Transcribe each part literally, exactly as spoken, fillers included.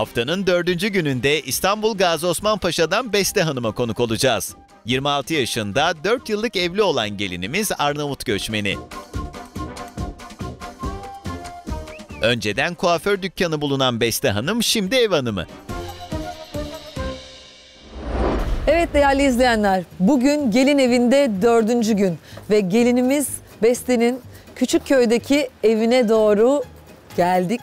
Haftanın dördüncü gününde İstanbul Gazi Osman Paşa'dan Beste Hanım'a konuk olacağız. yirmi altı yaşında dört yıllık evli olan gelinimiz Arnavut göçmeni. Önceden kuaför dükkanı bulunan Beste Hanım şimdi ev hanımı. Evet değerli izleyenler, bugün gelin evinde dördüncü gün ve gelinimiz Beste'nin Küçükköy'deki evine doğru geldik.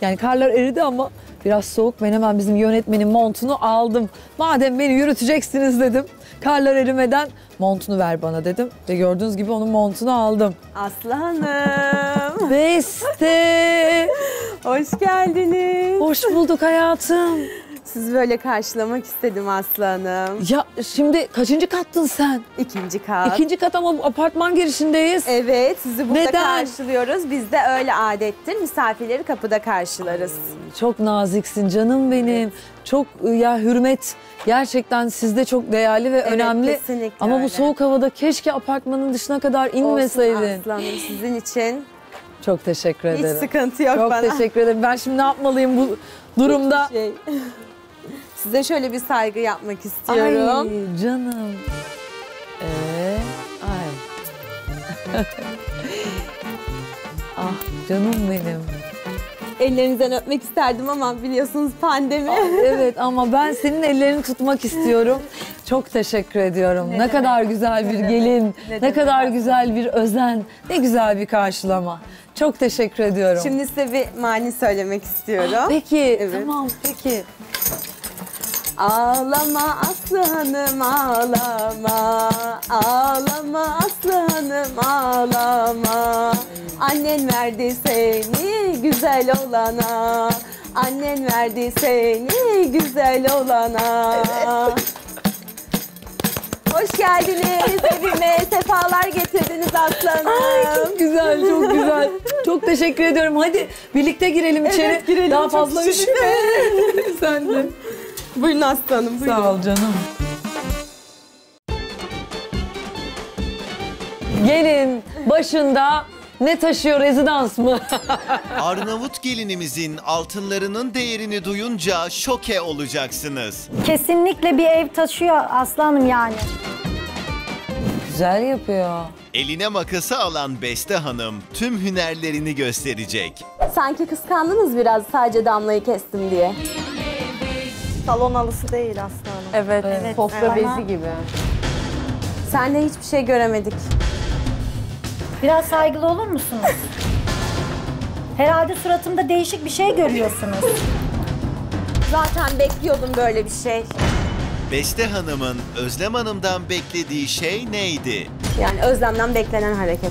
Yani karlar eridi ama biraz soğuk. Ben hemen bizim yönetmenin montunu aldım. Madem beni yürüteceksiniz dedim. Karlar erimeden montunu ver bana dedim. Ve gördüğünüz gibi onun montunu aldım. Aslı Hanım. Beste. Hoş geldiniz. Hoş bulduk hayatım. Sizi böyle karşılamak istedim Aslı Hanım. Ya şimdi kaçıncı kattın sen? İkinci kat. İkinci kat ama apartman girişindeyiz. Evet, sizi burada Neden? karşılıyoruz. Bizde öyle adettir. Misafirleri kapıda karşılarız. Ay, çok naziksin canım benim. Evet. Çok ya hürmet. Gerçekten sizde çok değerli ve evet, önemli. Ama öyle. Bu soğuk havada keşke apartmanın dışına kadar inmeseydin. Olsun Aslı Hanım, sizin için. Çok teşekkür ederim. Hiç sıkıntı yok çok bana. Çok teşekkür ederim. Ben şimdi ne yapmalıyım bu durumda? Şey. Size şöyle bir saygı yapmak istiyorum. Ay canım. Ee, ay. Ah canım benim. Ellerinizden öpmek isterdim ama biliyorsunuz pandemi. Aa, evet ama ben senin ellerini tutmak istiyorum. Çok teşekkür ediyorum. Ne, ne kadar güzel bir ne gelin, ne, ne, ne kadar demek. güzel bir özen, ne güzel bir karşılama. Çok teşekkür ediyorum. Şimdi size bir mani söylemek istiyorum. Ah, peki, evet. Tamam peki. Ağlama Aslı Hanım ağlama, ağlama Aslı Hanım ağlama. Annen verdi seni güzel olana, annen verdi seni güzel olana. Evet. Hoş geldiniz evime, sefalar getirdiniz Aslı Hanım. Ay çok güzel, çok güzel. Çok teşekkür ediyorum. Hadi birlikte girelim içeri. Evet, girelim. Daha fazla üşüme. Sen de. Buyurun Aslı Hanım, buyurun. Sağ ol canım. Gelin başında ne taşıyor, rezidans mı? Arnavut gelinimizin altınlarının değerini duyunca şoke olacaksınız. Kesinlikle bir ev taşıyor Aslı Hanım yani. Güzel yapıyor. Eline makası alan Beste Hanım tüm hünerlerini gösterecek. Sanki kıskandınız biraz sadece Damla'yı kestim diye. Salon alısı değil Aslı Hanım. Evet, evet. Sofra evet. bezi gibi. Senden hiçbir şey göremedik. Biraz saygılı olur musunuz? Herhalde suratımda değişik bir şey görüyorsunuz. Zaten bekliyordum böyle bir şey. Beste Hanım'ın Özlem Hanım'dan beklediği şey neydi? Yani Özlem'den beklenen hareket.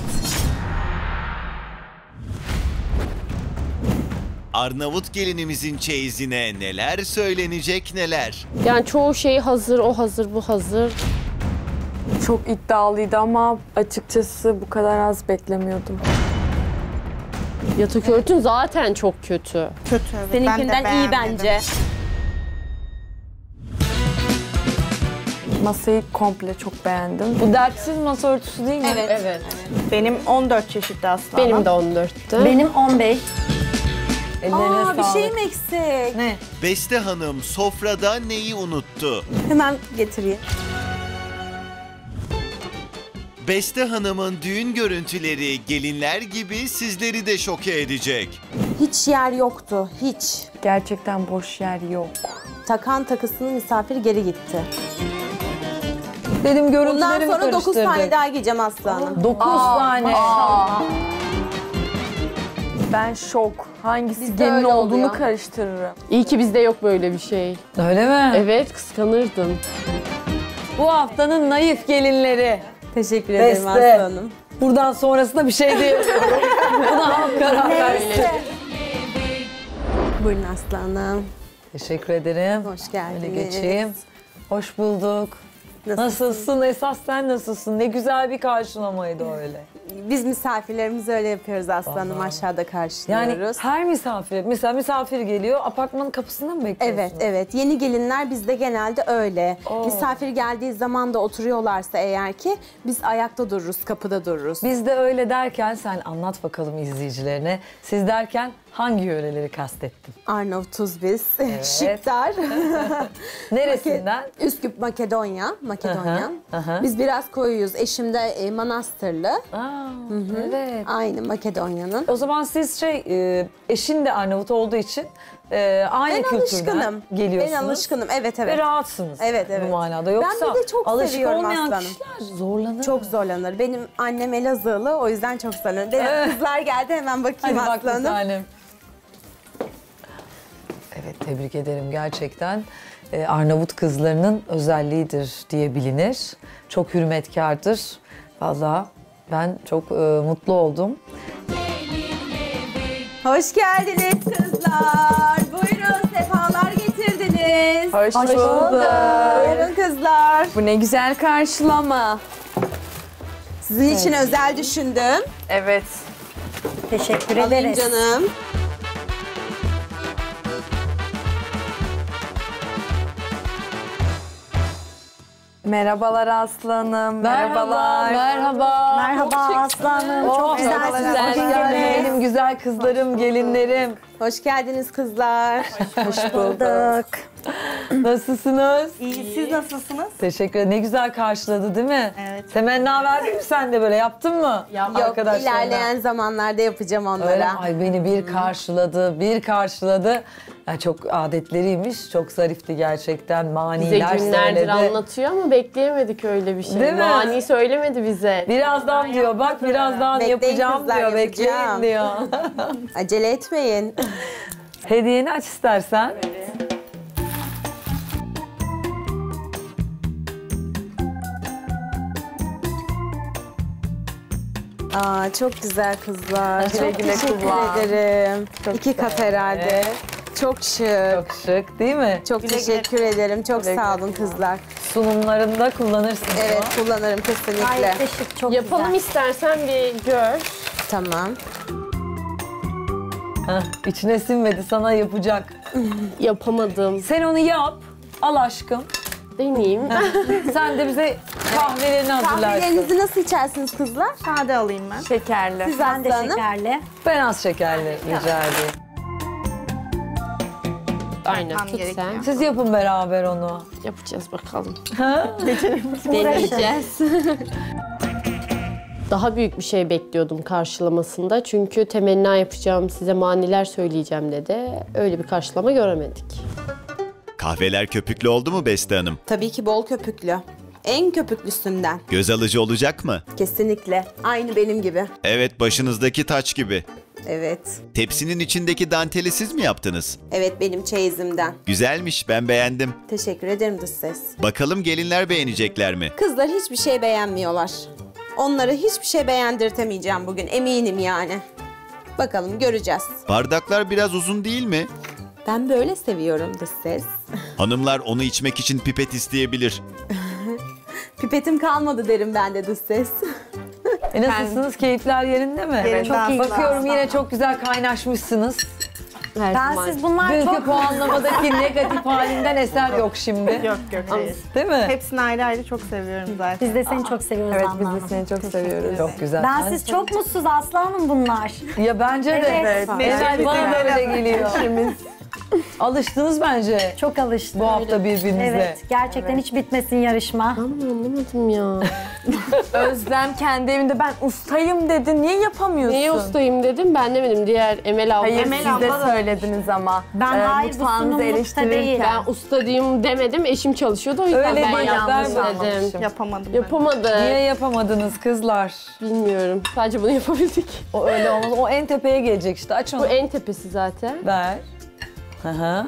Arnavut gelinimizin çeyizine neler söylenecek neler? Yani çoğu şey hazır, o hazır, bu hazır. Çok iddialıydı ama açıkçası bu kadar az beklemiyordum. Yatak örtün zaten çok kötü. Kötü. Seninkinden ben iyi bence. Masayı komple çok beğendim. Bu dertsiz masa örtüsü değil mi? Evet. evet. evet. Benim on dört çeşitti aslında. Benim de on dörttü. Benim on beş. Aa, bir şeyim eksik. Ne? Beste Hanım sofrada neyi unuttu? Hemen getireyim. Beste Hanım'ın düğün görüntüleri gelinler gibi sizleri de şoke edecek. Hiç yer yoktu, hiç. Gerçekten boş yer yok. Takan takısını misafir geri gitti. Dedim görüntülerimi Bundan sonra dokuz tane daha giyeceğim Aslı Hanım. dokuz tane. Aa. Ben şok. Hangisi bizde gelin olduğunu oluyor. karıştırırım. İyi ki bizde yok böyle bir şey. Öyle mi? Evet, kıskanırdım. Bu haftanın naif gelinleri. Teşekkür ederim Aslı Hanım. Buradan sonrasında bir şey değil. Buna halk karar verir. Buyurun Aslı Hanım. Teşekkür ederim. Hoş geldiniz. Öyle geçeyim. Hoş bulduk. Nasılsın? Nasılsın? Esas sen nasılsın? Ne güzel bir karşılamaydı öyle. Biz misafirlerimizi öyle yapıyoruz aslanım, aşağıda karşılıyoruz. Yani her misafir, mesela misafir geliyor, apartmanın kapısında mı bekliyorsunuz? Evet, evet. Yeni gelinler bizde genelde öyle. Oo. Misafir geldiği zaman da oturuyorlarsa eğer ki biz ayakta dururuz, kapıda dururuz. Biz de öyle derken sen anlat bakalım izleyicilerine. Siz derken hangi yöreleri kastettin? Arnavutuz biz, evet. Şiptar. Neresinden? Üsküp, Makedonya. Makedonya. Aha, aha. Biz biraz koyuyuz. Eşim de e, Manastırlı. Aa, Hı -hı. Evet. Aynı Makedonya'nın. O zaman siz şey, e, eşin de Arnavut olduğu için e, aynı ben kültürden alışkınım. Geliyorsunuz. Ben alışkınım, evet evet. Ve rahatsınız. Evet evet. Bu manada. Yoksa ben bir de çok alışık olmayan aslanım. Kişiler zorlanır. Çok zorlanır. Benim annem Elazığlı, o yüzden çok zorlanır. Dedim, evet. Kızlar geldi, hemen bakayım hadi aslanım. Bak annem. Evet, tebrik ederim gerçekten. Ee, Arnavut kızlarının özelliğidir diye bilinir. Çok hürmetkardır. Vallahi ben çok e, mutlu oldum. Hoş geldiniz kızlar. Buyurun, sefalar getirdiniz. Hoş, Hoş bulduk. Buyurun kızlar. Bu ne güzel karşılama. Sizin evet. için özel düşündüm. Evet. Teşekkür Alayım ederiz. Canım. Merhabalar Aslı Hanım. Merhabalar. Merhaba. Merhaba Aslı Hanım. Oh, çok güzel sizler. Güzel kızlarım, gelinlerim. Hoş geldiniz kızlar. Hoş bulduk. Nasılsınız? İyi. Siz nasılsınız? Teşekkür ederim. Ne güzel karşıladı değil mi? Evet. Temenna verdin mi sen de böyle? Yaptın mı? Yap. Yok, ilerleyen zamanlarda yapacağım onlara. Öyle. Ay beni bir karşıladı, bir karşıladı. Yani çok adetleriymiş, çok zarifti gerçekten. Maniler söyledi. Bize günlerdir söyledi. Anlatıyor ama bekleyemedik öyle bir şey. Değil mi? Mani söylemedi bize. Birazdan ben diyor, bak birazdan yapacağım diyor, yapacağım. Bekleyin diyor. Acele etmeyin. Hediyeni aç istersen. Evet. Aa, çok güzel kızlar. Çok teşekkür ederim. Çok İki kat herhalde. Evet. Çok şık. Çok şık değil mi? Çok güle teşekkür güle. ederim. Çok güle sağ olun kızlar. Sunumlarında kullanırsınız. Evet o. kullanırım kesinlikle. Gayet de şık, çok Yapalım güzel. istersen bir gör. Tamam. Heh, içine sinmedi, sana yapacak. Yapamadım. Sen onu yap. Al aşkım. Deneyeyim. Sen de bize kahvelerini hazırlarsın. Kahvelerinizi nasıl içersiniz kızlar? Sade alayım ben. Şekerli. Siz ben de şekerli. Ben az şekerli rica edeyim. Aynen. Siz yapın beraber onu. Yapacağız bakalım. Ha? Deneyeceğiz. Daha büyük bir şey bekliyordum karşılamasında. Çünkü temenna yapacağım, size maniler söyleyeceğim dedi. Öyle bir karşılama göremedik. Kahveler köpüklü oldu mu Beste Hanım? Tabii ki bol köpüklü. En köpüklüsünden. Göz alıcı olacak mı? Kesinlikle. Aynı benim gibi. Evet, başınızdaki taç gibi. Evet. Tepsinin içindeki danteli siz mi yaptınız? Evet, benim çeyizimden. Güzelmiş, ben beğendim. Teşekkür ederim dış ses. Bakalım gelinler beğenecekler mi? Kızlar hiçbir şey beğenmiyorlar. Onları hiçbir şey beğendirtemeyeceğim bugün, eminim yani. Bakalım, göreceğiz. Bardaklar biraz uzun değil mi? Ben böyle seviyorum dış ses. Hanımlar onu içmek için pipet isteyebilir. Pipetim kalmadı derim ben de dış ses. E nasılsınız? Ben... Keyifler yerinde mi? Evet, çok iyi. Bakıyorum yine çok güzel kaynaşmışsınız. Evet, ben man. siz bunlar Dünkü çok... puanlamadaki negatif halinden eser yok şimdi. Yok yok. Hayır. Değil mi? Hepsini ayrı ayrı çok seviyorum zaten. Biz de seni Aa, çok seviyoruz Evet Damla biz de seni çok Teşekkür seviyoruz. Ederim. Çok güzel. Ben, ben siz çok de... mutsuz Aslı Hanım bunlar. Ya bence de. Evet. Evet. Bana böyle geliyor. Alıştınız bence. Çok alıştınız. Bu hafta birbirinize. Evet, gerçekten evet. hiç bitmesin yarışma. Ben anlamadım ya. Özlem kendi evinde ben ustayım dedi. Niye yapamıyorsun? Niye ustayım dedim? Ben demedim. Diğer Emel abla. Hayır, Emel siz de söylediniz da. ama. Ben ee, hayır, mutfağınızı eleştirirken. Ben usta diyeyim demedim. Eşim çalışıyordu. O yüzden Öyle ben yanlış dedim. Yapamadım. Yapamadım. Ben. Niye yapamadınız kızlar? Bilmiyorum. Sadece bunu yapabildik. O öyle olmaz. O en tepeye gelecek işte. Aç onu. Bu en tepesi zaten. Ver. Aha.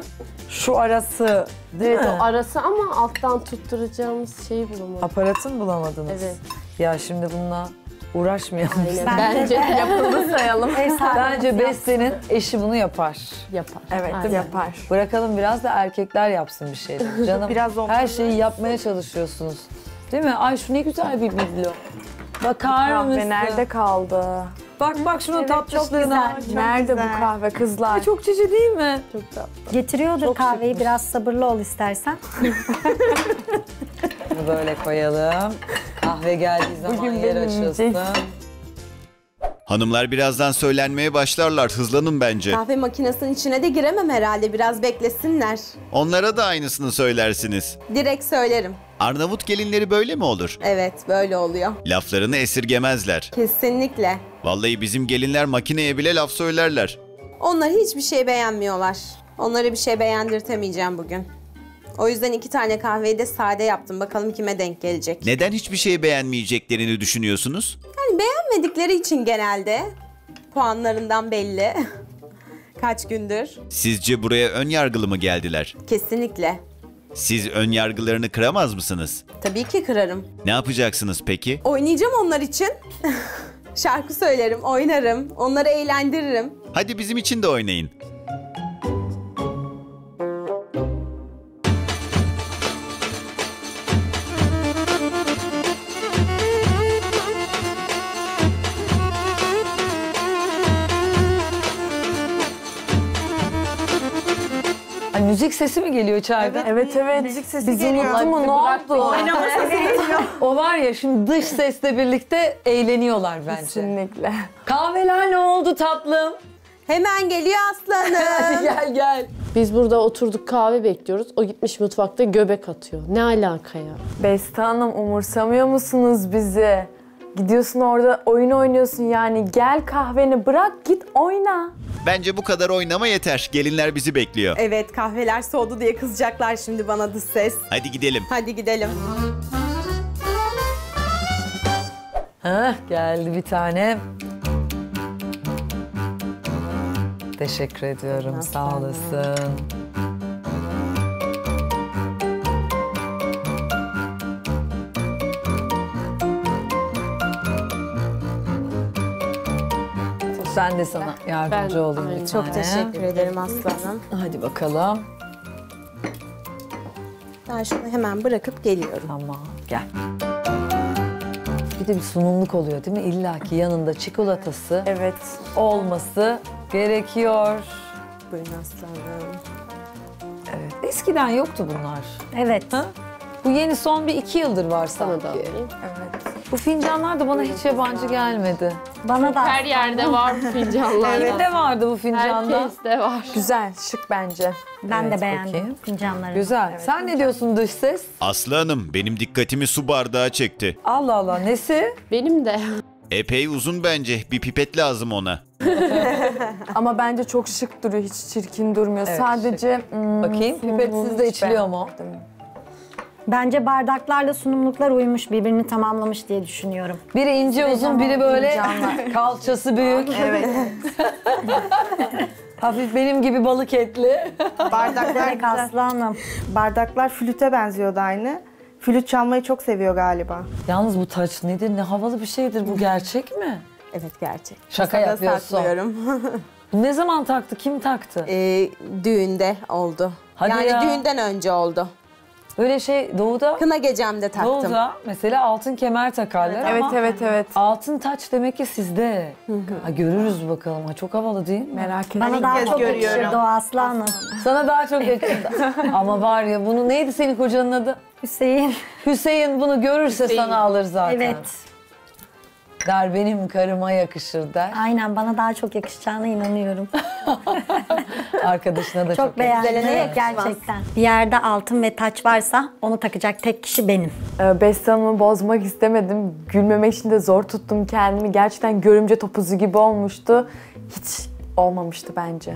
Şu arası değil evet, mi? O arası ama alttan tutturacağımız şeyi bulamadık. Aparatı mı bulamadınız? Evet. Ya şimdi bununla uğraşmayalım. Aynen. Bence yapıldı sayalım. Bence Beste'nin eşi bunu yapar. Yapar. Evet Aynen. yapar. Bırakalım biraz da erkekler yapsın bir şeyler. Canım biraz her şeyi yapmaya çalışıyorsunuz. Değil mi? Ay şu ne güzel bir biblo. Bakar kahve mısın? Nerede kaldı? Bak bak şunun evet, tatlışlığına. Nerede güzel. Bu kahve kızlar? Ya çok cici değil mi? Çok tatlı. Getiriyordur çok kahveyi çıkmış. Biraz sabırlı ol istersen. Bunu böyle koyalım. Kahve geldiği zaman bugün yer açılsın. Hanımlar birazdan söylenmeye başlarlar. Hızlanın bence. Kahve makinesinin içine de giremem herhalde. Biraz beklesinler. Onlara da aynısını söylersiniz. Direkt söylerim. Arnavut gelinleri böyle mi olur? Evet, böyle oluyor. Laflarını esirgemezler. Kesinlikle. Vallahi bizim gelinler makineye bile laf söylerler. Onlar hiçbir şey beğenmiyorlar. Onlara bir şey beğendirtemeyeceğim bugün. O yüzden iki tane kahveyi de sade yaptım. Bakalım kime denk gelecek. Neden hiçbir şey beğenmeyeceklerini düşünüyorsunuz? Yani beğenmedikleri için genelde. Puanlarından belli. Kaç gündür. Sizce buraya ön yargılı mı geldiler? Kesinlikle. Siz ön yargılarını kıramaz mısınız? Tabii ki kırarım. Ne yapacaksınız peki? Oynayacağım onlar için. Şarkı söylerim, oynarım, onları eğlendiririm. Hadi bizim için de oynayın. Müzik sesi mi geliyor içeride? Evet evet. Müzik sesi bizi geliyor. Bizi unuttu mu? Ne oldu? Oynama sesi geliyor. O var ya şimdi dış sesle birlikte eğleniyorlar bence. Kesinlikle. Kahveler ne oldu tatlım? Hemen geliyor Aslı Hanım. Hadi gel gel. Biz burada oturduk kahve bekliyoruz. O gitmiş mutfakta göbek atıyor. Ne alaka ya? Beste Hanım umursamıyor musunuz bizi? Gidiyorsun orada oyun oynuyorsun yani. Gel kahveni bırak git oyna. Bence bu kadar oynama yeter. Gelinler bizi bekliyor. Evet kahveler soğudu diye kızacaklar şimdi bana dış ses. Hadi gidelim. Hadi gidelim. Hah geldi bir tane. Teşekkür ediyorum. Nasıl sağ olasın. Ben de sana yardımcı ben, olayım aynen. Bir tane. Çok teşekkür ederim Aslı Hanım. Hadi bakalım. Ben şunu hemen bırakıp geliyorum. Tamam gel. Bir de bir sunumluk oluyor değil mi? İlla ki yanında çikolatası evet. Olması gerekiyor. Buyurun Aslı Hanım. Evet. Eskiden yoktu bunlar. Evet. Ha? Bu yeni son bir iki yıldır var sanki. Evet. Bu fincanlar da bana hiç yabancı gelmedi. Bana çok da her yerde var bu fincanlar. Evet de vardı bu fincanda. Herkes de var. Güzel, şık bence. Ben evet, de beğendim bakayım. Fincanları. Güzel. Evet, sen ne diyorsun dış ses? Aslı Hanım, benim dikkatimi su bardağı çekti. Allah Allah, nesi? Benim de. Epey uzun bence. Bir pipet lazım ona. Ama bence çok şık duruyor, hiç çirkin durmuyor. Evet, sadece... Hmm, bakayım, pipetsiz de içiliyor mu? Bence bardaklarla sunumluklar uymuş, birbirini tamamlamış diye düşünüyorum. Biri ince Size uzun, biri böyle kalçası büyük. Evet. Hafif benim gibi balık etli. Bardaklar Aslı Hanım. Bardaklar flüte benziyordu aynı. Flüt çalmayı çok seviyor galiba. Yalnız bu taç nedir, ne havalı bir şeydir bu gerçek mi? Evet gerçek. Şaka yapıyorsun. Ne zaman taktı, kim taktı? Ee, düğünde oldu. Hadi yani ya. Düğünden önce oldu. Öyle şey doğuda... Kına gecemde taktım. Doğuda mesela altın kemer takarlar evet, ama... Evet, evet, evet. Altın taç demek ki sizde. Hı hı. Ha, görürüz bakalım. Ha, çok havalı değil mi? Merak etme. Bana daha çok yakışırdı o Aslı Hanım. Sana daha çok yakışırdı. Ama var ya bunu neydi senin kocanın adı? Hüseyin. Hüseyin bunu görürse Hüseyin. Sana alır zaten. Evet. Der benim karıma yakışır der. Aynen bana daha çok yakışacağına inanıyorum. Arkadaşına da çok, çok beğendim. Evet, gerçekten. Bir yerde altın ve taç varsa onu takacak tek kişi benim. Ee, Beste Hanım'ı bozmak istemedim. Gülmemek için de zor tuttum kendimi. Gerçekten görümce topuzu gibi olmuştu. Hiç olmamıştı bence.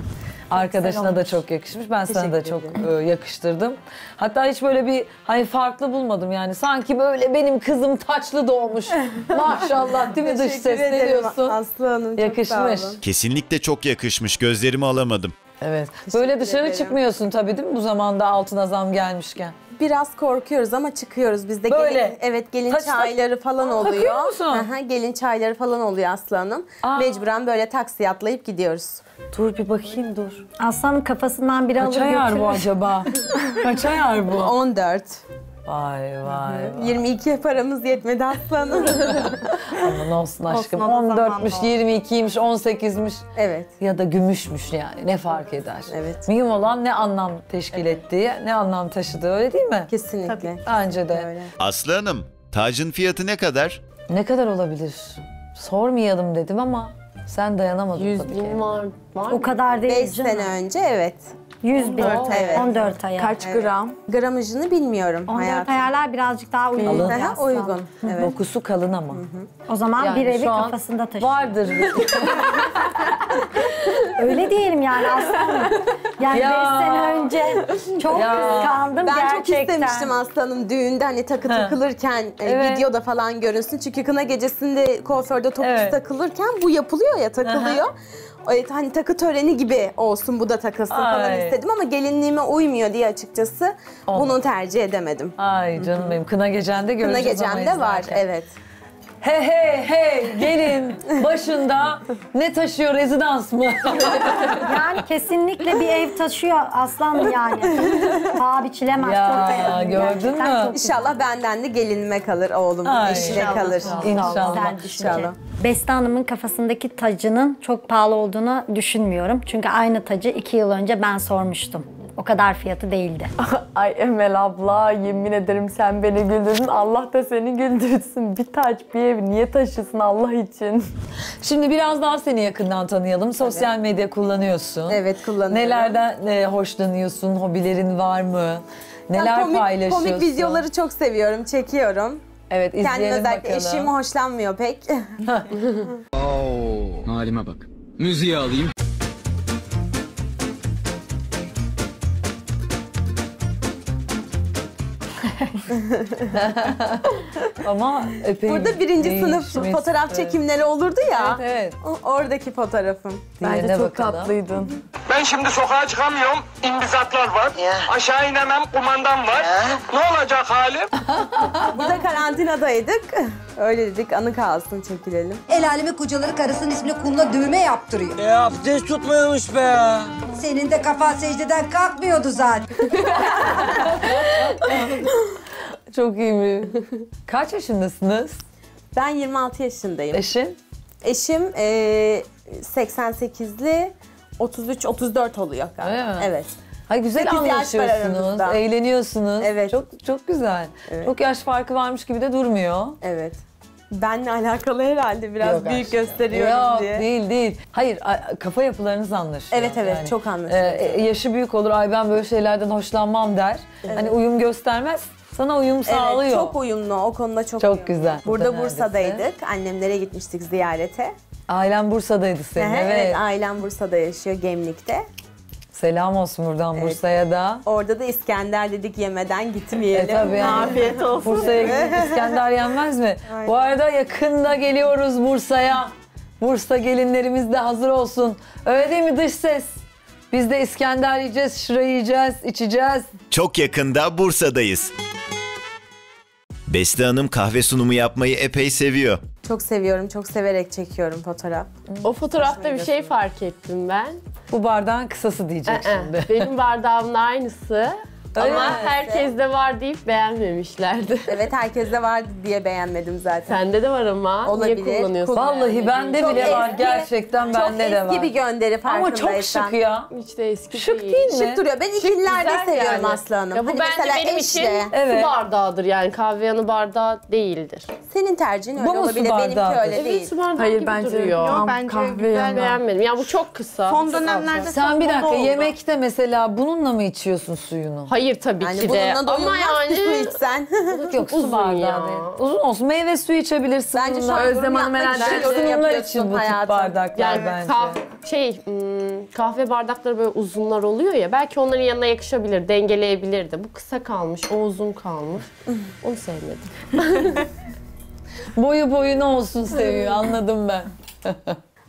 Arkadaşına da çok yakışmış. Ben sana da çok yakıştırdım. Hatta hiç böyle bir hani farklı bulmadım yani. Sanki böyle benim kızım taçlı doğmuş. Maşallah değil mi dış ses ne diyorsun? Aslı Hanım yakışmış. Kesinlikle çok yakışmış. Gözlerimi alamadım. Evet. Böyle dışarı çıkmıyorsun tabii değil mi bu zamanda altına zam gelmişken? Biraz korkuyoruz ama çıkıyoruz. Bizde gelin, evet gelin taç, çayları falan oluyor. Takıyor musun? Aha, gelin çayları falan oluyor Aslı Hanım. Aa. Mecburen böyle taksiye atlayıp gidiyoruz. Dur bir bakayım dur. Aslı Hanım kafasından biri alır götürür. Kaç ayar bu acaba? Kaç ayar bu? on dört. Vay vay. yirmi iki paramız yetmedi Aslı Hanım. Aman olsun aşkım. on dörtmüş, yirmi ikiymiş, on sekizmiş. Evet. Ya da gümüşmüş yani. Ne fark eder? Evet. Mühim olan ne anlam teşkil evet. ettiği, ne anlam taşıdığı, öyle değil mi? Kesinlikle. Tabii. Bence de. Öyle. Aslı Hanım, tacın fiyatı ne kadar? Ne kadar olabilir? Sormayalım dedim ama sen dayanamadın yüz tabii ki. yüz bin var, var. O kadar değil. beş sene önce evet. yüz bin, evet. on dört ayar. Kaç evet. gram? Gramajını bilmiyorum hayatım. on dört ayarlar birazcık daha uygun. Kalın. Daha uygun. Evet. Dokusu kalın ama. Hı hı. O zaman yani bir evi kafasında taşıyor. Vardır. Öyle diyelim yani aslında. Yani ya. beş sene önce çok ya. kıskandım ben gerçekten. Ben çok istemiştim aslanım düğünde hani takı ha. takılırken evet. e, videoda falan görünsün. Çünkü kına gecesinde kuaförde topuz evet. takılırken bu yapılıyor ya takılıyor. Aha. Evet, hani takı töreni gibi olsun, bu da takılsın Ay. falan istedim ama gelinliğime uymuyor diye açıkçası Olur. bunu tercih edemedim. Ay canım Hı-hı. benim, kına gecende göreceğiz. Kına gecende var, zaten. evet. Hey hey hey, gelin başında ne taşıyor, rezidans mı? Yani kesinlikle bir ev taşıyor aslanım yani. Paha biçilemez. Ya gördün mü? İnşallah benden de gelinime kalır, oğlumun eşine kalır. İnşallah. İnşallah. Beste Hanım'ın kafasındaki tacının çok pahalı olduğunu düşünmüyorum. Çünkü aynı tacı iki yıl önce ben sormuştum. O kadar fiyatı değildi. Ay Emel abla, yemin ederim sen beni güldürdün. Allah da seni güldürsün. Bir taç, bir ev niye taşısın Allah için? Şimdi biraz daha seni yakından tanıyalım. Sosyal evet. medya kullanıyorsun. Evet, kullanıyorum. Nelerden e, hoşlanıyorsun? Hobilerin var mı? Neler ya, komik, paylaşıyorsun? Komik videoları çok seviyorum, çekiyorum. Evet, izleyelim bakalım. Kendim özellikle eşim hoşlanmıyor pek. Oo, halime bak. Müziği alayım. Ama epey burada birinci neymiş, sınıf mis, fotoğraf çekimleri evet. olurdu ya. Evet, evet. Oradaki fotoğrafım. Bence çok bakalım. tatlıydın. Ben şimdi sokağa çıkamıyorum. İmbizatlar var. Ya. Aşağı inemem. Kumandan var. Ya. Ne olacak halim? Burada karantinadaydık. Öyle dedik, anı kalsın, çekilelim. El alemi kocaları karısının ismini kumla dövme yaptırıyor. E abdest tutmuyormuş be ya. Senin de kafan secdeden kalkmıyordu zaten. Çok iyi mi? Kaç yaşındasınız? Ben yirmi altı yaşındayım. Eşin? Eşim e, seksen sekizli, otuz üç otuz dört oluyor galiba. Evet. Ay, güzel anlaşıyorsunuz, eğleniyorsunuz. Evet. Çok çok güzel. Evet. Çok yaş farkı varmış gibi de durmuyor. Evet. Benle alakalı herhalde biraz Yok, büyük gösteriyorum Yok, diye. Değil değil. Hayır, kafa yapılarınız anlaşıyor. Evet evet, yani, çok anlaşılıyor. E, yaşı büyük olur, ay ben böyle şeylerden hoşlanmam der. Evet. Hani uyum göstermez. Sana uyum sağlıyor. Evet, çok uyumlu. O konuda çok Çok uyumlu. güzel. Burada Neredeyse. Bursa'daydık. Annemlere gitmiştik ziyarete. Ailen Bursa'daydı senin. Evet. evet, ailem Bursa'da yaşıyor, Gemlik'te. Selam olsun buradan evet. Bursa'ya da. Orada da İskender dedik, yemeden gitmeyelim. E, tabii yani. Afiyet olsun. Bursa'ya gidip İskender yenmez mi? Aynen. Bu arada yakında geliyoruz Bursa'ya. Bursa gelinlerimiz de hazır olsun. Öyle değil mi dış ses? Biz de İskender yiyeceğiz, şırayı yiyeceğiz, içeceğiz. Çok yakında Bursa'dayız. Beste Hanım kahve sunumu yapmayı epey seviyor. Çok seviyorum, çok severek çekiyorum fotoğraf. O fotoğrafta bir şey fark ettim ben. Bu bardağın kısası diyecek şimdi. Benim bardağımla aynısı. Öyle ama herkes de var deyip beğenmemişlerdi. Evet, herkes de var diye beğenmedim zaten. Sende de var ama. Olabilir. Niye kullanıyorsun? Vallahi bende çok bile eski, var gerçekten bende de var. Çok eski bir gönderi farkındaysan. Ama çok şık ya. Hiç de eski şık değil. Değil mi? Şık duruyor. Ben ikililerde seviyorum yani. Aslı Hanım. Ya bu hani bence benim eşle. için evet. su bardağıdır yani, kahve yanı bardağı değildir. Senin tercihin öyle olabilir, benimki öyle değil. Evet, su bardağı Hayır, gibi bence duruyor. Yok, bence kahve yanı. Beğenmedim. Ya bu çok kısa. Son dönemlerde sen bir dakika yemekte mesela bununla mı içiyorsun suyunu? Hayır tabii yani ki de ama yani su içsen. Yok, su bardağı değil. Uzun olsun, meyve suyu içebilirsin. Bence bununla. Özlem Hanım herhalde sunumlar için bu tip bardaklar yani, bence. Kah şey kahve bardakları böyle uzunlar oluyor ya, belki onların yanına yakışabilir, dengeleyebilir de. Bu kısa kalmış, o uzun kalmış. Onu sevmedim. Boyu boyuna olsun seviyor, anladım ben.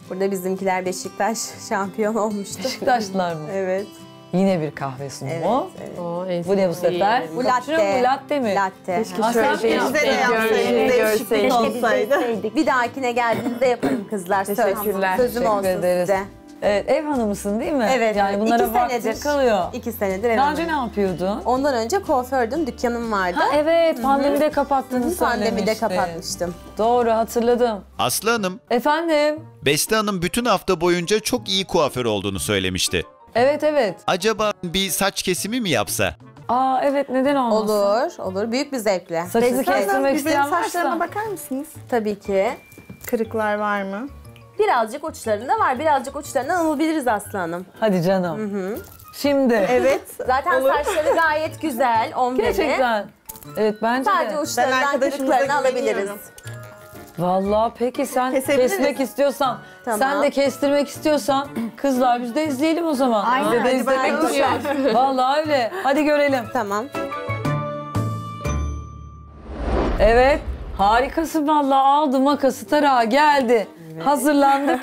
Burada bizimkiler Beşiktaş şampiyon olmuştu. Beşiktaşlılar mı? Evet. Yine bir kahve sunumu. Evet, evet. O, bu ne bu sefer? Bu latte. Bu latte mi? Latte. Keşke şöyle şey yapsaydık, görseydiniz olsaydı. Bir dahakine geldiğinizde yaparım kızlar. Teşekkürler. Sözüm olsun size. Evet, ev hanımısın değil mi? Evet. Yani bunlara vaktin kalıyor. İki senedir ev hanımı. Daha önce ne yapıyordun? Ondan önce kuafördüm, dükkanım vardı. Ha, evet, pandemide Hı -hı. kapattığını Hı -hı. söylemiştin. Pandemide kapatmıştım. Doğru, hatırladım. Aslı Hanım. Efendim? Beste Hanım bütün hafta boyunca çok iyi kuaför olduğunu söylemişti. Evet, evet. Acaba bir saç kesimi mi yapsa? Aa evet, neden olmasın? Olur, olur. Büyük bir zevkle. Saçını kestirmek isteyen varsa. Saçlarına bakar mısınız? Tabii ki. Kırıklar var mı? Birazcık uçlarında var, birazcık uçlarından alabiliriz Aslı Hanım. Hadi canım. Hı hı. Şimdi. Evet. Zaten olur. Saçları gayet güzel, ombreli. Gerçekten. Evet, bence sadece de. Sadece uçlarından kırıklarını alabiliriz. Vallahi peki sen kesmek istiyorsan, tamam. Sen de kestirmek istiyorsan kızlar biz de izleyelim o zaman. Aynen. Biz de izlemek istiyoruz. Vallahi öyle. Hadi görelim. Tamam. Evet. Harikasın vallahi, aldı makası, tarağı geldi. Evet. Hazırlandık.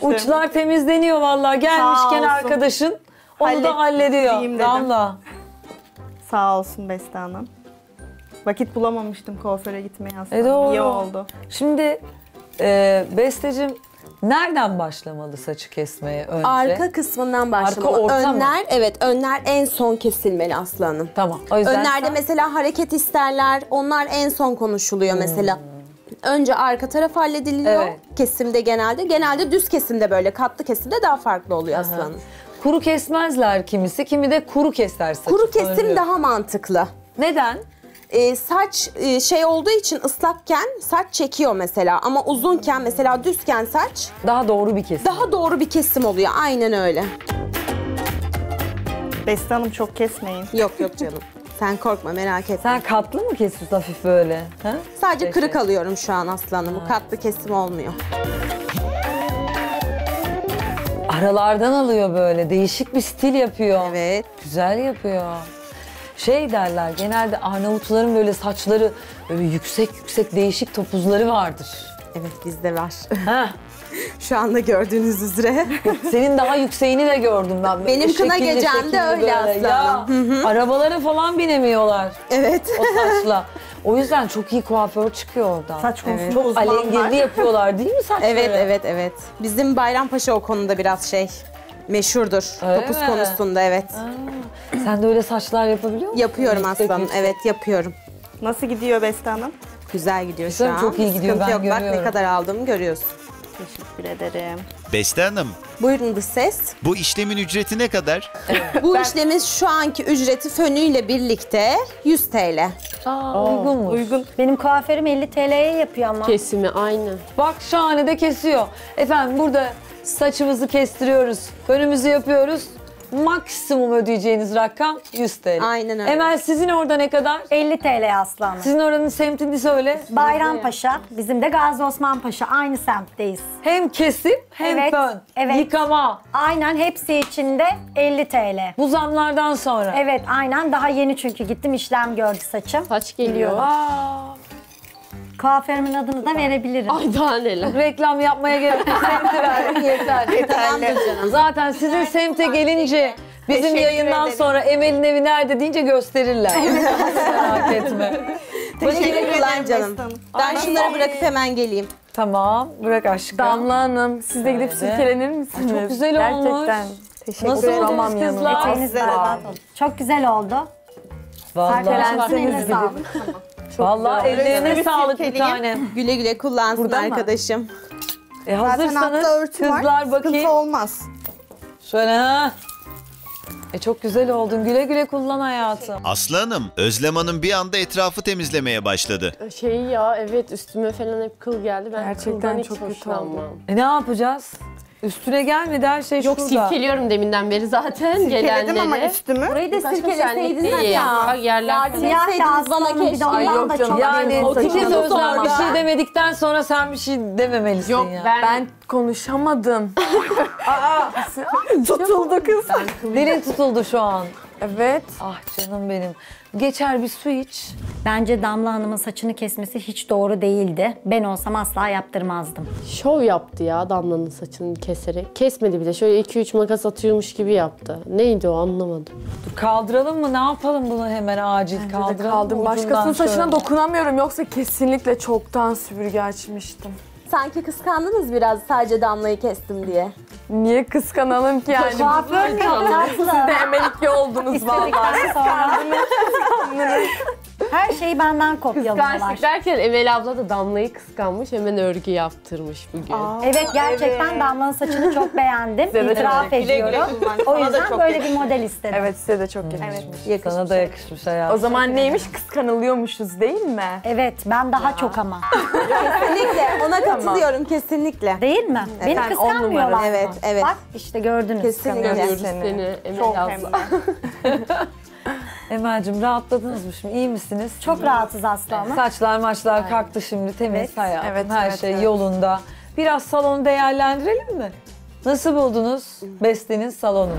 Uçlar temizleniyor vallahi. Gelmişken arkadaşın onu hallet da hallediyor. Damla. Sağ olsun Beste Hanım. Vakit bulamamıştım kuaföre gitmeye aslında. E doğru. İyi oldu. Şimdi e, Besteciğim, nereden başlamalı saçı kesmeye önce? Arka kısmından başlamalı. Arka orta önler, mı? Evet, önler en son kesilmeli Aslı Hanım. Tamam. O yüzden önlerde sen... mesela hareket isterler, onlar en son konuşuluyor mesela. Hmm. Önce arka taraf hallediliyor, evet. Kesimde genelde. Genelde düz kesimde, böyle katlı kesimde daha farklı oluyor Aslı Hanım. Kuru kesmezler kimisi, kimi de kuru keser saçı. Kuru kesim sanırım daha mantıklı. Neden? Ee, saç e, şey olduğu için ıslakken saç çekiyor mesela, ama uzunken mesela düzken saç daha doğru bir kesim. Daha doğru bir kesim oluyor, aynen öyle. Beste Hanım çok kesmeyin. Yok yok canım. Sen korkma, merak etme. Sen katlı mı kesiyorsun hafif böyle? Ha? Sadece Peki. kırık alıyorum şu an Aslı Hanım. Bu katlı kesim olmuyor. Aralardan alıyor böyle, değişik bir stil yapıyor. Evet. Güzel yapıyor. Şey derler, genelde Arnavutların böyle saçları böyle yüksek yüksek değişik topuzları vardır. Evet, bizde var. Ha. Şu anda gördüğünüz üzere. Senin daha yükseğini de gördüm ben. Benim böyle kına şekilli, gecem şekilli de öyle aslında. Hı hı. Arabalara falan binemiyorlar. Evet. O saçla. O yüzden çok iyi kuaför çıkıyor oradan. Saç konusunda evet. Çok alengirli yapıyorlar değil mi saçları? Evet, evet, evet. Bizim Bayrampaşa o konuda biraz şey... meşhurdur. Öyle topuz mi? Konusunda evet. Aa, sen de öyle saçlar yapabiliyor musun? Yapıyorum aslanım. Evet, yapıyorum. Nasıl gidiyor Beste Hanım? Güzel gidiyor Beste şu an. Çok iyi gidiyor, ben yok. Görüyorum. Bak ne kadar aldığımı görüyorsun. Teşekkür ederim. Beste Hanım. Buyurun dış ses. Bu işlemin ücreti ne kadar? Evet. Bu ben... işlemin şu anki ücreti fönüyle birlikte yüz TL. Aa, uygunmuş. Uygun. Benim kuaförüm elli TL'ye yapıyor ama. Kesimi aynı. Bak şahane de kesiyor. Efendim burada saçımızı kestiriyoruz, önümüzü yapıyoruz. Maksimum ödeyeceğiniz rakam yüz TL. Aynen öyle. Emel sizin orada ne kadar? elli TL Aslı Hanım. Sizin oranın semtini söyle. Bayrampaşa, bizim de Gazi Osman Paşa, aynı semtteyiz. Hem kesim hem evet, fön, evet. Yıkama. Aynen, hepsi içinde elli TL. Bu zamlardan sonra. Evet aynen, daha yeni çünkü gittim, işlem gördü saçım. Saç geliyor. Aa. Kuaförümün adını da verebilirim. Ay daha neler. Reklam yapmaya gerek yok. Semte verdim yeter. Yeterli. Zaten sizin semte gelince bizim teşekkür yayından ederim. Sonra Emel'in evi nerede deyince gösterirler. Merak etme. Teşekkürler canım. Ben şunları bırakıp hemen geleyim. Tamam. Bırak aşkım. Damla Hanım, siz de gidip silkelenir misiniz? Çok güzel olmuş. Gerçekten. Teşekkür ederim. Nasıl oldunuz kızlar? Çok güzel oldu. Vallahi serkelensiniz gibi. Çok vallahi ellerine sağlık bir tane. Güle güle kullansın burada arkadaşım. E hazırsanız kızlar var. Bakayım. Olmaz. Şöyle ha. E çok güzel oldun. Güle güle kullan hayatım. Aslı Hanım, Özlem Hanım bir anda etrafı temizlemeye başladı. Şey ya evet, üstüme falan hep kıl geldi. Ben gerçekten çok kötü olmam. E ne yapacağız? Üstüne gelmedi, her şey yok, şurada. Yok, silkeliyorum deminden beri zaten. Silkeledim gelenleri. Ama üstümü. Burayı da silkeleseydiniz ya. Ya yerlerseydiniz bana keşke. Ay yok canım. Yani o titiz Özlem bir şey demedikten sonra sen bir şey dememelisin yok, ya. Yok ben... ben konuşamadım. Aa, tutuldu kız. Dilin tutuldu şu an. Evet. Ah canım benim. Geçer bir su iç. Bence Damla Hanım'ın saçını kesmesi hiç doğru değildi. Ben olsam asla yaptırmazdım. Şov yaptı ya Damla'nın saçını keserek. Kesmedi bile. Şöyle iki üç makas atıyormuş gibi yaptı. Neydi o, anlamadım. Dur, kaldıralım mı? Ne yapalım bunu hemen acil? Bence kaldıralım. Başkasının saçına şöyle dokunamıyorum. Yoksa kesinlikle çoktan süpürge açmıştım. sanki kıskandınız biraz sadece Damla'yı kestim diye. Niye kıskanalım ki yani? Siz de emelikli oldunuz vallahi. Her şeyi benden kopyalıyorlar. Kıskançlık derken Emel abla da Damla'yı kıskanmış, hemen örgü yaptırmış bugün. Aa, evet gerçekten evet. Damla'nın saçını çok beğendim. İtiraf ediyorum. O yüzden böyle bir model istedim. Evet size de çok yakışmış. Evet, sana da yakışmış hayatım. O zaman neymiş, kıskanılıyormuşuz değil mi? Evet ben daha ya. çok ama. Kesinlikle ona katılıyorum kesinlikle. Değil mi? Evet. Beni kıskanmıyorlar. Evet evet. Bak işte gördünüz. Kesinlikle. Görüyoruz seni Emel abla. Emel'cim rahatladınız mı şimdi? İyi misiniz? Çok evet. rahatsız Aslı Hanım. Saçlar maçlar evet. kalktı şimdi temiz evet. hayatım. Evet, her evet, şey evet. yolunda. Biraz salonu değerlendirelim mi? Nasıl buldunuz Beste'nin salonunu?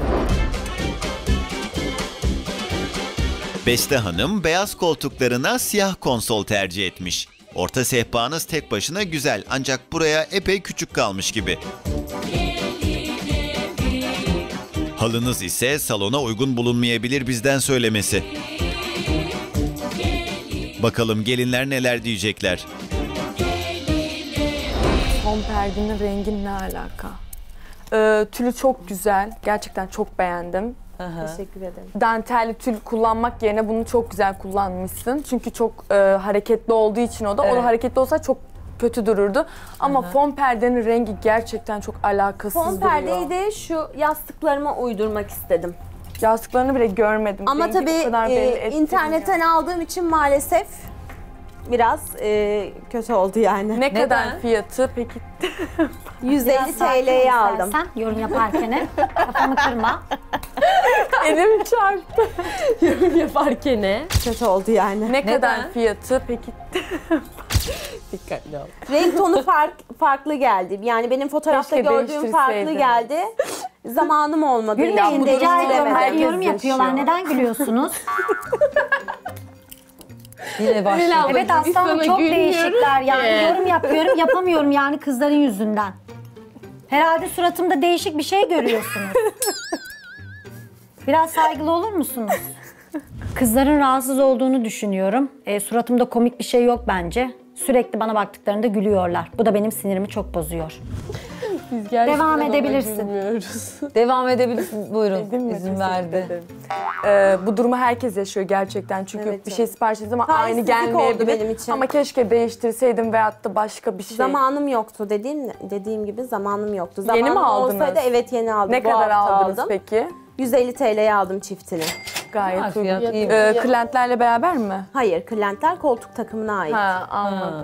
Beste Hanım beyaz koltuklarına siyah konsol tercih etmiş. Orta sehpanız tek başına güzel ancak buraya epey küçük kalmış gibi. Halınız ise salona uygun bulunmayabilir bizden söylemesi. Bakalım gelinler neler diyecekler. Son perdenin renginle alaka. Ee, tülü çok güzel. Gerçekten çok beğendim. Aha. Teşekkür ederim. Dantelli tül kullanmak yerine bunu çok güzel kullanmışsın. Çünkü çok e, hareketli olduğu için o da. Evet. O da hareketli olsa çok kötü dururdu. Ama Hı -hı. fon perdenin rengi gerçekten çok alakasız fon duruyor. Fon perdeyi de şu yastıklarıma uydurmak istedim. Yastıklarını bile görmedim. Ama rengi tabii e, internetten ya. aldığım için maalesef biraz e, kötü oldu yani. Ne kadar fiyatı peki? yüz elli TL'ye aldım. Yorum yaparken kafamı kırma. Elim çarptı. Yorum yaparken kötü oldu yani. Ne Neden? kadar fiyatı peki? Dikkatli ol. Renk tonu fark, farklı geldi. Yani benim fotoğrafta Keşke gördüğüm farklı geldi. Zamanım olmadı. Gülmeyin de cahil yorum yapıyorlar. Neden gülüyorsunuz? Yine başlıyor. Evet aslanım çok değişikler yani. Ee. Yorum yapıyorum yapamıyorum yani kızların yüzünden. Herhalde suratımda değişik bir şey görüyorsunuz. Biraz saygılı olur musunuz? Kızların rahatsız olduğunu düşünüyorum. E, suratımda komik bir şey yok bence. Sürekli bana baktıklarında gülüyorlar. Bu da benim sinirimi çok bozuyor. Biz Devam edebilirsin. Devam edebilirsin. Buyurun. Edin mi? İzin verdi. Ee, bu durumu herkes yaşıyor gerçekten. Çünkü evet, bir şey sipariş ettim ama aynı gelmeyebilir benim için. Ama keşke değiştirseydim veyahut da başka bir şey. Zamanım yoktu dediğim dediğim gibi zamanım yoktu. Zamanım yeni mi aldınız? Olsaydı, evet yeni aldım. Ne bu kadar aldınız aldım. peki? yüz elli TL'ye aldım çiftini. Gayet uygun. Ee, klentlerle beraber mi? Hayır, klentler koltuk takımına ait. Ha, anladım. Ha.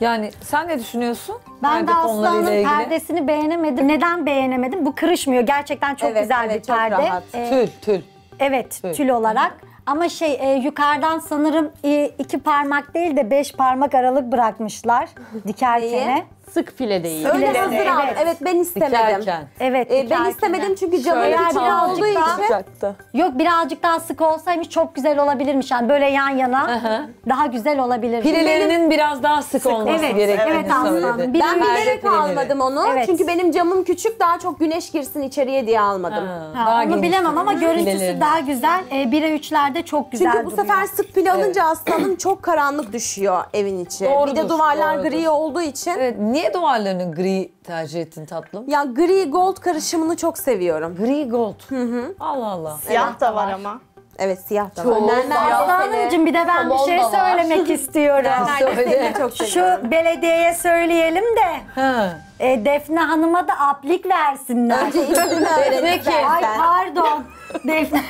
Yani sen ne düşünüyorsun? Ben de Aslı Hanım'ın perdesini beğenemedim. Neden beğenemedim? Bu kırışmıyor. Gerçekten çok evet, güzel evet, bir çok perde. Ee, tül, tül. Evet, tül, tül olarak. Hı. Ama şey e, yukarıdan sanırım e, iki parmak değil de beş parmak aralık bırakmışlar dikerkene. Sık file değil. Öyle file hazır değil. Al. Evet. evet ben istemedim. Dikerken. Evet. E, ben istemedim çünkü camı yer olduğu için. Yok birazcık daha sık olsaymış çok güzel olabilirmiş. Yani böyle yan yana Hı-hı. daha güzel olabilir. Filelerinin benim... biraz daha sık, sık olması evet. gerektiğini evet, söyledi. Ben, ben bilerek almadım onu. Evet. Çünkü benim camım küçük daha çok güneş girsin içeriye diye almadım. Ha, ha, daha onu bilemem ama görüntüsü daha güzel. bire üçlerde çok güzel Çünkü bu duruyor. Sefer sık file alınca aslanım çok karanlık düşüyor evin içi. Bir de duvarlar gri olduğu için. Niye duvarlarının gri tercih ettin tatlım? Ya gri gold karışımını çok seviyorum. Gri gold? Hı hı. Allah Allah. Siyah evet, da var, var ama. Evet siyah da çok var. Aslı Hanımcığım bir de ben Salon bir şey söylemek istiyorum. Söyle. Çok Şu belediyeye söyleyelim de. Ha. E, Defne Hanım'a da aplik versinler. Önce ismini öğrenip Ay pardon. Defne...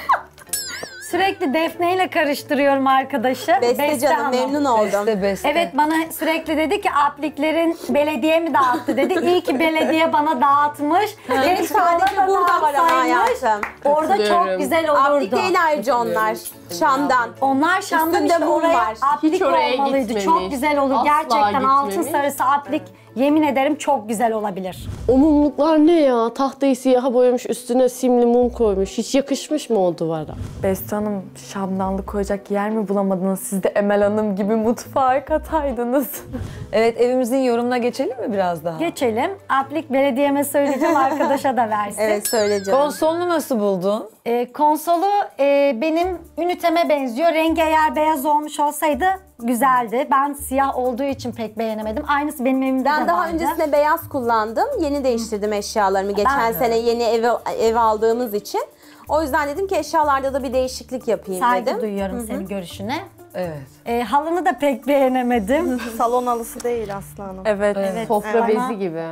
Sürekli Defne ile karıştırıyorum arkadaşı. Beste, Beste canım, Hanım. memnun oldum. Beste, Beste. Evet, bana sürekli dedi ki apliklerin belediye mi dağıttı dedi. İyi ki belediye bana dağıtmış. Genç sadece burada var ama hayatım. Orada çok güzel olurdu. Aplik değil ayrıca onlar. Şam'dan. Onlar Şam'dan işte oraya aplik Hiç oraya olmalıydı. Gitmemiş. Çok güzel olur. Asla Gerçekten gitmemiş. altın sarısı aplik. Yemin ederim çok güzel olabilir. O mumluklar ne ya? Tahtayı siyaha boyamış, üstüne simli mum koymuş. Hiç yakışmış mı o duvara? Beste Hanım, şamdanlı koyacak yer mi bulamadınız? Siz de Emel Hanım gibi mutfağa kataydınız. Evet, evimizin yorumuna geçelim mi biraz daha? Geçelim. Aplik belediyeme söyleyeceğim, arkadaşa da versin. Evet, söyleyeceğim. Konsolunu nasıl buldun? E, konsolu e, benim üniteme benziyor. Rengi eğer beyaz olmuş olsaydı güzeldi. Ben siyah olduğu için pek beğenemedim. Aynısı benim evimde ben de daha vardı. Öncesinde beyaz kullandım. Yeni değiştirdim eşyalarımı. Geçen ben sene de. Yeni eve, ev aldığımız için. O yüzden dedim ki eşyalarda da bir değişiklik yapayım Saygı dedim. Saygı duyuyorum, hı hı, senin görüşüne. Evet. E, halını da pek beğenemedim. Salon halısı değil Aslı Hanım. Evet, evet. Sofra evet. bezi Ama... gibi.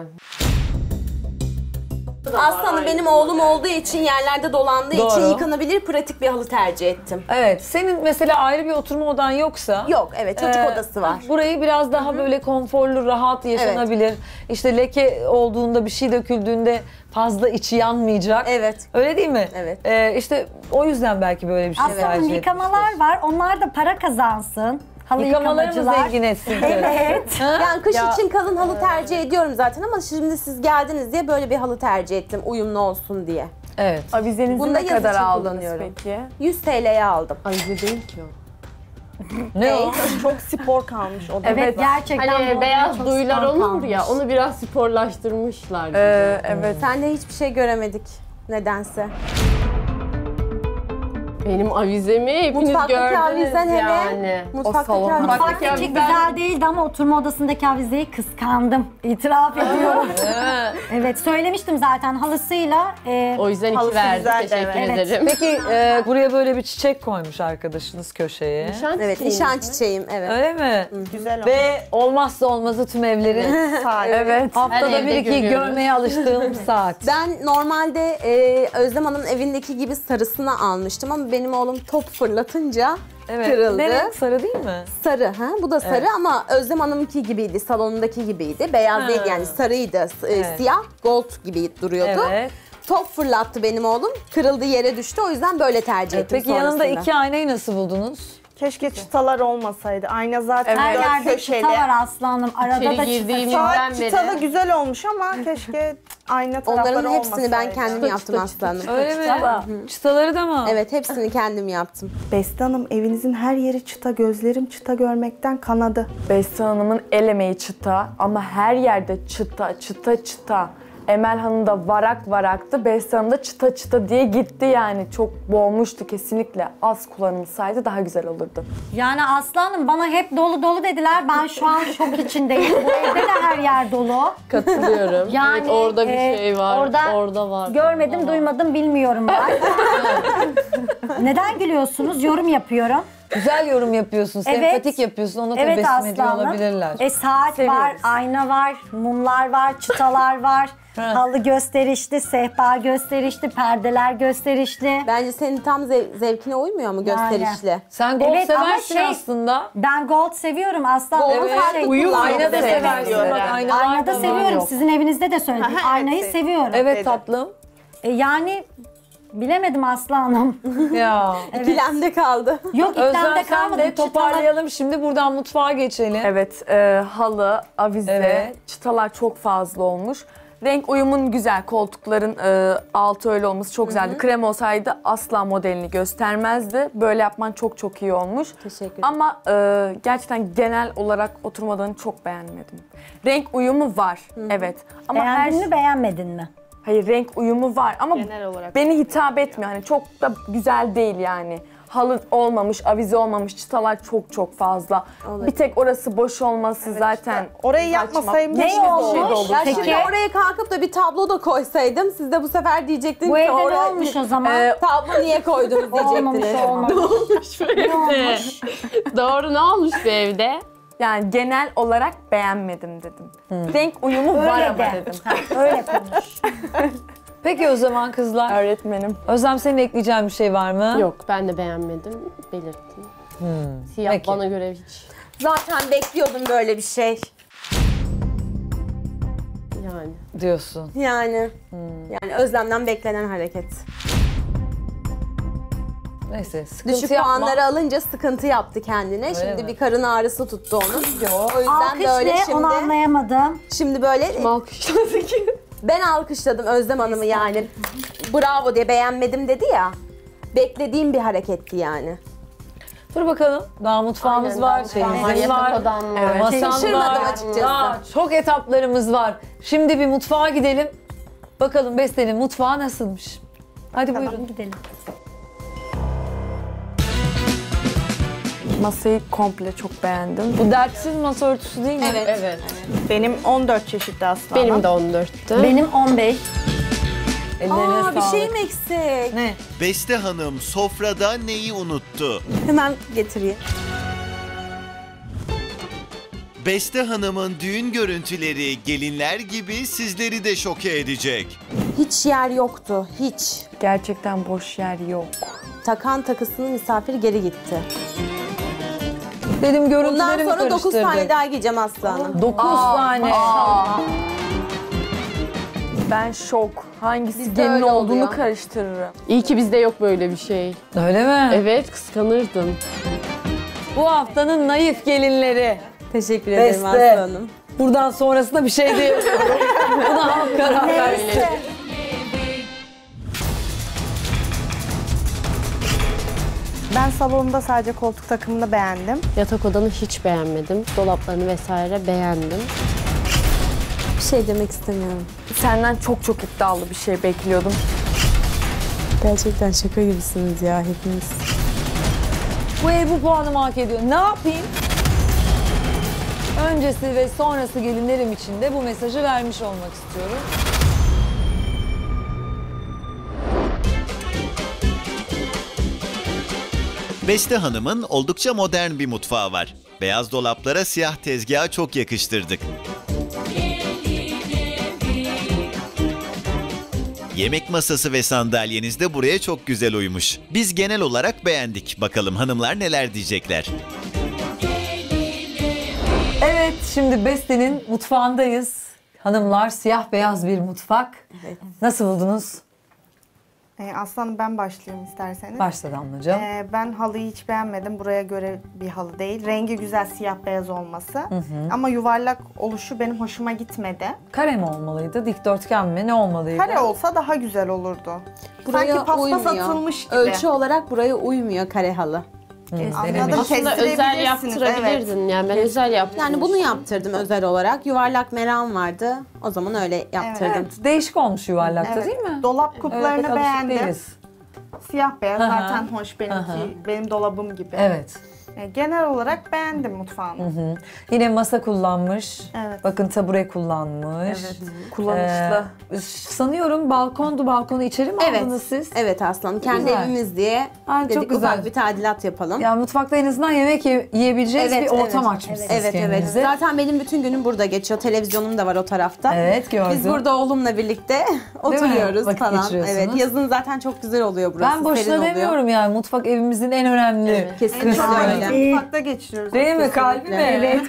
Aslanım benim oğlum olduğu için, yerlerde dolandığı Doğru. için yıkanabilir, pratik bir halı tercih ettim. Evet, senin mesela ayrı bir oturma odan yoksa... Yok, evet, çocuk e, odası var. Burayı biraz daha Hı-hı. böyle konforlu, rahat yaşanabilir. Evet. İşte leke olduğunda, bir şey döküldüğünde fazla içi yanmayacak. Evet. Öyle değil mi? Evet. E, işte o yüzden belki böyle bir şey Aslanım, tercih etmiştir. Aslanım yıkamalar var, onlar da para kazansın. Halı yıkamalarımız zengin etsin. Evet. Yani kış ya, için kalın halı tercih ediyorum zaten ama şimdi siz geldiniz diye böyle bir halı tercih ettim. Uyumlu olsun diye. Evet. Avizenizi ne kadar aldınız peki? yüz TL'ye aldım. Avize değil ki o. Ne o? Çok spor kalmış o da. Evet gerçekten. Hani beyaz duyular olur ya, onu biraz sporlaştırmışlar. Ee, evet. Sen de hiçbir şey göremedik nedense. Benim avizemi hepiniz mutfaktaki gördünüz yani. Hele, mutfaktaki avizen hele. Mutfaktaki avizen güzel değildi ama oturma odasındaki avizeyi kıskandım. İtiraf ediyorum. Evet söylemiştim zaten halısıyla. E, o yüzden iki verdi. Teşekkür evet. ederim. Peki e, buraya böyle bir çiçek koymuş arkadaşınız köşeye. Nişan evet, nişan çiçeğim. Evet. Öyle mi? Hı. Güzel olmuş. Ve olmazsa olmazı tüm evlerin saat. Evet. Haftada bir iki görmeye alıştığım saat. Ben normalde e, Özlem Hanım'ın evindeki gibi sarısını almıştım ama benim oğlum top fırlatınca evet. kırıldı. Ne, sarı değil mi? Sarı. Ha? Bu da sarı evet. ama Özlem Hanım'ınki gibiydi, salonundaki gibiydi. Beyaz ha. değil yani sarıydı, evet. siyah, gold gibi duruyordu. Evet. Top fırlattı benim oğlum, kırıldı yere düştü. O yüzden böyle tercih ettim evet, Peki sonrasında. Yanında iki aynayı nasıl buldunuz? Keşke çıtalar olmasaydı. Ayna zaten evet. dört Her yerde çıta var aslanım. Arada İçeri da çıta. Çıta da güzel olmuş ama keşke ayna tarafları olmasaydı. Onların hepsini ben kendim çıta, yaptım aslanım. Öyle mi? Çıta. Çıtaları da mı? Evet hepsini kendim yaptım. Beste Hanım evinizin her yeri çıta. Gözlerim çıta görmekten kanadı. Beste Hanım'ın el emeği çıta ama her yerde çıta çıta çıta. Emel Hanım da varak varaktı, Beste Hanım da çıta çıta diye gitti yani. Çok boğmuştu kesinlikle. Az kullanılsaydı daha güzel olurdu. Yani Aslı Hanım bana hep dolu dolu dediler. Ben şu an şok içindeyim. Bu evde de her yer dolu. Katılıyorum. Yani evet, orada bir e, şey var. Orada, orada var. Görmedim, ama. Duymadım, bilmiyorum ben. Neden gülüyorsunuz? Yorum yapıyorum. Güzel yorum yapıyorsun, evet. sempatik yapıyorsun, onu evet, tebessüm ediyor olabilirler. E, saat Seviyoruz. Var, ayna var, mumlar var, çıtalar var. Halı gösterişli, sehpa gösterişli, perdeler gösterişli. Bence senin tam zev zevkine uymuyor mu gösterişli? Yani. Sen gold evet, seversin şey, aslında. Ben gold seviyorum aslında. Gold evet. şey uyum, aynada da seversin. Aynada, aynada seviyorum, yok. Sizin evinizde de söyledim. Ha, aynayı seviyorum. Evet dedim. Tatlım. E, yani... Bilemedim Aslı Hanım. Ya. Evet. İkilemde kaldı. Yok iklemde kalmadı. De toparlayalım şimdi buradan mutfağa geçelim. Evet e, halı, avize, evet. çıtalar çok fazla olmuş. Renk uyumun güzel, koltukların e, altı öyle olması çok güzeldi. Hı-hı. Krem olsaydı asla modelini göstermezdi. Böyle yapman çok çok iyi olmuş. Teşekkür ederim. Ama e, gerçekten genel olarak oturmadan çok beğenmedim. Renk uyumu var, Hı-hı. evet. Ama beğendin her... mi beğenmedin mi? Hayır renk uyumu var ama beni hitap etmiyor. Hani çok da güzel değil yani. Halı olmamış, avize olmamış, çıtalar çok çok fazla. Olabilir. Bir tek orası boş olması evet, zaten. İşte. Orayı yapmasaydım ne olmuş? Ya Peki. şimdi oraya kalkıp da bir tablo da koysaydım siz de bu sefer diyecektiniz bu ki oraya olmuş o zaman. E, tablo niye koydunuz diyecektiniz. Olmamış, olmamış. Ne olmuş bu evde? Ne olmuş? Doğru ne olmuş bu evde? Yani genel olarak beğenmedim dedim. Hmm. Renk uyumu Öyle var de. Ama dedim. Ha, öyle konuş. Peki o zaman kızlar. Öğretmenim. Özlem senin ekleyeceğin bir şey var mı? Yok ben de beğenmedim. Belirttim. Hmm. Siyah Peki. bana göre hiç. Zaten bekliyordum böyle bir şey. Yani. Diyorsun. Yani. Hmm. Yani Özlem'den beklenen hareket. Neyse, Düşük yapma. Puanları alınca sıkıntı yaptı kendine. Öyle şimdi mi? Bir karın ağrısı tuttu onu. Yo. O yüzden Alkış böyle ne? Şimdi... Onu anlayamadım. Şimdi böyle... Kim alkışladı ki? Ben alkışladım Özlem Hanım'ı yani. Bravo diye beğenmedim dedi ya. Beklediğim bir hareketti yani. Dur bakalım. Daha mutfağımız Aynen, var, şeyimiz var, evet. masam var. Açıkçası. Daha çok etaplarımız var. Şimdi bir mutfağa gidelim. Bakalım Beste'nin mutfağı nasılmış? Hadi tamam, buyurun gidelim. Masayı komple çok beğendim. Bu dertsiz masa örtüsü değil mi? Evet. Evet. Benim on dört çeşitli aslında. Benim de on dörttü. Benim on beş. Ellerine Aa, sağlık. Bir şeyim eksik. Ne? Beste Hanım sofrada neyi unuttu? Hemen getireyim. Beste Hanım'ın düğün görüntüleri gelinler gibi sizleri de şoke edecek. Hiç yer yoktu, hiç. Gerçekten boş yer yok. Takan takısının misafir geri gitti. Dedim görüntülerimi karıştırdık. Bundan sonra dokuz tane daha giyeceğim Aslı Hanım. dokuz tane. Aa. Ben şok. Hangisi biz gelin olduğunu oluyor. Karıştırırım. İyi ki bizde yok böyle bir şey. Öyle mi? Evet, kıskanırdım. Bu haftanın naif gelinleri. Teşekkür ederim Beste. Aslı Hanım. Buradan sonrasında bir şey değil. Buna halk karar vermeli. Ben salonumda sadece koltuk takımını beğendim. Yatak odanı hiç beğenmedim. Dolaplarını vesaire beğendim. Bir şey demek istemiyorum. Senden çok çok iddialı bir şey bekliyordum. Gerçekten şaka gibisiniz ya hepiniz. Bu ev bu puanımı hak ediyor. Ne yapayım? Öncesi ve sonrası gelinlerim için de bu mesajı vermiş olmak istiyorum. Beste Hanım'ın oldukça modern bir mutfağı var. Beyaz dolaplara siyah tezgaha çok yakıştırdık. Yemek masası ve sandalyeniz de buraya çok güzel uymuş. Biz genel olarak beğendik. Bakalım hanımlar neler diyecekler. Evet, şimdi Beste'nin mutfağındayız. Hanımlar, siyah beyaz bir mutfak. Evet. Nasıl buldunuz? Aslı Hanım, ben başlayayım isterseniz. Başla Damlacığım. Ee, ben halıyı hiç beğenmedim. Buraya göre bir halı değil. Rengi güzel, siyah beyaz olması. Hı hı. Ama yuvarlak oluşu benim hoşuma gitmedi. Kare mi olmalıydı? Dikdörtgen mi? Ne olmalıydı? Kare olsa daha güzel olurdu. Buraya sanki paspas atılmış gibi. Ölçü olarak buraya uymuyor kare halı. Anladım. Aslında özel yaptırabilirdin. Evet. Yani ben evet. özel yaptırdım. Yani bunu yaptırdım özel olarak. Yuvarlak meram vardı. O zaman öyle yaptırdım. Evet. Değişik olmuş yuvarlakta evet. değil mi? Dolap kuplarını evet, beğendim. Değiliz. Siyah beyaz Aha. zaten hoş benimki. Aha. Benim dolabım gibi. Evet. Genel olarak beğendim mutfağını. Hı hı. Yine masa kullanmış. Evet. Bakın tabure kullanmış. Evet. Kullanışlı. Ee, sanıyorum balkondu. Balkonu içeri mi evet. aldınız siz? Evet aslanım. Kendi güzel. Evimiz diye Aa, dedik çok güzel. Ufak bir tadilat yapalım. Yani mutfakta en azından yemek ye yiyebileceğiz evet, bir ortam evet. açmışsınız evet, kendinize. Evet. Zaten benim bütün günüm burada geçiyor. Televizyonum da var o tarafta. Evet gördüm. Biz burada oğlumla birlikte oturuyoruz falan. Evet. Yazın zaten çok güzel oluyor burası. Ben boşuna demiyorum yani. Mutfak evimizin en önemli evet. kesinlikle. Evet. Mutfakta geçiriyoruz. Değil mi? Kalbi mi? Evet.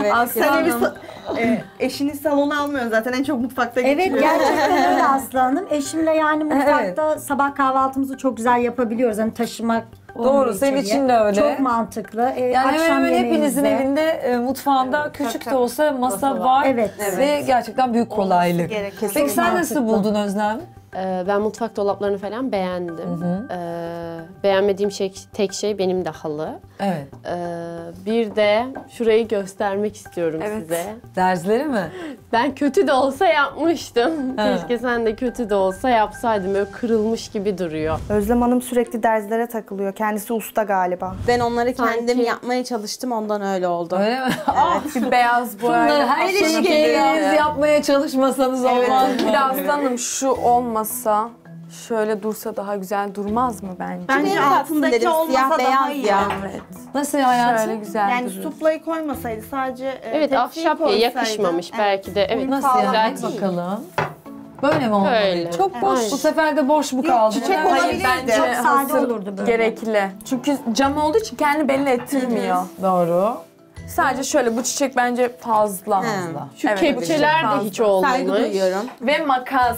evet. Aslı Hanım. E, eşini salona almıyor zaten. En çok mutfakta geçiriyor. Evet gerçekten öyle Aslı Hanım. Eşimle yani mutfakta evet. sabah kahvaltımızı çok güzel yapabiliyoruz. Hani taşımak. Doğru senin içeriye. için de öyle. Çok mantıklı. Ee, yani akşam hemen hemen hepinizin evinde e, mutfağında evet, küçük tak, de olsa masa tak, var. Evet. Ve evet. gerçekten büyük kolaylık. Peki sen nasıl buldun Özlem? Ben mutfak dolaplarını falan beğendim. Hı hı. Ee, beğenmediğim şey, tek şey benim de halı. Evet. Ee, bir de şurayı göstermek istiyorum evet. size. Derzleri mi? Ben kötü de olsa yapmıştım. Ha. Keşke sen de kötü de olsa yapsaydım. Böyle kırılmış gibi duruyor. Özlem Hanım sürekli derzlere takılıyor. Kendisi usta galiba. Ben onları Sanki... kendim yapmaya çalıştım. Ondan öyle oldu. Öyle mi? Evet. Beyaz boya. Bunları her ilişkileriniz yapmaya çalışmasanız evet. olmaz. Biraz hanım şu olmaz. Masa şöyle dursa daha güzel durmaz mı bence? Bence altındaki olmasa daha iyi. Ya. Evet. Nasıl hayatım? Şöyle güzel yani duruyor. Suplayı koymasaydı sadece... Evet ahşap yakışmamış evet. belki de. Evet. Nasıl yani? Bakalım. Böyle mi oldu? Böyle. Çok evet. boş. Bu sefer de boş mu kaldı? Çiçek evet. olabilirdi. Bence çok sade olurdu böyle. Gerekli. Çünkü cam olduğu için kendini belli ettirmiyor. Doğru. Sadece şöyle bu çiçek bence fazla. fazla. Şu evet, kepçeler de hiç olmamış. Saygı duyuyorum. Ve makas.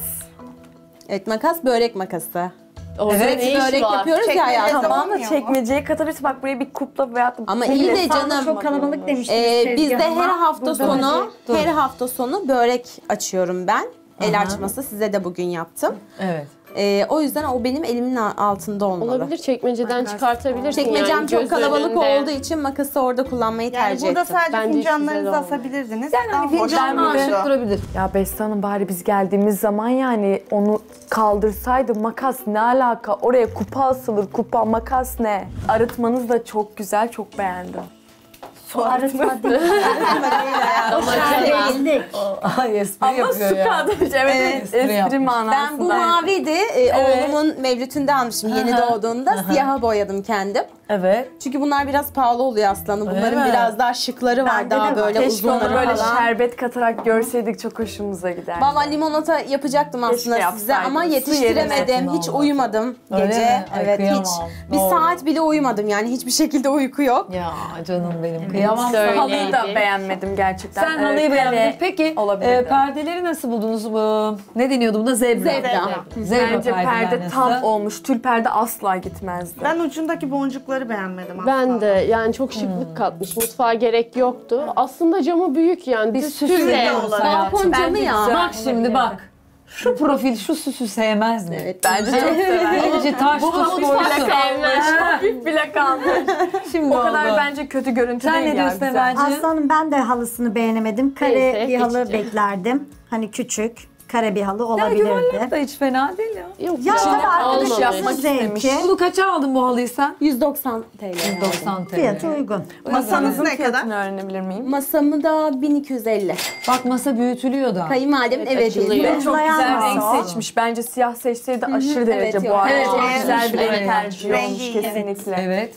Evet makas börek makası. O evet börek var. Yapıyoruz Çekmece ya hayatım. Tamam da çekmeceye katabiliriz. Bak buraya bir kupla veya ama iyi de canım. Çok kalabalık demiştim. Ee, biz de her hafta sonu Dur. her hafta sonu börek açıyorum ben. Aha. El açması size de bugün yaptım. Evet. Ee, o yüzden o benim elimin altında olmalı. Olabilir, çekmeceden çıkartabilirsin. Çekmecem yani çok kalabalık önünde olduğu için makası orada kullanmayı yani tercih burada ettim. Burada sadece bence fincanlarınızı asabilirdiniz. Yani hani fincanla aşık durabilir. Ya Beste Hanım, bari biz geldiğimiz zaman yani onu kaldırsaydı. Makas ne alaka? Oraya kupa asılır, kupa, makas ne? Arıtmanız da çok güzel, çok beğendim. Su arıtma değil. Arıtma değil hayatım. Şarebildik. Espri yapıyor ya. Ama su kaldı. Evet, espri manasında. Ben bu maviydi. Oğlumun mevlütünde almışım yeni doğduğunda. Siyaha boyadım kendim. Evet. Çünkü bunlar biraz pahalı oluyor aslanım. Bunların biraz daha şıkları var. Daha böyle uzunları böyle şerbet katarak görseydik çok hoşumuza giderdi. Valla limonata yapacaktım aslında size ama yetiştiremedim. Hiç uyumadım gece. Evet, hiç. Bir saat bile uyumadım yani. Hiçbir şekilde uyku yok. Ya canım benim. Halıyı da beğenmedim gerçekten. Sen halıyı evet, beğenmedin. Peki e, perdeleri nasıl buldunuz? Bu, ne deniyordu buna? Zebra. Zebra. Zebra. Bence perde tam nasıl olmuş. Tül perde asla gitmezdi. Ben ucundaki boncukları beğenmedim aslında. Ben de yani çok şıklık hmm. katmış. Mutfağa gerek yoktu. Aslında camı büyük yani. Bir süsü de olabilir. Balkon camı ya. Bak şimdi bak. Şu profil, şu süsü sevmez mi? Evet, bence çok sever. Bence taş tuz bile kalmış, hafif bile kalmış. Şimdi o kadar oldu. Bence kötü görüntü sen değil ya. Sen ne diyorsun? Aslanım, ben de halısını beğenemedim. Kare neyse, bir halı geçeceğim beklerdim. Hani küçük, kare bir halı olabilirdi. Ya güvenlik de hiç fena değil ya. Yok, ya tabii arkadaş yapmak istemiş. Bunu kaça aldın bu halıyı sen? yüz doksan TL. yüz doksan TL. Fiyatı uygun. Masanız ne kadar? Öğrenebilir miyim? Masamı da bin iki yüz elli. Bak masa büyütülüyor da. Kayınvalidem evet dedi. Çok güzel renk seçmiş. Bence siyah seçseydi aşırı derece bu arada. Evet, güzel bir renk tercih olmuş kesinlikle. Evet.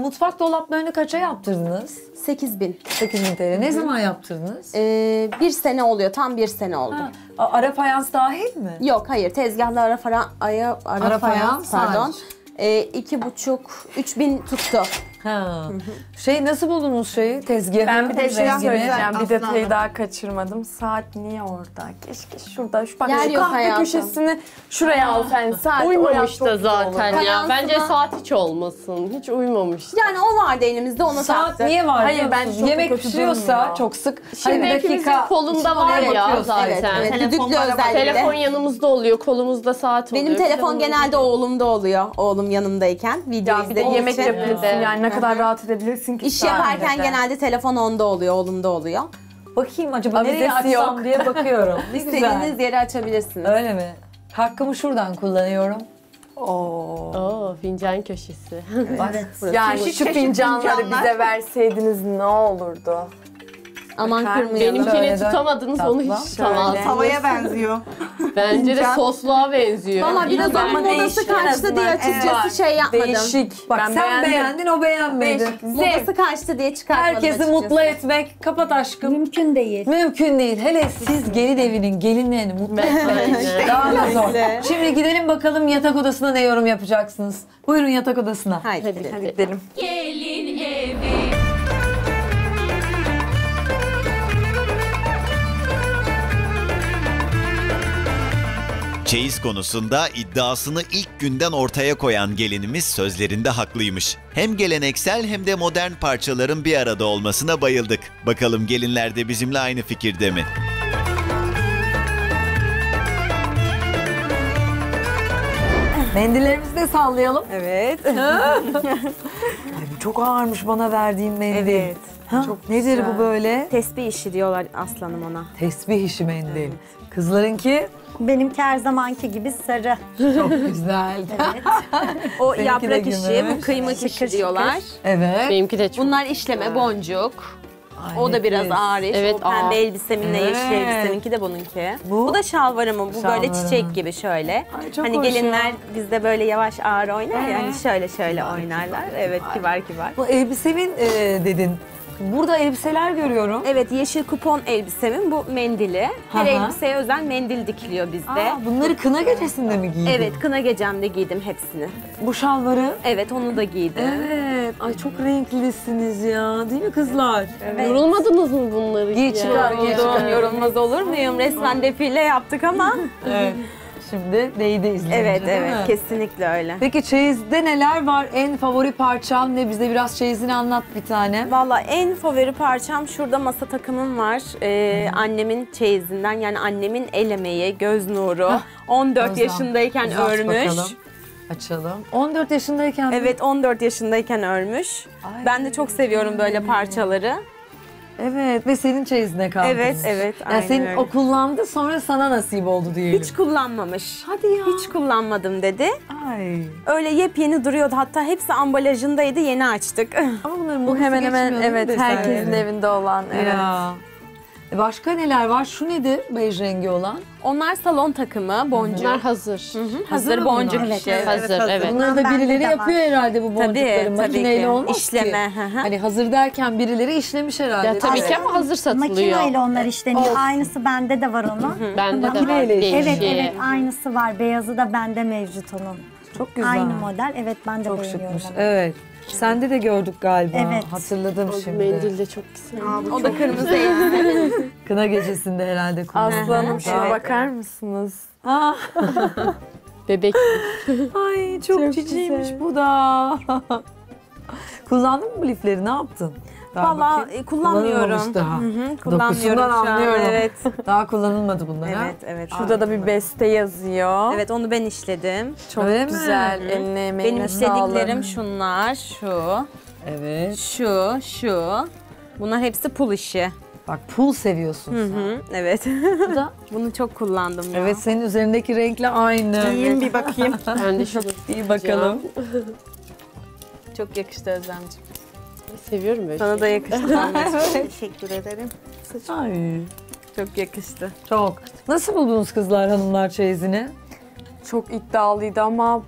Mutfak dolaplarını kaça yaptırdınız? sekiz bin. sekiz bin TL. Ne zaman yaptırdınız? Ee, bir sene oluyor. Tam bir sene oldu. Ha, ara fayans dahil mi? Yok, hayır. Tezgahlı ara, fara, ara, ara, ara fayans, fayans pardon. Ee, iki buçuk, üç bin tuttu. Ha. Şey, nasıl buldunuz şeyi, tezgahı? Ben bir de bir şey söyleyeceğim, bir detayı daha kaçırmadım. Saat niye orada? Keşke şurada, şu bak, şu kahve köşesini şuraya al sen. Saat uymamış da zaten ya. Bence saat hiç olmasın, hiç uymamış. Yani o vardı elimizde, ona saat taktık. Niye vardı? Hayır, ben çok yemek pişiriyorsa çok sık. Şimdi hani dakika kolunda var ya zaten. Evet, evet. Düdüklü özellikle. Telefon yanımızda oluyor, kolumuzda saat oluyor. Benim telefon genelde oğlumda oluyor, oğlum yanımdayken. Video izlediğim için. Yemek yapıyorsun yani. Ne kadar rahat edebilirsin ki? İş yaparken neden? Genelde telefon onda oluyor, oğlumda oluyor. Bakayım acaba nereye açsam yok diye bakıyorum. İstediğiniz yeri açabilirsiniz. Öyle mi? Hakkımı şuradan kullanıyorum. Oo. Oo, fincan köşesi. Evet. Yani şu çeşit fincanları fincanlar bize verseydiniz ne olurdu? Aman kırmayalım. Benimkini tutamadınız, tatlı onu hiç tutamadınız. Tavaya benziyor. Bence de sosluğa benziyor. Valla biraz onun odası kaçtı diye açıkçası evet şey yapmadım. Değişik. Bak ben sen beğendim, beğendin, o beğenmedi. Odası kaçtı diye çıkartmadım. Herkesi açıkçası mutlu etmek, kapat aşkım. Mümkün değil. Mümkün değil. Hele siz gelin evinin gelinlerini mutlu etmek daha da zor. Şimdi gidelim bakalım yatak odasına ne yorum yapacaksınız. Buyurun yatak odasına. Haydi, hadi, hadi gidelim. Gelin evi. Çeyiz konusunda iddiasını ilk günden ortaya koyan gelinimiz sözlerinde haklıymış. Hem geleneksel hem de modern parçaların bir arada olmasına bayıldık. Bakalım gelinler de bizimle aynı fikirde mi? Mendillerimizi de sallayalım. Evet. Ay, çok ağırmış bana verdiğin mendil. Evet. Ha, çok nedir güzel bu böyle? Tesbih işi diyorlar aslanım ona. Tesbih işi mendil. Evet. Kızlarınki? Benimki her zamanki gibi sarı. Çok güzel. Evet. O seninki yaprak işi, bu kıymak şıkır işi şıkır diyorlar. Evet. Benimki de çok. Bunlar işleme, evet, boncuk. Ay, o da biraz ağır iş. Evet, o pembe elbisemin ne yeşil elbiseninki de bununki. Bu, bu da şalvarımın. Bu şalvarım böyle çiçek gibi şöyle. Ay, çok hani hoş gelinler ya bizde böyle yavaş ağır oynar ya. Hani şöyle şöyle ay, oynarlar. Ay, evet, ay, kibar kibar. Bu elbisemin e, dedin. Burada elbiseler görüyorum. Evet, yeşil kupon elbisemin bu mendili. Her aha elbiseye özel mendil dikiliyor bizde. Aa, bunları kına gecesinde mi giydin? Evet, kına gecemde giydim hepsini. Bu şalvarı? Evet, onu da giydim. Evet, ay çok renklisiniz ya, değil mi kızlar? Evet. Yorulmadınız mı bunları? Geç, yorulmaz olur muyum? Resmen defile yaptık ama. Evet. şimdi. Değdi izleyince, evet, değil evet, mi? Kesinlikle öyle. Peki çeyizde neler var? En favori parçan ne? Bize biraz çeyizini anlat bir tane. Valla en favori parçam şurada masa takımım var. Ee, hmm. Annemin çeyizinden, yani annemin el emeği, göz nuru. Hah. on dört Özlem. Yaşındayken Özlem. Örmüş. Bakalım. Açalım. on dört yaşındayken mi? Evet, on dört yaşındayken örmüş. Ay. Ben de çok seviyorum böyle parçaları. Evet ve senin çeyizine kaldı. Evet, evet. Yani senin öyle. O kullandı, sonra sana nasip oldu diyelim. Hiç kullanmamış. Hadi ya. Hiç kullanmadım dedi. Ay. Öyle yepyeni duruyordu. Hatta hepsi ambalajındaydı. Yeni açtık. Ama bunların bu hemen hemen evet herkesin evinde olan. Evet. Ya. Başka neler var? Şu nedir bej rengi olan? Onlar salon takımı, boncuk. Bunlar hazır. Hı hı. Hazır, hazır boncuk evet, işi. Evet, hazır, evet. Bunları da birileri yapıyor herhalde bu boncukları. Makineyle olmaz işleme. Ki. Hani hazır derken birileri işlemiş herhalde. Ya, tabii ki ama hazır satılıyor. Makineyle onlar işleniyor. Evet. Aynısı bende de var onun. Bende de var. Evet, evet aynısı var. Beyazı da bende mevcut onun. Çok güzel. Aynı model. Evet, ben de çok beğeniyorum. Çok şıkmış. Evet. Sende de gördük galiba. Evet. Hatırladım o şimdi. Mendil de çok güzel. Aa, o da kırmızı yani. Kına gecesinde herhalde kullanılmış. Aslı Hanım şuna evet. Bakar mısınız? Aa. Bebek. Ay çok, çok ciciymiş güzel. Bu da. Kullandın mı bu lifleri, ne yaptın? Valla e, kullanmıyorum. Daha. Hı hı, kullanmıyorum şu an. Evet. Daha kullanılmadı bunlar. Evet, evet. Şurada Aa, da bir beste yazıyor. Evet, onu ben işledim. Çok öyle güzel. Mi? Eline emeğine benim işlediklerim şunlar, şu. Evet. Şu, şu. Bunlar hepsi pul işi. Bak pul seviyorsun hı hı, sen. Evet. Bu da, bunu çok kullandım. Ya. Evet, senin üzerindeki renkle aynı. Giyeyim bir bakayım. Ben de şunu bir bakalım. Çok yakıştı Özlemciğim. Seviyorum böyle. Sana da yakıştı. Teşekkür ederim. Ay. Çok yakıştı. Çok. Nasıl buldunuz kızlar, hanımlar çeyizini? Çok iddialıydı ama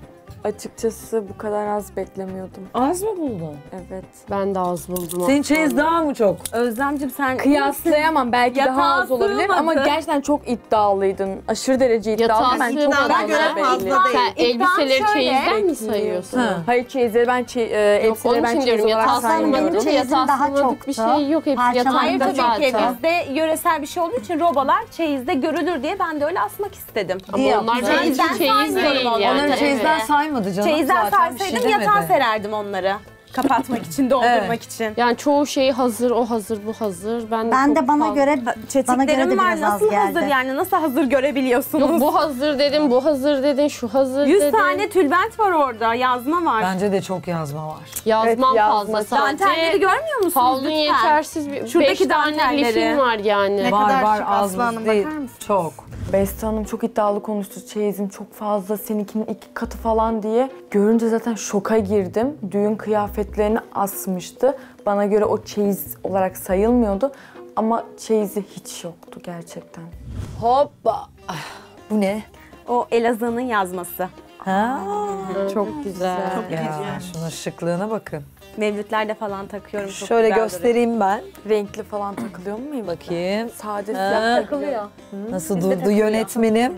açıkçası bu kadar az beklemiyordum. Az mı buldun? Evet. Ben de az buldum. Senin çeyiz daha mı çok? Özlemciğim sen... Kıyaslayamam. Belki daha az olabilir ama gerçekten çok iddialıydın. Aşırı derece iddialı. Ben çok adamlar belli. Sen elbiseleri çeyizden mi sayıyorsun? Hayır çeyizleri ben elbiseleri ben çeyiz olarak sayıyorum. Yatağı daha çok bir şey yok. Hayır tabii ki bizde yöresel bir şey olduğu için robalar çeyizde görülür diye ben de öyle asmak istedim. Ama onlar çeyizden saymıyorum. Onları çeyizden saymıyorum. Çeyizden sarsaydım şey yatağa sererdim onları. Kapatmak için, dondurmak evet. için. Yani çoğu şey hazır, o hazır, bu hazır. Ben, ben de bana göre, bana göre de biraz az geldi. Hazır yani nasıl hazır görebiliyorsunuz? Yok, bu hazır dedim, bu hazır dedin, şu hazır yüz dedim. yüz tane tülbent var orada, yazma var. Bence de çok yazma var. Yazmam evet, fazla sadece. Dantelleri görmüyor musunuz? Havlun yetersiz bir şuradaki beş tane lifin var yani. Ne var, kadar var, şık Aslı Hanım bakar mısınız? Çok. Beste Hanım çok iddialı konuştu. Çeyizim çok fazla, seninkinin iki katı falan diye. Görünce zaten şoka girdim. Düğün kıyafetlerini asmıştı. Bana göre o çeyiz olarak sayılmıyordu. Ama çeyizi hiç yoktu gerçekten. Hoppa! Bu ne? O Elazığ'ın yazması. Ha, çok güzel. Çok güzel. Ya, şunun şıklığına bakın. Mevlütlerde falan takıyorum. Çok şöyle göstereyim ben. Renkli falan takılıyor muyum? Bakayım. Sade siyah takılıyor. Hı? Nasıl Biz durdu yönetmenim?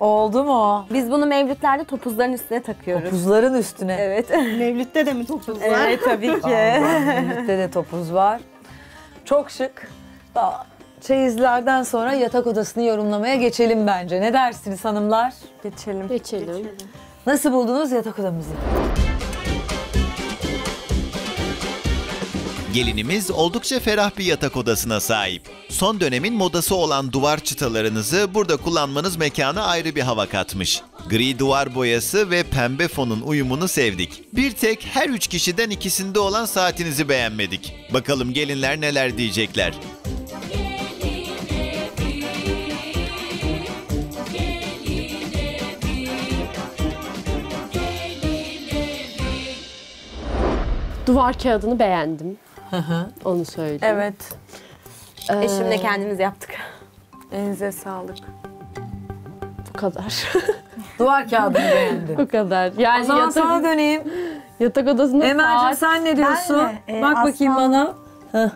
Oldu mu? Biz bunu mevlütlerde topuzların üstüne takıyoruz. Topuzların üstüne? Evet. Mevlütte de mi topuz var? Evet tabii ki. Mevlütte de topuz var. Çok şık. Daha. Çeyizlerden sonra yatak odasını yorumlamaya geçelim bence. Ne dersiniz hanımlar? Geçelim. Geçelim. geçelim. Nasıl buldunuz yatak odamızı? Gelinimiz oldukça ferah bir yatak odasına sahip. Son dönemin modası olan duvar çıtalarınızı burada kullanmanız mekana ayrı bir hava katmış. Gri duvar boyası ve pembe fonun uyumunu sevdik. Bir tek her üç kişiden ikisinde olan saatinizi beğenmedik. Bakalım gelinler neler diyecekler. Duvar kağıdını beğendim. Hı hı. Onu söyleyeyim. Evet. Ee, Eşimle kendimiz yaptık. Elinize sağlık. Bu kadar. Duvar kağıdını beğendim. Bu kadar. Yani o zaman yatak... sana döneyim. Yatak odasında Emel'cim saat... sen ne diyorsun? Ee, Bak aslan... bakayım bana. Heh.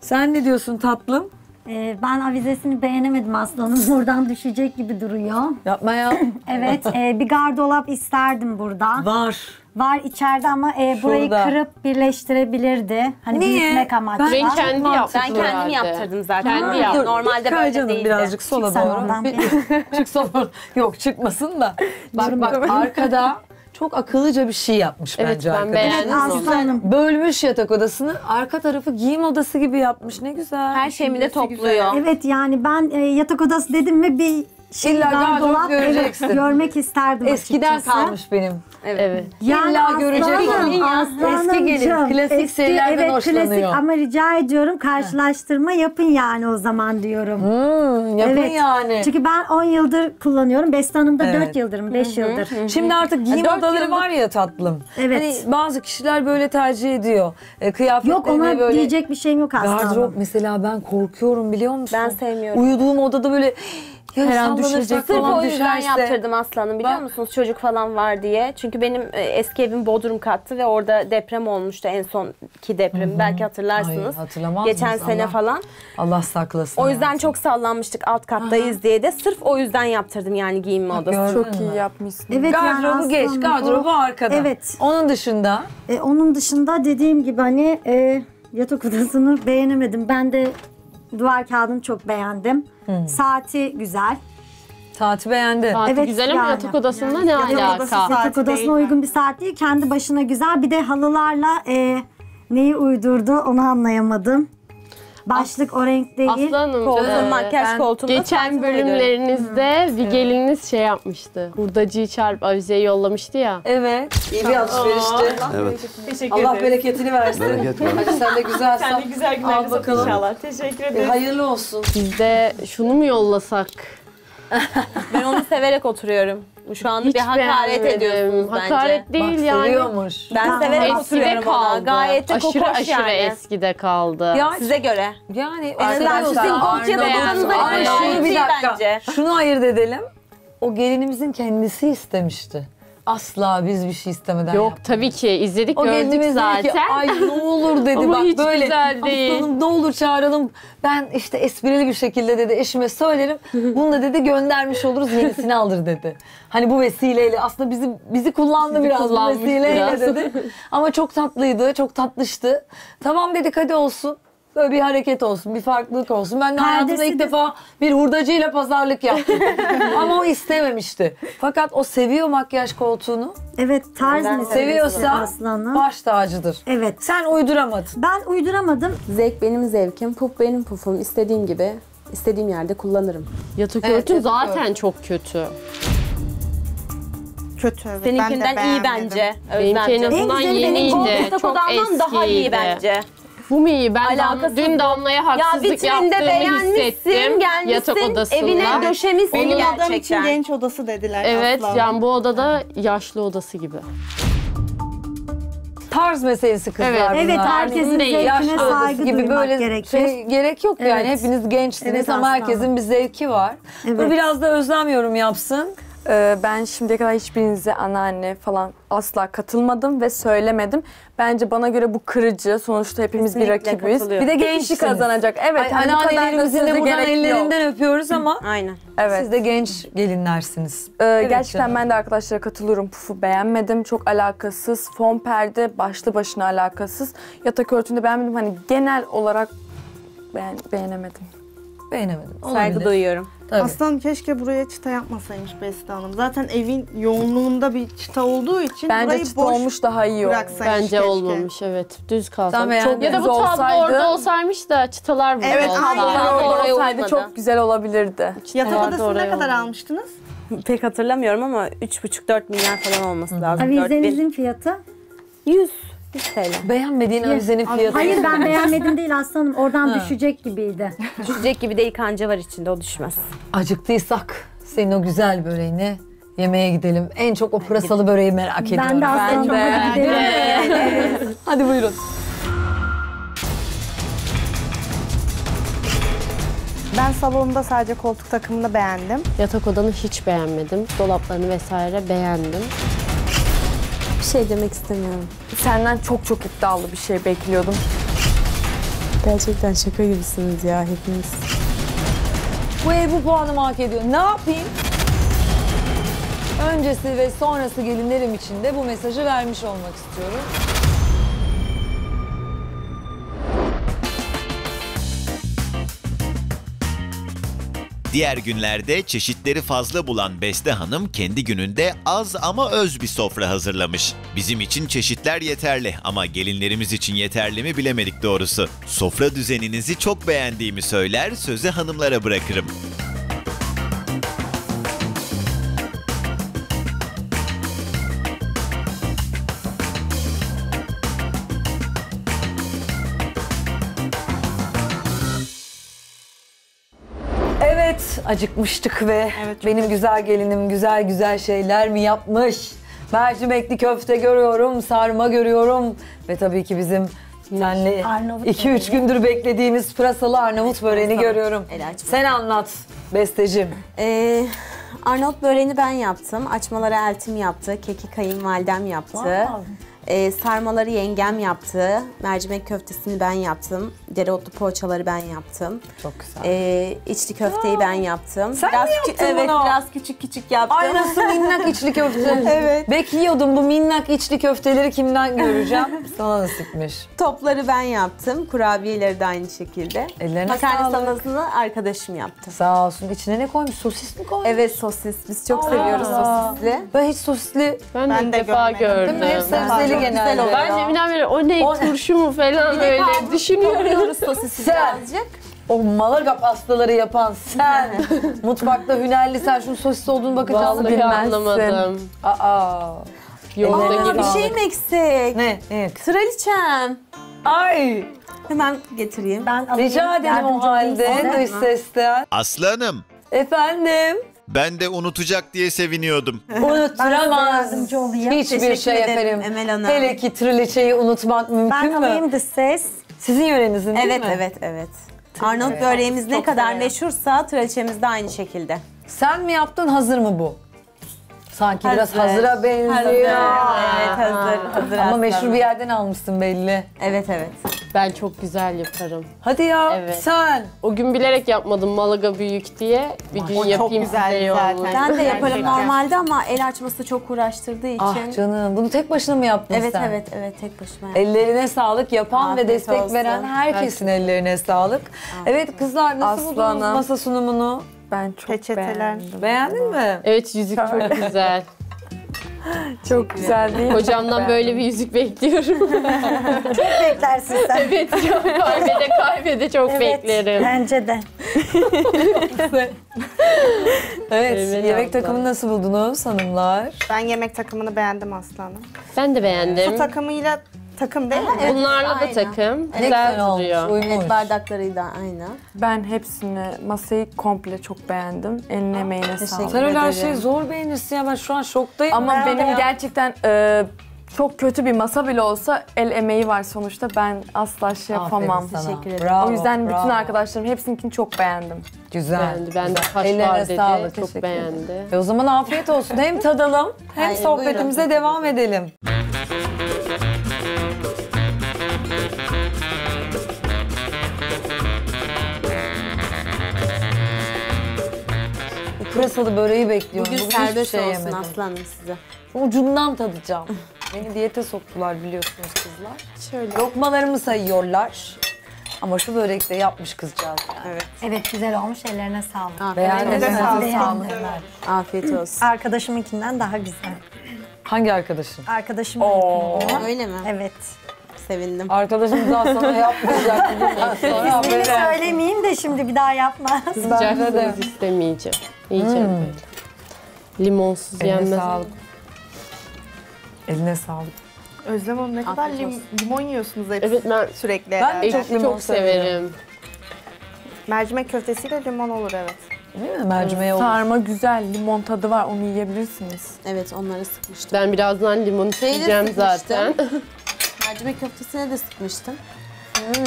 Sen ne diyorsun tatlım? Ee, ben avizesini beğenemedim aslanım. Buradan düşecek gibi duruyor. Yapma ya. Evet. E, bir gardırop isterdim burada. Var. Var içeride ama e, burayı kırıp birleştirebilirdi. Hani niye? Büyütmek amaçlı. Ben kendim yaptım. Ben kendim yaptırdım zaten. Kendim yaptım. Normalde böyle canım, değildi. Birazcık sola çık doğru. Çık sola. Yok çıkmasın da. Bak bak arkada. Çok akıllıca bir şey yapmış evet, bence arkadaşınız. Ben bölmüş yatak odasını, arka tarafı giyim odası gibi yapmış. Ne güzel. Her şeyimi de topluyor. Güzel. Evet yani ben e, yatak odası dedim mi bir şey dolap göreceksin. Görmek isterdim eskiden açıkçası. Kalmış benim. Evet. evet. Yani İlla göreceksin. Eski gelin, klasik eski, şeylerden evet, hoşlanıyor. Klasik. Ama rica ediyorum karşılaştırma yapın yani o zaman diyorum. Hmm, yapın evet. yani. Çünkü ben on yıldır kullanıyorum. Beste Hanım'da evet. dört yıldır, beş yıldır. Hı hı hı. Şimdi artık giyim yani odaları yıldır. Var ya tatlım. Evet. Hani bazı kişiler böyle tercih ediyor. E, kıyafetlerine böyle. Yok ona böyle... diyecek bir şeyim yok aslında. Gardırop mesela ben korkuyorum biliyor musun? Ben sevmiyorum. Uyuduğum odada böyle... Ya her an düşecek falan düşerse. O yüzden yaptırdım Aslı Hanım biliyor bak. Musunuz çocuk falan var diye. Çünkü benim eski evim Bodrum kattı ve orada deprem olmuştu en sonki deprem. Hı-hı. Belki hatırlarsınız. Ay, hatırlamaz geçen mıyız? Sene Allah, falan. Allah saklasın. O yüzden yani. Çok sallanmıştık alt kattayız aha. diye de sırf o yüzden yaptırdım yani giyinme odası. Çok iyi yapmışsın. Evet, gardırobu yani geç, gardırobu arkada. Evet. Onun dışında? E, onun dışında dediğim gibi hani e, yatak odasını beğenemedim. Ben de duvar kağıdını çok beğendim. Hmm. Saati güzel. Saati beğendin. Saati evet, güzel ama yani. Yatak odasında yani, ne alaka? Odası, yatak odasına uygun bir saat değil. Kendi başına güzel. Bir de halılarla e, neyi uydurdu onu anlayamadım. Başlık As o renk değil. Aslı Hanım, Koltuğun, e, makyaj koltuğunda geçen bölümlerinizde hmm. bir geliniz evet. şey yapmıştı. Hurdacıyı çarp avizeyi yollamıştı ya. Evet. İyi bir alışverişti. Evet. Teşekkür Allah ederiz. Bereketini versin. Bereket hadi sen de güzel sap. Sen de güzel günler bakalım inşallah. Teşekkür ederiz. E, hayırlı olsun. Biz de şunu mu yollasak? Ben onu severek oturuyorum. Şu anda hiç bir hakaret ediyorsunuz hakaret bence. Hakaret değil bak, yani. Seviyormuş. Ben ya, severek oturuyorum ona. Gayet de kokoş yani. Aşırı aşırı eskide kaldı. Ya, size göre. Yani arkadaşlar Arnavut. Arnavut. Şunu bir dakika. Şunu ayırt edelim. O gelinimizin kendisi istemişti. Asla biz bir şey istemeden yok yaptık. Tabii ki izledik o gördük zaten. Ki, ay ne olur dedi bak hiç böyle aslanım ne olur çağıralım. Ben işte esprili bir şekilde dedi eşime söylerim. Bunu da dedi göndermiş oluruz yenisini alır dedi. Hani bu vesileyle aslında bizi bizi kullandı sizi biraz bu vesileyle biraz. Dedi. Ama çok tatlıydı çok tatlıştı. Tamam dedik hadi olsun. Böyle bir hareket olsun, bir farklılık olsun. Ben de hayatımda ilk de... defa bir hurdacıyla pazarlık yaptım. Ama o istememişti. Fakat o seviyor makyaj koltuğunu. Evet, tarz mı seviyorsa baş tacıdır. Evet. Sen uyduramadın. Ben uyduramadım. Zevk benim zevkim, puf benim pufum. İstediğim gibi, istediğim yerde kullanırım. Yatak evet, örtün zaten öyle. Çok kötü. Kötü. Seninkinden ben iyi bence. Benimki en azından yeniydi. Çok eskiydi. Daha iyi bence. Bu mu iyi? Ben dam, dün Damla'ya haksızlık ya, yaptığımı hissettim. Gelmişsin, yatak odasında. Evine döşemişsin benim gerçekten. Benim için genç odası dediler. Evet asla. Yani bu odada yaşlı odası gibi. Tarz meselesi kızlar evet, bunlar. Evet herkesin zevkine saygı gibi duymak böyle gerekir. Şey, gerek yok evet. yani hepiniz gençsiniz evet, ama herkesin bir zevki var. Evet. Bu biraz da Özlem yorum yapsın. Ben şimdiye kadar hiçbirinize anneanne falan asla katılmadım ve söylemedim. Bence bana göre bu kırıcı. Sonuçta hepimiz kesinlikle bir rakibiz. Katılıyor. Bir de gençlik kazanacak. Evet. Anneannelerimizin de buradan ellerinden öpüyoruz ama aynen. Evet. Siz de genç gelinlersiniz. Ee, evet, gerçekten canım. Ben de arkadaşlara katılıyorum. Pufu beğenmedim. Çok alakasız. Fon perde başlı başına alakasız. Yatak örtünü de beğenmedim. Hani genel olarak beğen beğenemedim. Beğenemedim. Olabilir. Saygı duyuyorum. Aslan keşke buraya çıta yapmasaymış Beste Hanım. Zaten evin yoğunluğunda bir çıta olduğu için bence burayı çıta boş olmuş daha iyi olur. Bence keşke. Olmamış evet. Düz kalsam. Çok ya da bu tablo orada olsaymış da çıtalar burada evet, olsaydı. Evet orada olsaydı çok güzel olabilirdi. Yatak odasını ne kadar almıştınız? Pek hatırlamıyorum ama üç buçuk dört milyar falan olması lazım. Avizenizin fiyatı? yüz. Beğenmediğin avizenin fiyatı. Hayır ben beğenmedim değil aslanım. Oradan ha. düşecek gibiydi. Düşecek gibi değil kanca var içinde o düşmez. Acıktıysak senin o güzel böreğini yemeğe gidelim. En çok o pırasalı böreği merak ediyorum. Ben de aslanım. Ben de. Ben de. Hadi buyurun. Ben salonda sadece koltuk takımını beğendim. Yatak odanı hiç beğenmedim. Dolaplarını vesaire beğendim. Bir şey demek istemiyorum. Senden çok çok iddialı bir şey bekliyordum. Gerçekten şaka gibisiniz ya hepiniz. Bu ev bu puanı hak ediyor. Ne yapayım? Öncesi ve sonrası gelinlerim için de bu mesajı vermiş olmak istiyorum. Diğer günlerde çeşitleri fazla bulan Beste Hanım kendi gününde az ama öz bir sofra hazırlamış. Bizim için çeşitler yeterli ama gelinlerimiz için yeterli mi bilemedik doğrusu. Sofra düzeninizi çok beğendiğimi söyler, sözü hanımlara bırakırım. Acıkmıştık ve evet, benim güzel gelinim güzel güzel şeyler mi yapmış? Mercimekli köfte görüyorum, sarma görüyorum ve tabii ki bizim senle iki üç gündür beklediğimiz pırasalı Arnavut böreğini görüyorum. Sen anlat besteciğim. Ee, Arnavut böreğini ben yaptım, açmaları eltim yaptı, keki kayınvalidem yaptı. Wow. Ee, sarmaları yengem yaptı, mercimek köftesini ben yaptım, dereotlu poğaçaları ben yaptım. Çok güzel. Ee, içli köfteyi Aa, ben yaptım. Sen biraz mi yaptın evet, bunu? Biraz küçük küçük yaptım. Ay nasıl minnak içli köfte. Evet. Bekliyordum bu minnak içli köfteleri kimden göreceğim? Sana nasipmiş. Topları ben yaptım, kurabiyeleri de aynı şekilde. Ellerine makarna sağlık. Salatasını arkadaşım yaptı. Sağ olsun. İçine ne koymuş? Sosis mi koymuş? Evet sosis. Biz çok Aa, seviyoruz sosisli. Ben hiç sosisli ben, ben de defa gördüm. Değil mi? Hep genelde. Güzel ben cebimden böyle o ne o turşu mu falan böyle düşünüyoruz sosisi birazcık. O Malaga pastaları yapan sen. Mutfakta hünerli sen şunun sosisi olduğunu bakacağını bilmezsin. Aa. Yok da bir şeyim eksik. Ne? Ne? Kraliçem. Ay. Hemen getireyim. Ben rica ederim o halde dış sesten. Aslı Hanım. Efendim. Ben de unutacak diye seviniyordum. Unutturamaz. Hiçbir şey ederim, efendim. Hele ki trileçeyi unutmak mümkün mü? Ben alayım da ses. Sizin yörenizin evet, değil mi? Evet, evet, evet. Arnavut böreğimiz ne kadar seviyorum. Meşhursa trileçemiz de aynı şekilde. Sen mi yaptın, hazır mı bu? Sanki hazır. Biraz hazıra benziyor. Hazır. Evet, hazır. hazır Ama hazır. Meşhur bir yerden almışsın belli. Evet, evet. Ben çok güzel yaparım. Hadi ya evet. Sen. O gün bilerek yapmadım Malaga büyük diye. Bir gün o yapayım size zaten. Ben de yaparım normalde ama el açması çok uğraştırdığı için. Ah canım bunu tek başına mı yaptın evet, sen? Evet evet evet tek başıma yaptım. Ellerine sağlık yapan afiyet ve destek olsun. Veren herkesin evet. Ellerine sağlık. Afiyet. Evet kızlar nasıl buldunuz masa sunumunu? Ben çok peçeteler. Beğendim. Beğendin mi? Evet yüzük çok güzel. Çok güzel değil mi? Hocamdan böyle bir yüzük bekliyorum. Çok beklersin sen. Evet, çok kaybede kaybede çok evet, beklerim. Bence de. Evet, Emel yemek abla. Takımını nasıl buldunuz hanımlar? Ben yemek takımını beğendim aslanım. Ben de beğendim. Su takımıyla takım değil mi? Evet, bunlarla aynen. Da takım. Evet, güzel oluyor. Evet, bardaklarıyla aynı. Ben hepsini, masayı komple çok beğendim. Eline emeğine sağlık. Sen öyle her şeyi zor beğenirsin ya ben şu an şoktayım. Ama ben benim gerçekten e, çok kötü bir masa bile olsa el emeği var sonuçta. Ben asla şey yapamam. Teşekkür ederim. Bravo, o yüzden bravo. Bütün arkadaşlarım hepsininkini çok beğendim. Güzel. Beğendi. Ben de kaş var dedi. Sağlık. Çok beğendi. E, o zaman afiyet olsun. Hem tadalım hem aynen, sohbetimize buyurun. Devam edelim. Pırasalı böreği bekliyorum. Bugün, Bugün serbest şey olsun aslanım size. Ucundan tadacağım. Beni diyete soktular biliyorsunuz kızlar. Şöyle. Lokmalarımı sayıyorlar. Ama şu börek de yapmış kızcağız yani. Evet. Evet güzel olmuş ellerine sağlık. Beğendiniz mi? Afiyet olsun. Arkadaşımınkinden daha güzel. Hangi arkadaşın? Arkadaşımınkinden. Öyle mi? Evet. Sevindim. Arkadaşımız daha sana yapmayacak. İsmini söylemeyeyim de şimdi bir daha yapmaz. Sıcaksız istemeyeceğim. İyicem hmm. Böyle. Limonsuz eline yenmez. Sağlık. Eline sağlık. Özlem Hanım ne kadar lim limon yiyorsunuz hepsi evet, ben, sürekli. Ben de çok, çok severim. Mercimek köftesiyle limon olur evet. Değil mi? Mercimeğe hmm. Olur. Sarma güzel, limon tadı var onu yiyebilirsiniz. Evet onları sıkmıştım. Ben birazdan limonu yiyeceğim zaten. Mercimek köftesine de sıkmıştım. Hmm.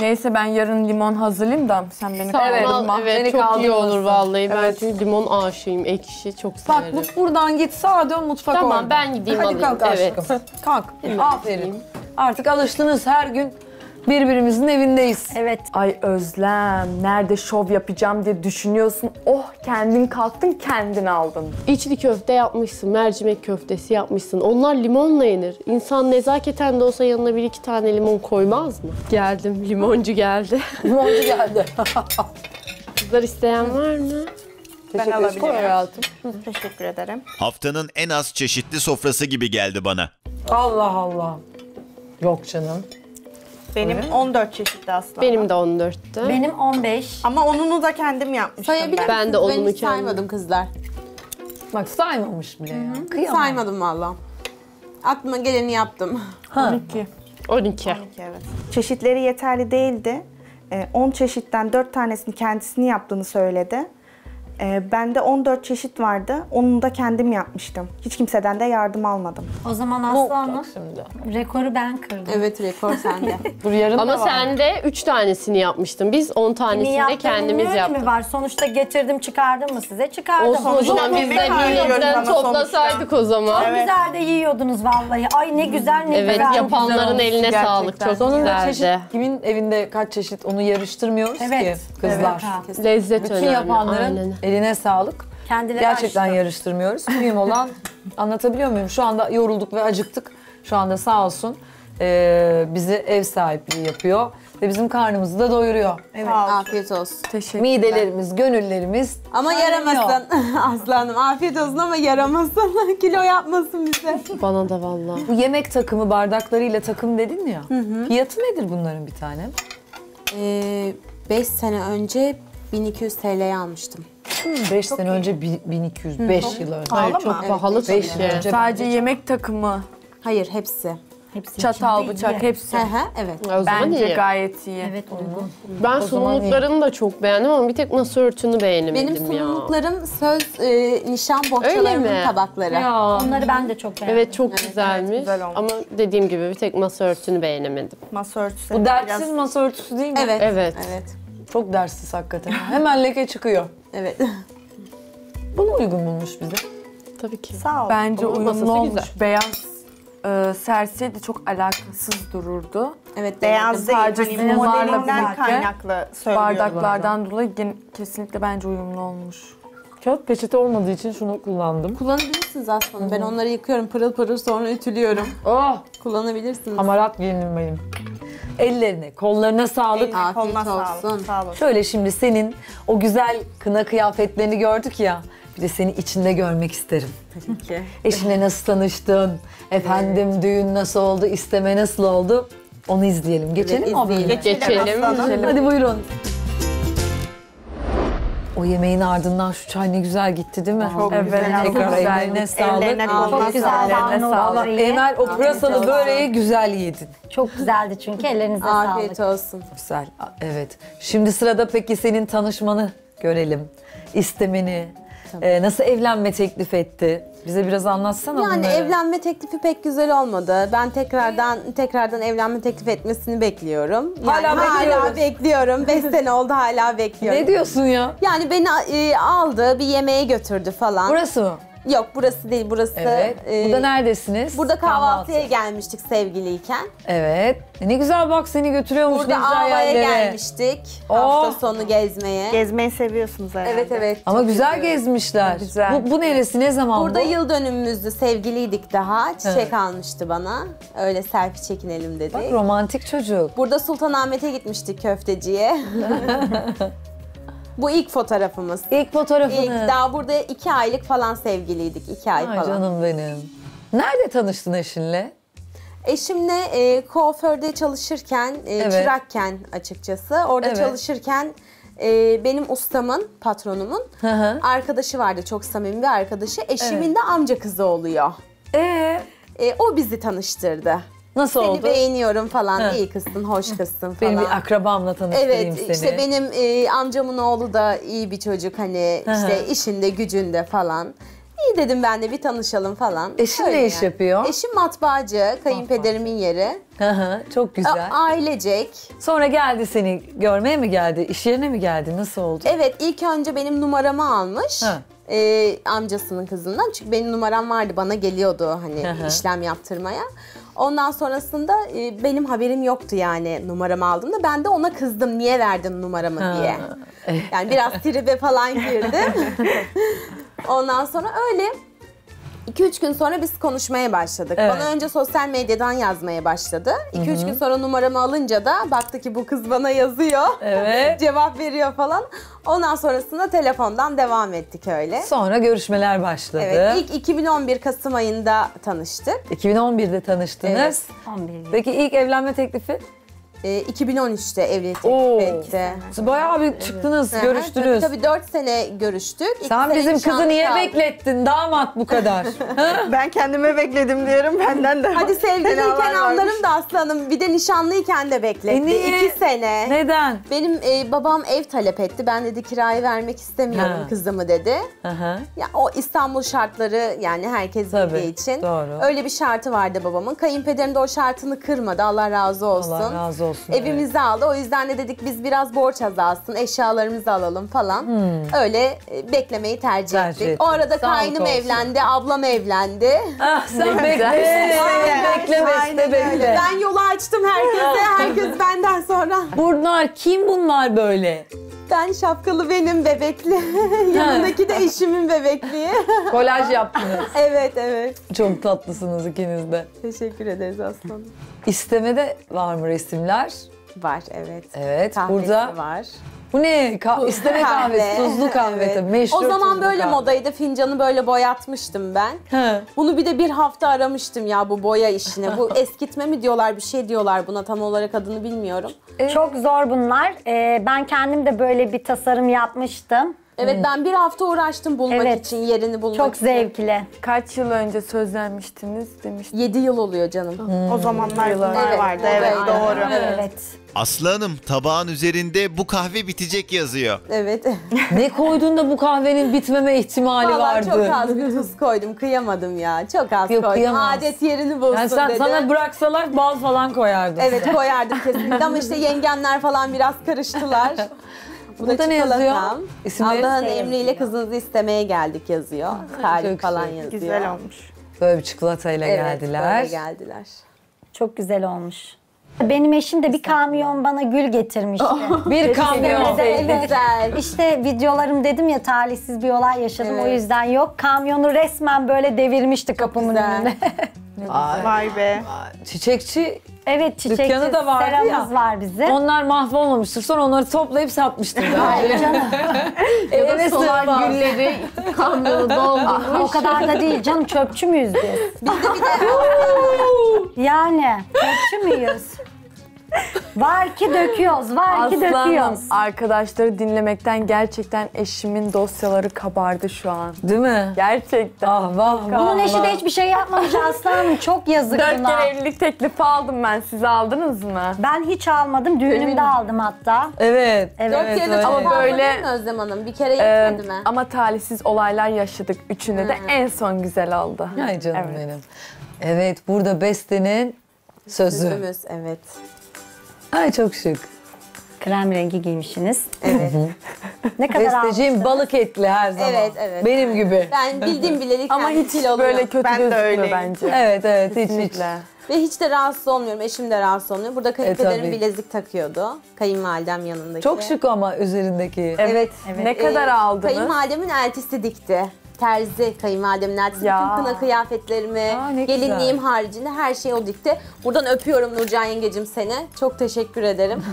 Neyse ben yarın limon hazırlayayım da sen beni kaldırma. Evet, beni çok iyi olur vallahi. Evet. Ben çünkü limon aşığım, ekşi çok severim. Bak buradan git sağa dön mutfak tamam, oradan. Tamam ben gideyim hadi alayım. Hadi kalk aşkım. Evet. Kalk. Aferin. Aferin. Artık alıştınız her gün birbirimizin evindeyiz. Evet. Ay Özlem, nerede şov yapacağım diye düşünüyorsun. Oh, kendin kalktın, kendin aldın. İçli köfte yapmışsın, mercimek köftesi yapmışsın. Onlar limonla yenir. İnsan nezaketen de olsa yanına bir iki tane limon koymaz mı? Geldim, limoncu geldi. Limoncu geldi. Kızlar isteyen var mı? Ben alabilirim. Teşekkür ederim. Haftanın en az çeşitli sofrası gibi geldi bana. Allah Allah. Yok canım. Benim evet. on dört çeşitli aslında. Benim de on dörttü. Benim on beş. Ama onunu da kendim yapmıştım. Sayabilir ben. Ben de onunu kendim. Saymadım kızlar. Bak saymamış bile ya. Kıyamam. Saymadım valla. Aklıma geleni yaptım. Ha. on iki. on iki. on iki evet. Çeşitleri yeterli değildi. on çeşitten dört tanesini kendisini yaptığını söyledi. Bende on dört çeşit vardı. Onu da kendim yapmıştım. Hiç kimseden de yardım almadım. O zaman Aslı Hanım, rekoru ben kırdım. Evet, rekor sende. Ama sen de üç tanesini yapmıştın. Biz on tanesini de kendimiz yaptık. Var? Sonuçta getirdim, çıkardım mı size? Çıkardım. Olsun o zaman, biz de milyondan toplasaydık o zaman. Çok güzel de yiyordunuz vallahi. Ay ne güzel, ne güzel. Evet, yapanların eline sağlık. Çok güzeldi. Kimin evinde kaç çeşit onu yarıştırmıyoruz ki kızlar. Lezzet önemli. Bütün yapanların... Eline sağlık. Kendileri gerçekten açtım. Yarıştırmıyoruz. Mühim olan, anlatabiliyor muyum? Şu anda yorulduk ve acıktık. Şu anda sağ olsun e, bizi ev sahipliği yapıyor. Ve bizim karnımızı da doyuruyor. Evet. Afiyet olsun. Teşekkürler. Midelerimiz, gönüllerimiz. Ama yaramasın Aslı Hanım. Afiyet olsun ama yaramasın. Kilo yapmasın bize. Bana da vallahi. Bu yemek takımı, bardaklarıyla takım dedin ya. Hı hı. Fiyatı nedir bunların bir tane? Ee, beş sene önce bin iki yüz TL'ye almıştım. beş sene iyi. Önce bin iki yüz, beş yıl önce. Hayır, çok pahalı. beş yıl önce. Sadece yemek takımı. Hayır, hepsi. Hepsi çatal, bıçak, hepsi. Hı hı, evet. Bence iyi. Gayet iyi. Evet, uygun. Ben sunumluklarını da çok beğendim ama bir tek masa örtünü beğenemedim ya. Benim sunumluklarım ya. söz e, nişan bohçalarının tabakları. Ya. Onları ben de çok beğendim. Evet, çok güzelmiş. Evet, güzel ama dediğim gibi bir tek masa örtünü beğenemedim. Masa örtüsü. Bu dertsiz biraz... masa örtüsü değil mi? Evet. Evet. Evet. Çok derssiz hakikaten. Hemen leke çıkıyor. Evet. Bunu uygun bulmuş bize. Tabii ki. Sağ ol. Bence uyumlu olmuş. Güzel. Beyaz e, serseydi çok alakasız dururdu. Evet, beyaz değil. Hani modelinden kaynaklı söylüyorum. Bardaklardan bana. Dolayı kesinlikle bence uyumlu olmuş. Kağıt peçete olmadığı için şunu kullandım. Kullanabilirsiniz aslında. Ben onları yıkıyorum pırıl pırıl, sonra ütülüyorum. Oh! Kullanabilirsiniz. Hamarat gelinim benim. Ellerine, kollarına sağlık. Eline, koluna sağlık. Olsun. Sağ olun. Şöyle şimdi senin o güzel kına kıyafetlerini gördük ya, bir de seni içinde görmek isterim. Tabii ki. Eşinle nasıl tanıştın, efendim evet. Düğün nasıl oldu, isteme nasıl oldu, onu izleyelim. Geçelim evet, mi o bölümü? Geçelim. Geçelim. Geçelim. Hadi buyurun. O yemeğin ardından şu çay ne güzel gitti değil mi? Aa, çok evet, güzel. Tekrar ellerine sağlık. Ellerine çok güzel. Ellerine sağlık. Emel o pırasalı böreği güzel yedin. Çok güzeldi çünkü, ellerinize afiyet sağlık. Afiyet olsun. Güzel, evet. Şimdi sırada peki senin tanışmanı görelim. İstemeni, e, nasıl evlenme teklif etti? Bize biraz anlatsana yani bunları. Evlenme teklifi pek güzel olmadı. Ben tekrardan tekrardan evlenme teklif etmesini bekliyorum. Hala yani hala bekliyorum. beş sene oldu, hala bekliyorum. Ne diyorsun ya? Yani beni e, aldı, bir yemeğe götürdü falan. Burası mı? Yok, burası değil, burası. Evet. E, burada neredesiniz? Burada kahvaltıya kahvaltı. gelmiştik sevgiliyken. Evet. Ne güzel, bak seni götürüyormuş burada Ağla'ya gelmiştik. Oh. Hafta sonu gezmeye. Gezmeyi seviyorsunuz herhalde. Evet evet. Ama güzel seviyorum. Gezmişler. Güzel. Bu, bu neresi, ne zaman burada bu? Burada yıl dönümümüzdü, sevgiliydik daha. Çiçek evet. almıştı bana. Öyle selfie çekinelim dedik. Bak romantik çocuk. Burada Sultanahmet'e gitmiştik köfteciye. Bu ilk fotoğrafımız. İlk fotoğrafınız. İlk, daha burada iki aylık falan sevgiliydik. İki ay Ay falan. Canım benim. Nerede tanıştın eşinle? Eşimle e, kuaförde çalışırken, e, evet. çırakken açıkçası. Orada evet. çalışırken e, benim ustamın, patronumun hı hı. arkadaşı vardı. Çok samimi bir arkadaşı. Eşimin evet. de amca kızı oluyor. Ee? E, o bizi tanıştırdı. Nasıl seni oldu? Beğeniyorum falan, ha. iyi kızsın, hoş kızsın falan. Benim bir akrabamla tanıştırayım seni. Evet, işte seni. Benim e, amcamın oğlu da iyi bir çocuk, hani ha. işte işinde gücünde falan. İyi dedim, ben de bir tanışalım falan. Eşin ne yani. iş yapıyor? Eşim matbaacı, kayınpederimin yeri. Hı hı, çok güzel. A ailecek. Sonra geldi seni, görmeye mi geldi, iş yerine mi geldi, nasıl oldu? Evet, ilk önce benim numaramı almış. Ha. E, amcasının kızından, çünkü benim numaram vardı, bana geliyordu hani hı hı. işlem yaptırmaya. Ondan sonrasında e, benim haberim yoktu yani numaramı aldığımda. Ben de ona kızdım, niye verdin numaramı ha. diye. Yani biraz tribe falan girdim. Ondan sonra öyle iki üç gün sonra biz konuşmaya başladık. Evet. Bana önce sosyal medyadan yazmaya başladı. iki üç gün sonra numaramı alınca da baktı ki bu kız bana yazıyor. Evet. Cevap veriyor falan. Ondan sonrasında telefondan devam ettik öyle. Sonra görüşmeler başladı. Evet, ilk iki bin on bir Kasım ayında tanıştık. iki bin on bir'de tanıştınız. Evet. on bir. Peki ilk evlenme teklifi? iki bin on üç'te evlilik teklif etti. Bayağı bir çıktınız, evet. görüştünüz. Tabii, tabii dört sene görüştük. Sen bizim kızı niye kaldı. beklettin damat bu kadar? Ben kendime bekledim diyorum, benden de. Hadi sevgiliyken anlarım da Aslı Hanım, bir de nişanlıyken de bekletti. E İki sene. Neden? Benim e, babam ev talep etti. Ben dedi kirayı vermek istemiyorum ha. kızımı dedi. Aha. Ya, o İstanbul şartları yani herkes tabii, bildiği için. Doğru. Öyle bir şartı vardı babamın. Kayınpederim de o şartını kırmadı. Allah razı olsun. Allah razı olsun. Olsun, evimizi evet. aldı. O yüzden de dedik biz biraz borç azalsın, eşyalarımızı alalım falan. Hmm. Öyle beklemeyi tercih, tercih ettik. ettim. O arada Sağlık kaynım olsun. evlendi, ablam evlendi. Ah sen bekle. Bekle, bekle, bekle. Ben yolu açtım herkese, herkes benden sonra. Bunlar kim bunlar böyle? Ben şapkalı, benim bebekli. Yanındaki de eşimin bebekliği. Kolaj yaptınız. Evet, evet. Çok tatlısınız ikiniz de. Teşekkür ederiz aslanım. İstemede var mı resimler? Var, evet. Evet, kahvesi burada var. Bu ne? Ka İsteme kahvesi, tuzlu kahve. Evet. Meşhur. O zaman böyle kahve modaydı. Fincanı böyle boyatmıştım ben. He. Bunu bir de bir hafta aramıştım ya bu boya işine. Bu eskitme mi diyorlar, bir şey diyorlar buna, tam olarak adını bilmiyorum. Evet. Çok zor bunlar. Ee, ben kendim de böyle bir tasarım yapmıştım. Evet, hmm. ben bir hafta uğraştım bulmak evet. için, yerini bulmak Çok için. zevkli. Kaç yıl önce sözlenmiştiniz demiştiniz? yedi yıl oluyor canım. Hmm. O zamanlar bunlar evet. vardı. Evet, evet. doğru. Evet. evet. Aslı Hanım, tabağın üzerinde bu kahve bitecek yazıyor. Evet. Ne koydun da bu kahvenin bitmeme ihtimali Vallahi vardı? Çok az bir tuz koydum, kıyamadım ya. Çok az Yok, koydum. Kıyamaz. Adet yerini bulsun yani sen, dedi. Sana bıraksalar bal falan koyardım. Evet, koyardım kesinlikle ama işte yengenler falan biraz karıştılar. Bu da ne yazıyor? Allah'ın emriyle kızınızı istemeye geldik yazıyor. Tarih falan şey. yazıyor. Güzel olmuş. Böyle bir çikolatayla evet, geldiler. Böyle geldiler. Çok güzel olmuş. Benim eşim de bir kamyon bana gül getirmişti. Oh, bir kamyon. Evet. Güzel. İşte videolarım dedim ya, talihsiz bir olay yaşadım evet. o yüzden yok. Kamyonu resmen böyle devirmişti kapımın önüne. Ay, vay be. Çiçekçi. Evet, çiçekçi dükkanı da vardı ya. Var bize. Onlar mahvolmamıştır. Sonra onları toplayıp satmıştır. Hayır canım. Eve solan gülleri kamyonu doldurmuş. O kadar da değil canım, çöpçü müyüz biz? Biz de bir de. Yani çöpçü müyüz? Var ki döküyoruz, var Aslan, ki döküyoruz. Arkadaşları dinlemekten gerçekten eşimin dosyaları kabardı şu an. Değil mi? Gerçekten. Ah, vah, vah, Bunun eşi de hiçbir şey yapmamış Aslanım. Çok yazık buna. Dört kere evlilik teklifi aldım ben. Siz aldınız mı? Ben hiç almadım. Düğünümde Eminim. aldım hatta. Evet. Evet. Dört kere de ama böyle Özlem Hanım bir kere yetmedi mi? Ama talihsiz olaylar yaşadık. Üçünde hmm. de en son güzel oldu. Ay canım evet. benim. Evet, burada Beste'nin sözü. Sözümüz, evet. Ay çok şık. Krem rengi giymişsiniz. Evet. Ne kadar Besteciğim balık etli her zaman. Evet, evet. Benim gibi. Ben bildiğim bileli. Ama hiç böyle kötü ben gözükmüyor de bence. Evet, evet. Kesinlikle. Hiç, hiç. Ve hiç de rahatsız olmuyorum. Eşim de rahatsız olmuyor. Burada kayınpederim e, bilezik takıyordu. Kayınvalidem yanındaki. Çok şık ama üzerindeki. Evet. evet. evet. Ne kadar ee, aldınız? Kayınvalidemin eltisi dikti. Terzi kayınvalidemin eltisi. Bütün kına kıyafetlerimi, Aa, gelinliğim güzel. haricinde her şey o dikti. Buradan öpüyorum Nurcan yengecim seni. Çok teşekkür ederim.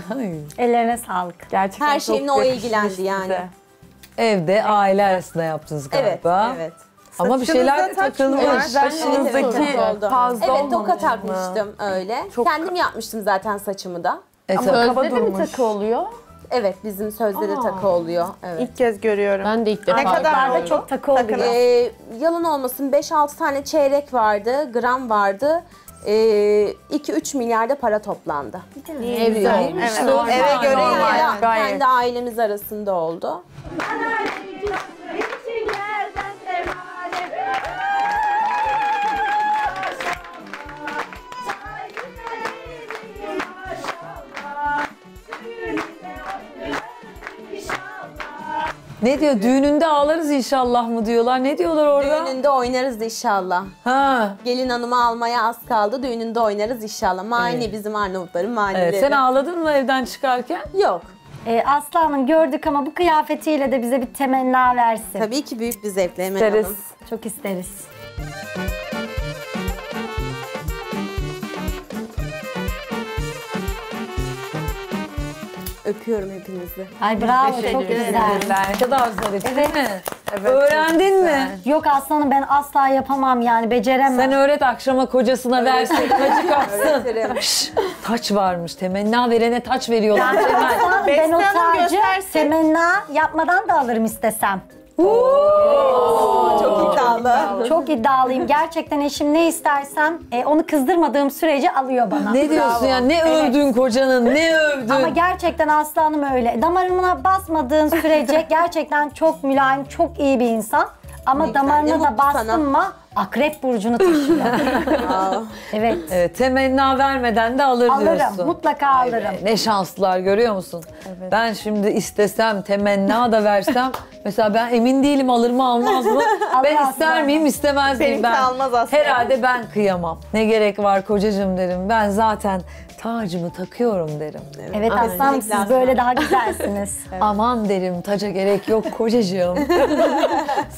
Ellerine sağlık. Gerçekten her şeyimle o ilgilendi yani. Size. Evde evet. aile arasında yaptınız galiba. Evet, evet. Ama Saçınızda bir şeyler takılmış. Saçınızdaki fazla evet, evet toka takmıştım mı? öyle. Çok... Kendim yapmıştım zaten saçımı da. E, Ama sözde de mi takı oluyor? Evet, bizim sözde Aa, de takı oluyor. Evet. İlk kez görüyorum. Ben de ilk defa. Ne kadar da çok takı oluyor. Ee, yalan olmasın, beş altı tane çeyrek vardı, gram vardı. Ee, iki üç milyarda para toplandı. Değil mi? Güzel. Evet. Doğru. Eve göre yani, yani kendi ailemiz arasında oldu. Ne diyor? Düğününde ağlarız inşallah mı diyorlar? Ne diyorlar orada? Düğününde oynarız inşallah. Ha. Gelin hanımı almaya az kaldı. Düğününde oynarız inşallah. Mani evet. Bizim Arnavutların manileri. Evet. Sen ağladın mı evden çıkarken? Yok. Ee, Aslı Hanım gördük ama bu kıyafetiyle de bize bir temenna versin. Tabii ki büyük bir zevkle Emel isteriz. Hanım. Çok isteriz. Öpüyorum hepinizi. Ay bravo, çok güzel. Ne kadar güzel değil mi? Evet, öğrendin mi? Yok aslanım, ben asla yapamam yani, beceremem. Sen öğret, akşama kocasına versin, tacı kapsın. Taç varmış, temenna verene taç veriyorlar. Ben, ben, ben o tacı temenna yapmadan da alırım istesem. Oo, çok iddialı. Çok iddialıyım. Gerçekten eşim ne istersem e, onu kızdırmadığım sürece alıyor bana. Ne diyorsun ya? Ne evet. Övdün kocanın, ne övdün. Ama gerçekten Aslı Hanım öyle. Damarına basmadığın sürece gerçekten çok mülayim, çok iyi bir insan. Ama ne damarına da bastın mı akrep burcunu taşıyor. Evet. Evet. Temenna vermeden de alır alırım, diyorsun. Alırım. Mutlaka Ay alırım. Be. Ne şanslılar görüyor musun? Evet. Ben şimdi istesem, temenna da versem mesela ben emin değilim alır mı almaz mı? Ben ister miyim istemez miyim? Ben herhalde ben kıyamam. Ne gerek var kocacığım derim. Ben zaten tacımı takıyorum derim. Evet, evet aslanım, siz böyle daha güzelsiniz. Evet. Aman derim, taca gerek yok kocacığım.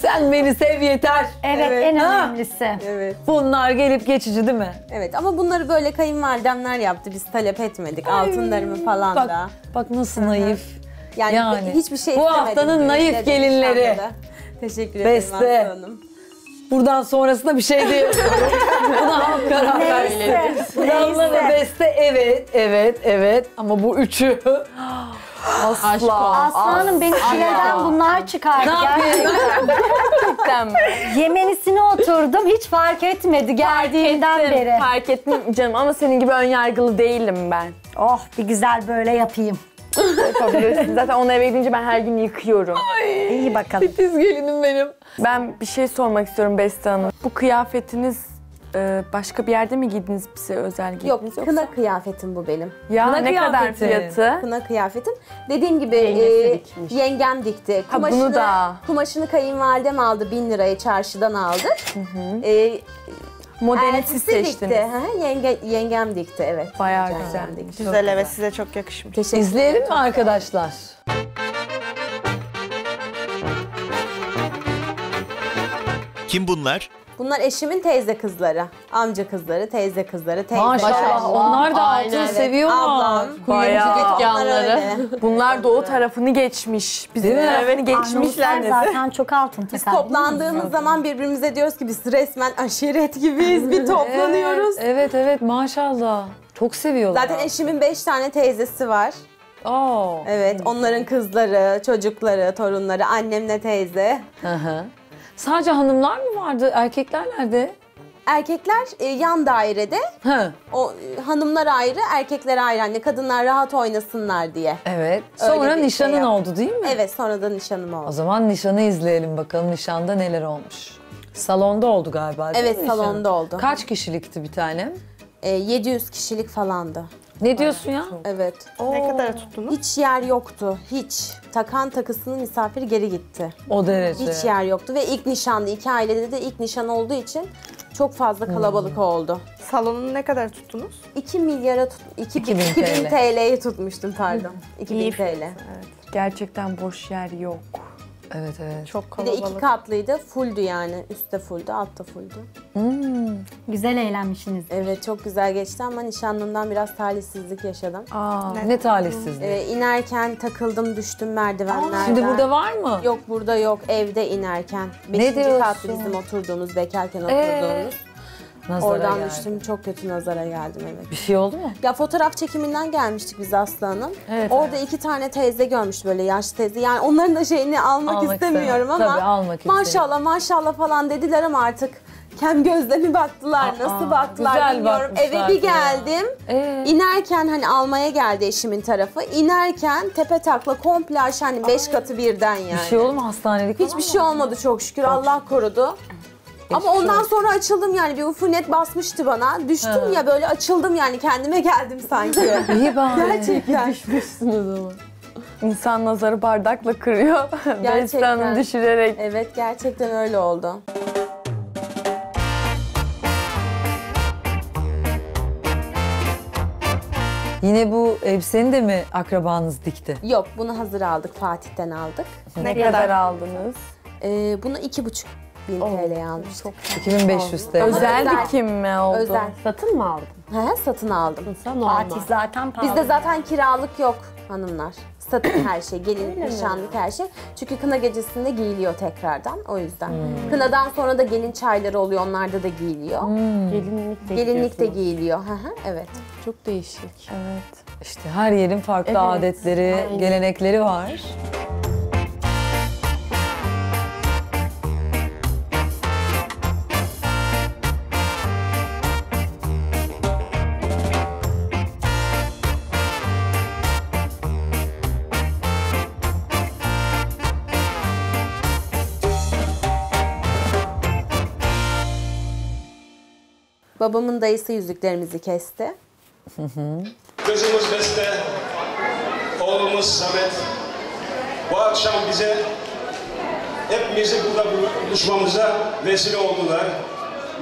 Sen beni sev yeter. Evet, evet. En önemlisi. Evet. Bunlar gelip geçici değil mi? Evet ama bunları böyle kayınvalidemler yaptı, biz talep etmedik. Ay, altınlarımı falan bak, da. Bak nasıl naif. Yani, yani hiçbir şey bu haftanın naif de, gelinleri. Teşekkür ederim Beste Hanım. Buradan sonrasında bir şey değil. Buna halk karar verdi. Damla ve Beste evet, evet, evet. Ama bu üçü asla. Aslı Hanım beni çileden bunlar çıkardı. Gerçekten. Yemenisine oturdum, hiç fark etmedi geldiğinden fark ettim, beri. Fark ettim canım ama senin gibi önyargılı değilim ben. Oh bir güzel böyle yapayım. Yapabilirsin. Zaten onu eve gidince ben her gün yıkıyorum. Ay, İyi bakalım. Titiz gelinim benim. Ben bir şey sormak istiyorum Beste Hanım. Bu kıyafetiniz e, başka bir yerde mi giydiniz, bize özel giydiniz? Yok, yoksa? Kına kıyafetim bu benim. Ya kına ne kadar fiyatı? Kına kıyafetim. Dediğim gibi e, yengem dikti. Kumaşını, ha, bunu da. Kumaşını kayınvalidem aldı, bin liraya çarşıdan aldı. Hı hı. E, Modeli siz seçtiniz. Ha, yenge, yengem dikti, evet. Bayağı güzel. Dikti. Güzel, evet. Size çok yakışmış. Teşekkür ederim. İzleyelim mi arkadaşlar? Kim bunlar? Bunlar eşimin teyze kızları, amca kızları, teyze kızları, teyze. Maşallah, onlar da altını seviyor mu? Bayağı. Bunlar doğu tarafını geçmiş. Bizim tarafını geçmişler. Zaten çok altın takar. Biz toplandığımız zaman birbirimize diyoruz ki biz resmen aşiret gibiyiz, bir toplanıyoruz. Evet, evet, maşallah. Çok seviyorlar. Zaten eşimin beş tane teyzesi var. Oo. Evet, onların kızları, çocukları, torunları, annemle teyze. Hı hı. Sadece hanımlar mı vardı? Erkekler nerede? Erkekler e, yan dairede. Hı. O e, hanımlar ayrı, erkekler ayrı. Anne, kadınlar rahat oynasınlar diye. Evet. Öyle sonra nişanın şey oldu değil mi? Evet, sonra da nişanım oldu. O zaman nişanı izleyelim bakalım, nişanda neler olmuş. Salonda oldu galiba. Evet, salonda nişan? Oldu. Kaç kişilikti bir tane? E, yedi yüz kişilik falandı. Ne diyorsun ya? Evet. Oo. Ne kadar tuttunuz? Hiç yer yoktu. Hiç. Takan takısının misafiri geri gitti. O derece. Hiç yer yoktu ve ilk nişandı. İki ailede de ilk nişan olduğu için çok fazla kalabalık hmm. oldu. Salonunu ne kadar tuttunuz? iki milyara tut... iki bin T L'yi tutmuştum pardon. iki bin T L. Evet. Gerçekten boş yer yok. Evet evet. Çok kalabalık. Bir de iki katlıydı. Fulldü yani. Üstte fulldü, altta fulldü. Hmm. Güzel eğlenmişsiniz. Evet, çok güzel geçti ama nişanlımdan biraz talihsizlik yaşadım. Aa, ne, ne talihsizlik? Ee, inerken takıldım, düştüm merdivenlerden. Aa, şimdi burada var mı? Yok, burada yok. Evde inerken. Beşinci katlı bizim oturduğumuz, bekarken oturduğumuz. Ee? Nazara Oradan geldi. Düştüm, çok kötü nazara geldim, evet. Bir şey oldu mu? Ya fotoğraf çekiminden gelmiştik biz Aslı Hanım. Evet, orada evet. iki tane teyze görmüş, böyle yaşlı teyze. Yani onların da şeyini almak, almak istemiyorum istedim. ama. Tabii, almak maşallah istedim. maşallah falan dediler ama artık kem gözle mi baktılar, aa, nasıl baktılar bilmiyorum. Eve bir geldim, ee? inerken hani almaya geldi eşimin tarafı. İnerken tepe takla komple aşağı, hani beş katı birden yani. Bir şey oldu mu, hastanelik falan? Hiçbir şey olmadı çok şükür, çok Allah korudu. Ama ondan sonra açıldım yani, bir ufunet basmıştı bana. Düştüm ha. ya böyle açıldım yani, kendime geldim sanki. İyi bari. Gerçekten. Düşmüşsünüz ama. İnsan nazarı bardakla kırıyor. Beste Hanım düşürerek. Evet, gerçekten öyle oldu. Yine bu elbiseni de mi akrabanız dikti? Yok, bunu hazır aldık, Fatih'ten aldık. Ne, ne kadar, kadar aldınız? Ee, bunu iki buçuk bin oh, T L'ye almıştık. Çok iki bin beş yüz T L. Özel dikim mi oldu? Özel. Satın mı aldın? He, satın aldım. Fatih zaten pahalı. Bizde zaten kiralık yok hanımlar. Satın her şey, gelin, nişanlık her şey. Çünkü kına gecesinde giyiliyor tekrardan, o yüzden. Hmm. Kınadan sonra da gelin çayları oluyor, onlarda da giyiliyor. Hmm. Gelinlik de, gelinlik de giyiliyor. Hı hı, evet. Çok değişik. Evet. İşte her yerin farklı evet. adetleri, aynen. gelenekleri var. Babamın dayısı yüzüklerimizi kesti. Hı hı. Kızımız Beste, oğlumuz Samet. Bu akşam bize, hepimizi burada buluşmamıza vesile oldular.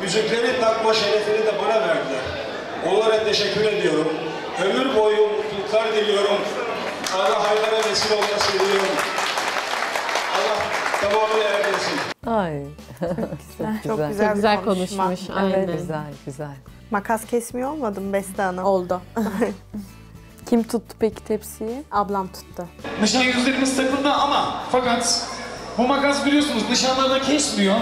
Yüzükleri takma şerefini de bana verdiler. Onlara teşekkür ediyorum. Ömür boyu mutluluklar diliyorum. Allah hayırlara vesile olmasını diliyorum. Allah tamamını erdirsin. Ay. Çok güzel. Çok güzel, çok güzel konuşma. konuşmuş. Aynen. Evet, güzel, güzel. Makas kesmiyor olmadım Beste Hanım. Oldu. Kim tuttu peki tepsiyi? Ablam tuttu. Nişan yüzlerimiz takıldı ama fakat bu makas biliyorsunuz nişanlarda kesmiyor.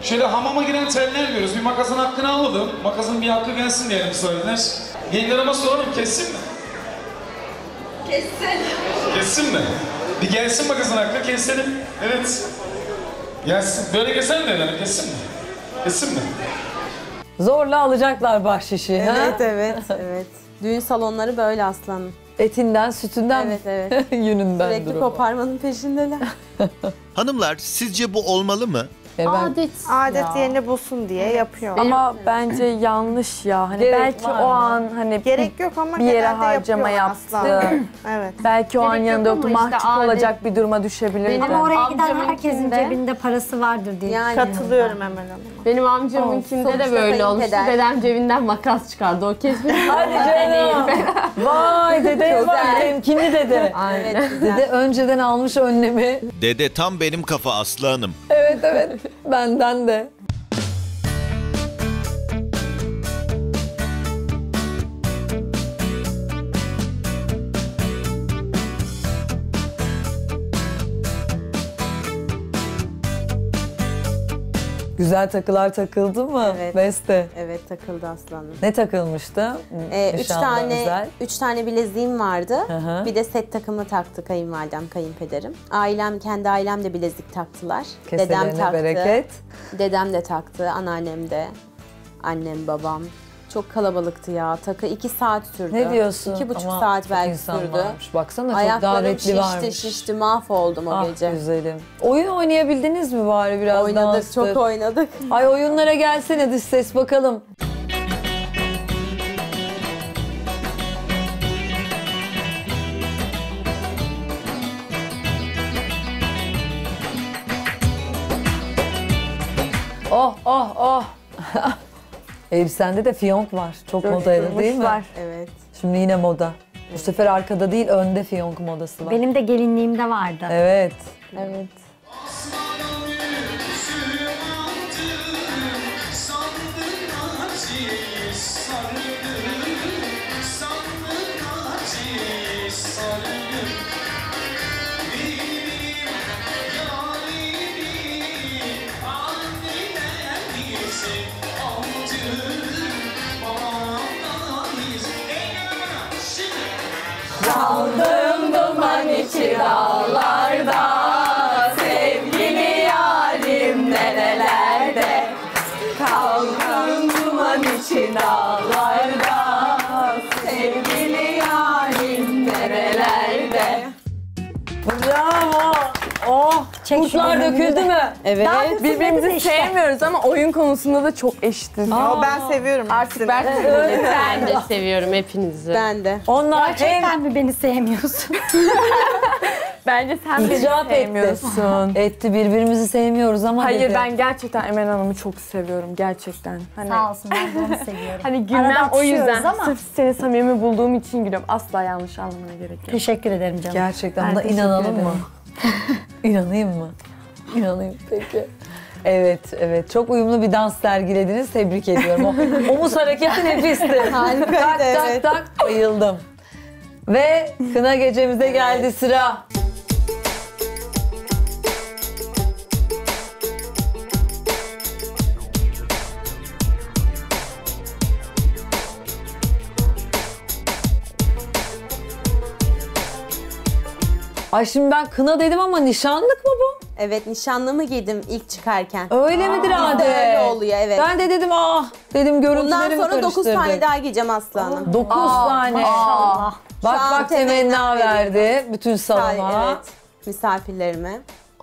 Şöyle hamama giren teller görüyoruz. Bir makasın hakkını aldım. Makasın bir hakkı gelsin diye müsaadeler. Gelinlerime sorarım kessin mi? Kessin. Kessin mi? Bir gelsin makasın hakkı keselim. Evet. Gelsin. Böyle keser de kessin mi? Kessin mi? Zorla alacaklar bahşişi. Evet, ha? evet, evet. Düğün salonları böyle aslanım. Etinden, sütünden, evet, evet. yününden sürekli durumu. Koparmanın peşindeler. Hanımlar, sizce bu olmalı mı? Ya ben, adet adet ya. yerine bulsun diye evet. yapıyor. Ama evet. bence yanlış ya. Hani gerek belki o an hani gerek yok ama bir yere harcama yaptı. evet. Belki o gerek an yanında yoktu. Mahcup işte olacak bir duruma düşebilirdi. Ama oraya giden herkesin de... cebinde parası vardır diye. Yani. Katılıyorum Emel Hanım'a. Benim amcamınkinde oh, de böyle olmuş. Dedem cebinden makas çıkardı. O kesmiş. Hadi canım. Vay dede var. Benimkini dede. Evet, dede önceden almış önlemi. Dede tam benim kafa Aslı Hanım. Evet evet. Benden de. Güzel takılar takıldı mı evet. Beste? Evet takıldı aslanım. Ne takılmıştı? Ee, üç tane güzel. üç tane bileziğim vardı. Hı hı. Bir de set takımı taktı kayınvalidem, kayınpederim. Ailem, kendi ailem de bilezik taktılar. Keselerine Dedem taktı. bereket. Dedem de taktı, anneannem de, annem, babam. Çok kalabalıktı ya. Takı iki saat sürdü. Ne diyorsun? İki buçuk Ama saat belki sürdü. Varmış. Baksana çok Ayaklarım davetli şişti, varmış. Ayaklarım şişti şişti mahvoldum o ah, gece. Ah güzelim. Oyun oynayabildiniz mi bari biraz? Oynadık danstır. çok oynadık. Ay oyunlara gelsene dış ses bakalım. Oh oh oh. Elbisende de fiyonk var. Çok modaydı değil mi? Var. Evet. Şimdi yine moda. Evet. Bu sefer arkada değil, önde fiyonk modası var. Benim de gelinliğimde vardı. Evet. Evet. Kaldım duman içi dağlarda, sevgili yarim nerelerde. Kaldım duman içi dağlarda, sevgili yarim nerelerde. Bravo. Oh, kurtlar döküldü mü? Evet. Birbirimizi sevmiyoruz ama oyun konusunda da çok eşitiz. Aa, ben seviyorum. Artık ben seviyorum. Ben de seviyorum hepinizi. Ben de. Onlar gerçekten mi beni sevmiyorsun? Bence sen beni sevmiyorsun. Etti, birbirimizi sevmiyoruz ama... Hayır, dedi. Ben gerçekten Emel Hanım'ı çok seviyorum, gerçekten. Hani... Sağ olsun, ben de onu seviyorum. Hani gülmem o yüzden, ama... sırf seni samimi bulduğum için gülüyorum. Asla yanlış anlamaya gerek yok. Teşekkür ederim canım. Gerçekten, buna inanalım mı? İnanayım mı? İnanayım, peki. Evet, evet. Çok uyumlu bir dans sergilediniz, tebrik ediyorum. O, omuz hareketi nefisti. Harikaydı, tak, evet. Tak, tak, bayıldım. Ve kına gecemize evet. Geldi sıra. Ay şimdi ben kına dedim ama nişanlık mı bu? Evet, nişanlımı giydim ilk çıkarken. Öyle aa, midir abi? Öyle oluyor, evet. Ben de dedim ah, dedim görüntülerimi bundan sonra dokuz tane daha giyeceğim Aslı Hanım. dokuz aa, tane. Aa. Bak bak temenna verdi bütün salona. Ay, evet, misafirlerime.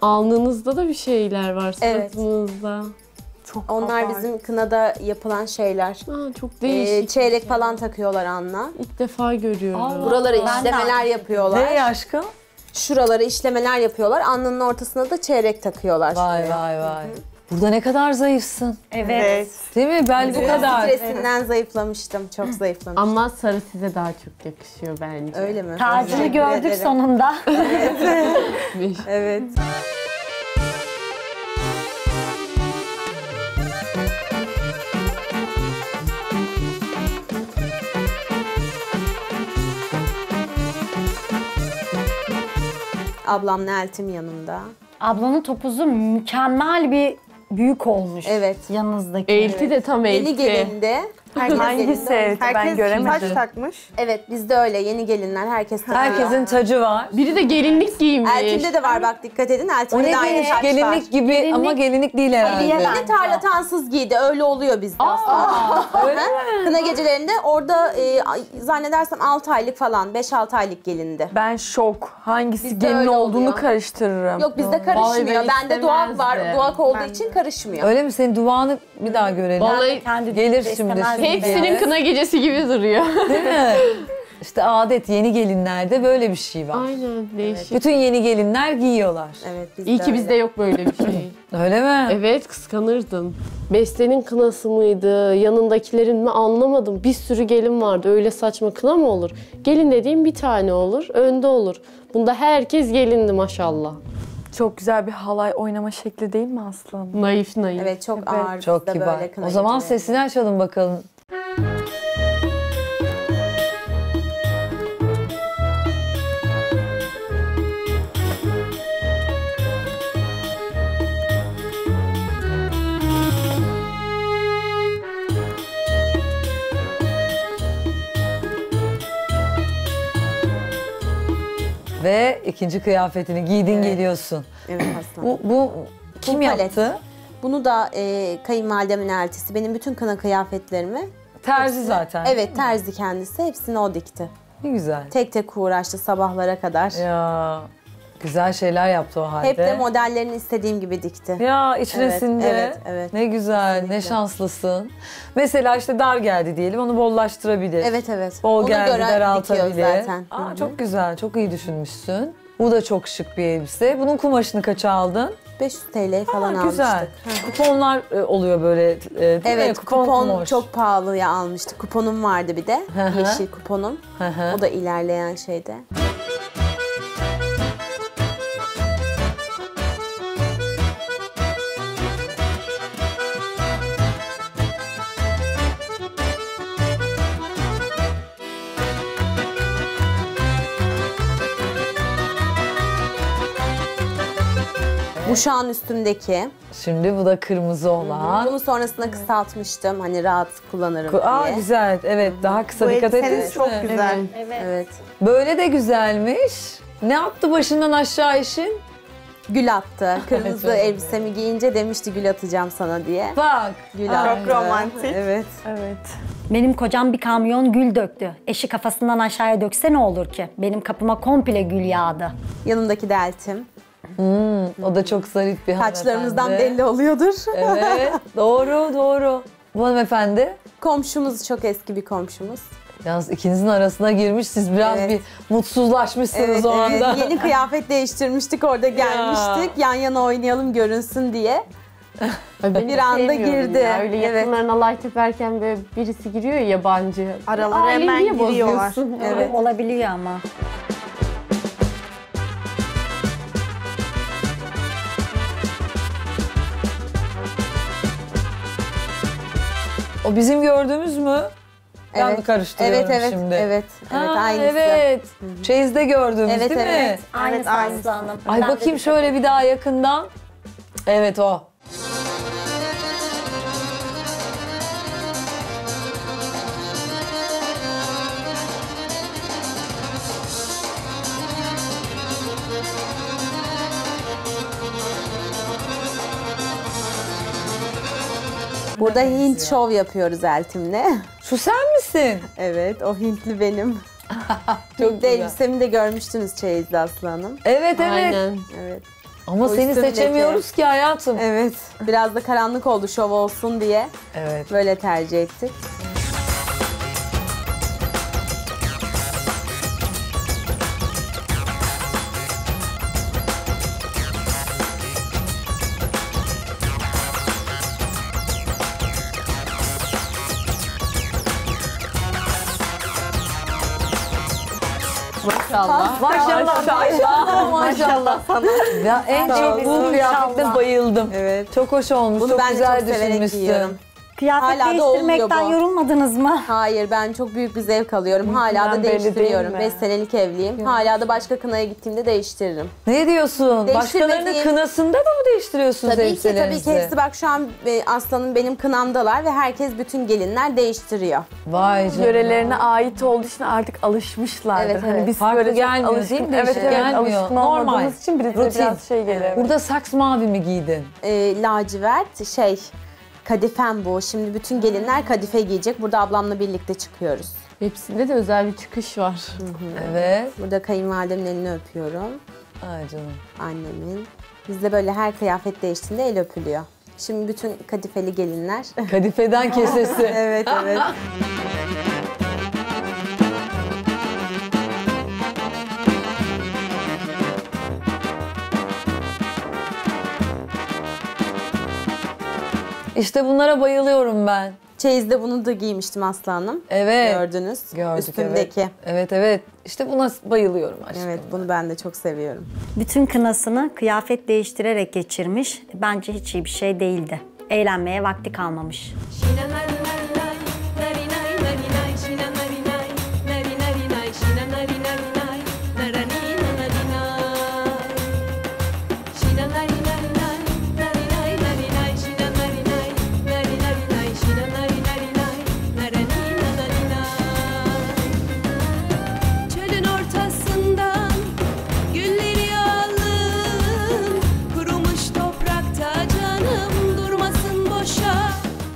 Alnınızda da bir şeyler var, suratınızda. Evet. Çok onlar kabar. Bizim kınada yapılan şeyler. Aa, çok değişik. Ee, çeyrek falan yani. Takıyorlar anla. İlk defa görüyorum. Aa, buralara işlemeler yapıyorlar. Ne aşkım? Şuralara işlemeler yapıyorlar. Alnının ortasına da çeyrek takıyorlar. Vay vay vay. Hı -hı. Burada ne kadar zayıfsın. Evet. Evet. Değil mi? Ben evet. Bu kadar. Stresinden evet. Zayıflamıştım. Çok zayıflamıştım. Ama sarı size daha çok yakışıyor bence. Öyle mi? Tacını gördük ederim. Sonunda. Evet. Evet. Ablam Neltim yanında. Ablanın topuzu mükemmel bir büyük olmuş. Evet. Yanınızdaki. Elti de tam elti. Yeni gelinde. Herkes hangisi elti? Ben göremedim. Herkes taç takmış. Evet, bizde öyle. Yeni gelinler herkes takıyor. Herkesin tacı var. Biri de gelinlik giymiş. Eltimde de var bak, dikkat edin. Eltimde de aynı taç var. Gelinlik gibi gelinlik. Ama gelinlik değil herhalde. Gelinlik tarlatansız giydi. Öyle oluyor bizde. Öyle mi? Kına gecelerinde orada e, zannedersem altı aylık falan, beş altı aylık gelindi. Ben şok. Hangisi bizde gelin olduğunu oluyor. Karıştırırım. Yok bizde karışmıyor. Bende duak var. Duak olduğu ben için de. Karışmıyor. Öyle mi? Senin duanı bir daha görelim. Vallahi kendi gelir şimdi. Hepsinin kına gecesi gibi duruyor. Değil mi? İşte adet yeni gelinlerde böyle bir şey var. Aynen, değişik. Evet. Bütün yeni gelinler giyiyorlar. Evet, biz İyi ki öyle. Bizde yok böyle bir şey. Öyle mi? Evet, kıskanırdım. Beste'nin kınası mıydı, yanındakilerin mi anlamadım. Bir sürü gelin vardı, öyle saçma kına mı olur? Gelin dediğim bir tane olur, önde olur. Bunda herkes gelindi maşallah. Çok güzel bir halay oynama şekli değil mi Aslı Hanım? Naif naif. Evet, çok evet. Ağır. Çok kibar. O zaman gitmeye. Sesini açalım bakalım. Ve ikinci kıyafetini giydin evet. Geliyorsun. Evet Aslan. Bu, bu kim bu yaptı? Bunu da e, kayınvalidemin eltisi. Benim bütün kına kıyafetlerimi. Terzi hepsini, zaten. Evet terzi kendisi. Hepsini o dikti. Ne güzel. Tek tek uğraştı sabahlara kadar. Ya güzel şeyler yaptı o halde. Hep de modellerini istediğim gibi dikti. Ya içine evet, sindi. Evet, evet. Ne güzel, kesinlikle. Ne şanslısın. Mesela işte dar geldi diyelim, onu bollaştırabilir. Evet, evet. Bol onu geldi, daraltabilir. Zaten. Aa, hı-hı. Çok güzel, çok iyi düşünmüşsün. Bu da çok şık bir elbise. Bunun kumaşını kaça aldın? beş yüz T L falan almıştık. Güzel. Kuponlar oluyor böyle. E, evet, kupon, kupon çok pahalıya almıştık. Kuponum vardı bir de, hı-hı. Yeşil kuponum. Hı-hı. O da ilerleyen şeyde. Bu şu an üstümdeki. Şimdi bu da kırmızı olan. Bunu sonrasında kısaltmıştım hani rahat kullanırım Aa, diye. Güzel evet daha kısa bu dikkat edin. Çok güzel. Evet. Evet. Böyle de güzelmiş. Ne yaptı başından aşağı işin? Gül attı. Kırmızı elbisemi giyince demişti gül atacağım sana diye. Bak. Gül attı. Çok romantik. Evet. Evet. Benim kocam bir kamyon gül döktü. Eşi kafasından aşağıya dökse ne olur ki? Benim kapıma komple gül yağdı. Yanımdaki de eltim. Hmm, o da çok zarif bir hanımefendi. Saçlarımızdan belli oluyordur. Evet. Doğru, doğru. Bu hanımefendi? Komşumuz, çok eski bir komşumuz. Yalnız ikinizin arasına girmiş, siz biraz evet. bir mutsuzlaşmışsınız evet, o anda. Evet. Yeni kıyafet değiştirmiştik, orada gelmiştik. Ya. Yan yana oynayalım görünsün diye. Bir anda girdi. Ya. Öyle evet. yakınlarına alay teperken böyle birisi giriyor ya, yabancı. Aralara hemen giriyorlar. Evet. Olabiliyor ama. O bizim gördüğümüz mü? Evet. Ben mi karıştırıyorum evet, evet, şimdi? Evet, evet, ha, aynısı. Evet, Çeyiz'de gördüğümüz evet, değil evet. mi? Evet, aynısı Aslı Hanım. Ay ben bakayım şöyle bir daha yakından. Evet o. Burada Hint şov yapıyoruz Eltim'le. Şu sen misin? Evet, o Hintli benim. Çok güzel. Elbisemi de görmüştünüz Çeyiz'de Aslı Hanım. Evet, evet. Aynen. Evet. Ama o seni seçemiyoruz ki hayatım. Evet, biraz da karanlık oldu şov olsun diye. Evet. Böyle tercih ettik. Maşallah. Maşallah. Maşallah. Maşallah sana. Ya en çok bu kıyafetle bayıldım. Evet. Çok hoş olmuş. Bunu çok ben güzel çok düşünmüştüm. Kıyafet hala değiştirmekten yorulmadınız mı? Hayır, ben çok büyük bir zevk alıyorum. Hala ben da değiştiriyorum. beş senelik evliyim. Yok. Hala da başka kınaya gittiğimde değiştiririm. Ne diyorsun? Başkalarının kınasında da mı değiştiriyorsunuz elbiselerinizi? Tabii ki, tabii ki hepsi. Bak şu an Aslan'ın benim kınamdalar ve herkes, bütün gelinler değiştiriyor. Vay canına. Yörelerine ait olduğu için artık alışmışlardır. Evet, evet. Hani biz farklı böyle gelmiyor alışık, değil mi? Evet, evet, gelmiyor. Alışkın olmadığımız için bir de biraz şey geliyor. Burada saks mavi mi giydin? Ee, lacivert şey... Kadifem bu. Şimdi bütün gelinler kadife giyecek. Burada ablamla birlikte çıkıyoruz. Hepsinde de özel bir çıkış var. Hı hı. Evet. Burada kayınvalidemin elini öpüyorum. Ay canım. Annemin. Bizde böyle her kıyafet değiştiğinde el öpülüyor. Şimdi bütün kadifeli gelinler. Kadifeden kesesi. Evet, evet. İşte bunlara bayılıyorum ben. Çeyiz'de bunu da giymiştim Aslı Hanım. Evet. Gördünüz. Gördük, üstümdeki. Evet. evet evet. İşte buna bayılıyorum aşkım. Evet, bunu ben de çok seviyorum. Bütün kınasını kıyafet değiştirerek geçirmiş. Bence hiç iyi bir şey değildi. Eğlenmeye vakti kalmamış.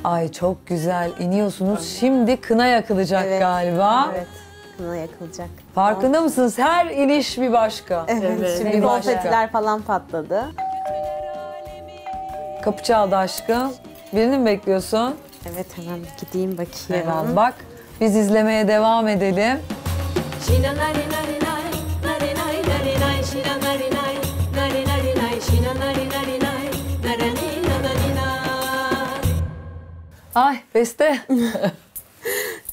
Ay çok güzel. İniyorsunuz. Aynen. Şimdi kına yakılacak evet. galiba. Evet. Kına yakılacak. Farkında tamam. mısınız? Her iniş bir başka. Evet. evet. Şimdi konfetiler falan patladı. Kapı çaldı aşkım. Birini mi bekliyorsun? Evet, hemen gideyim bakayım. Hemen bak. Biz izlemeye devam edelim. Ay Beste.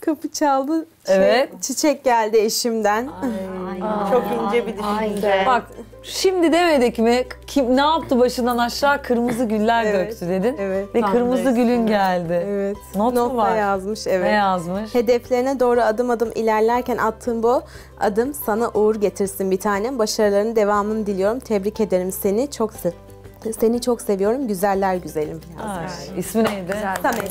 Kapı çaldı. Şey, evet. Çiçek geldi eşimden. Ay, ay, çok ince bir düşünce. Bak şimdi demedik mi? Kim ne yaptı başından aşağı? Kırmızı güller evet, döktü dedin. Evet. Ve tam kırmızı gülün istedim. geldi. Evet. Not Notla mu var? yazmış. Evet. Ne yazmış? Hedeflerine doğru adım adım ilerlerken attığım bu adım sana uğur getirsin bir tanem. Başarılarının devamını diliyorum. Tebrik ederim seni. Çok Seni çok seviyorum. Güzeller güzelim yazmış. Ay, ismi neydi? Samet.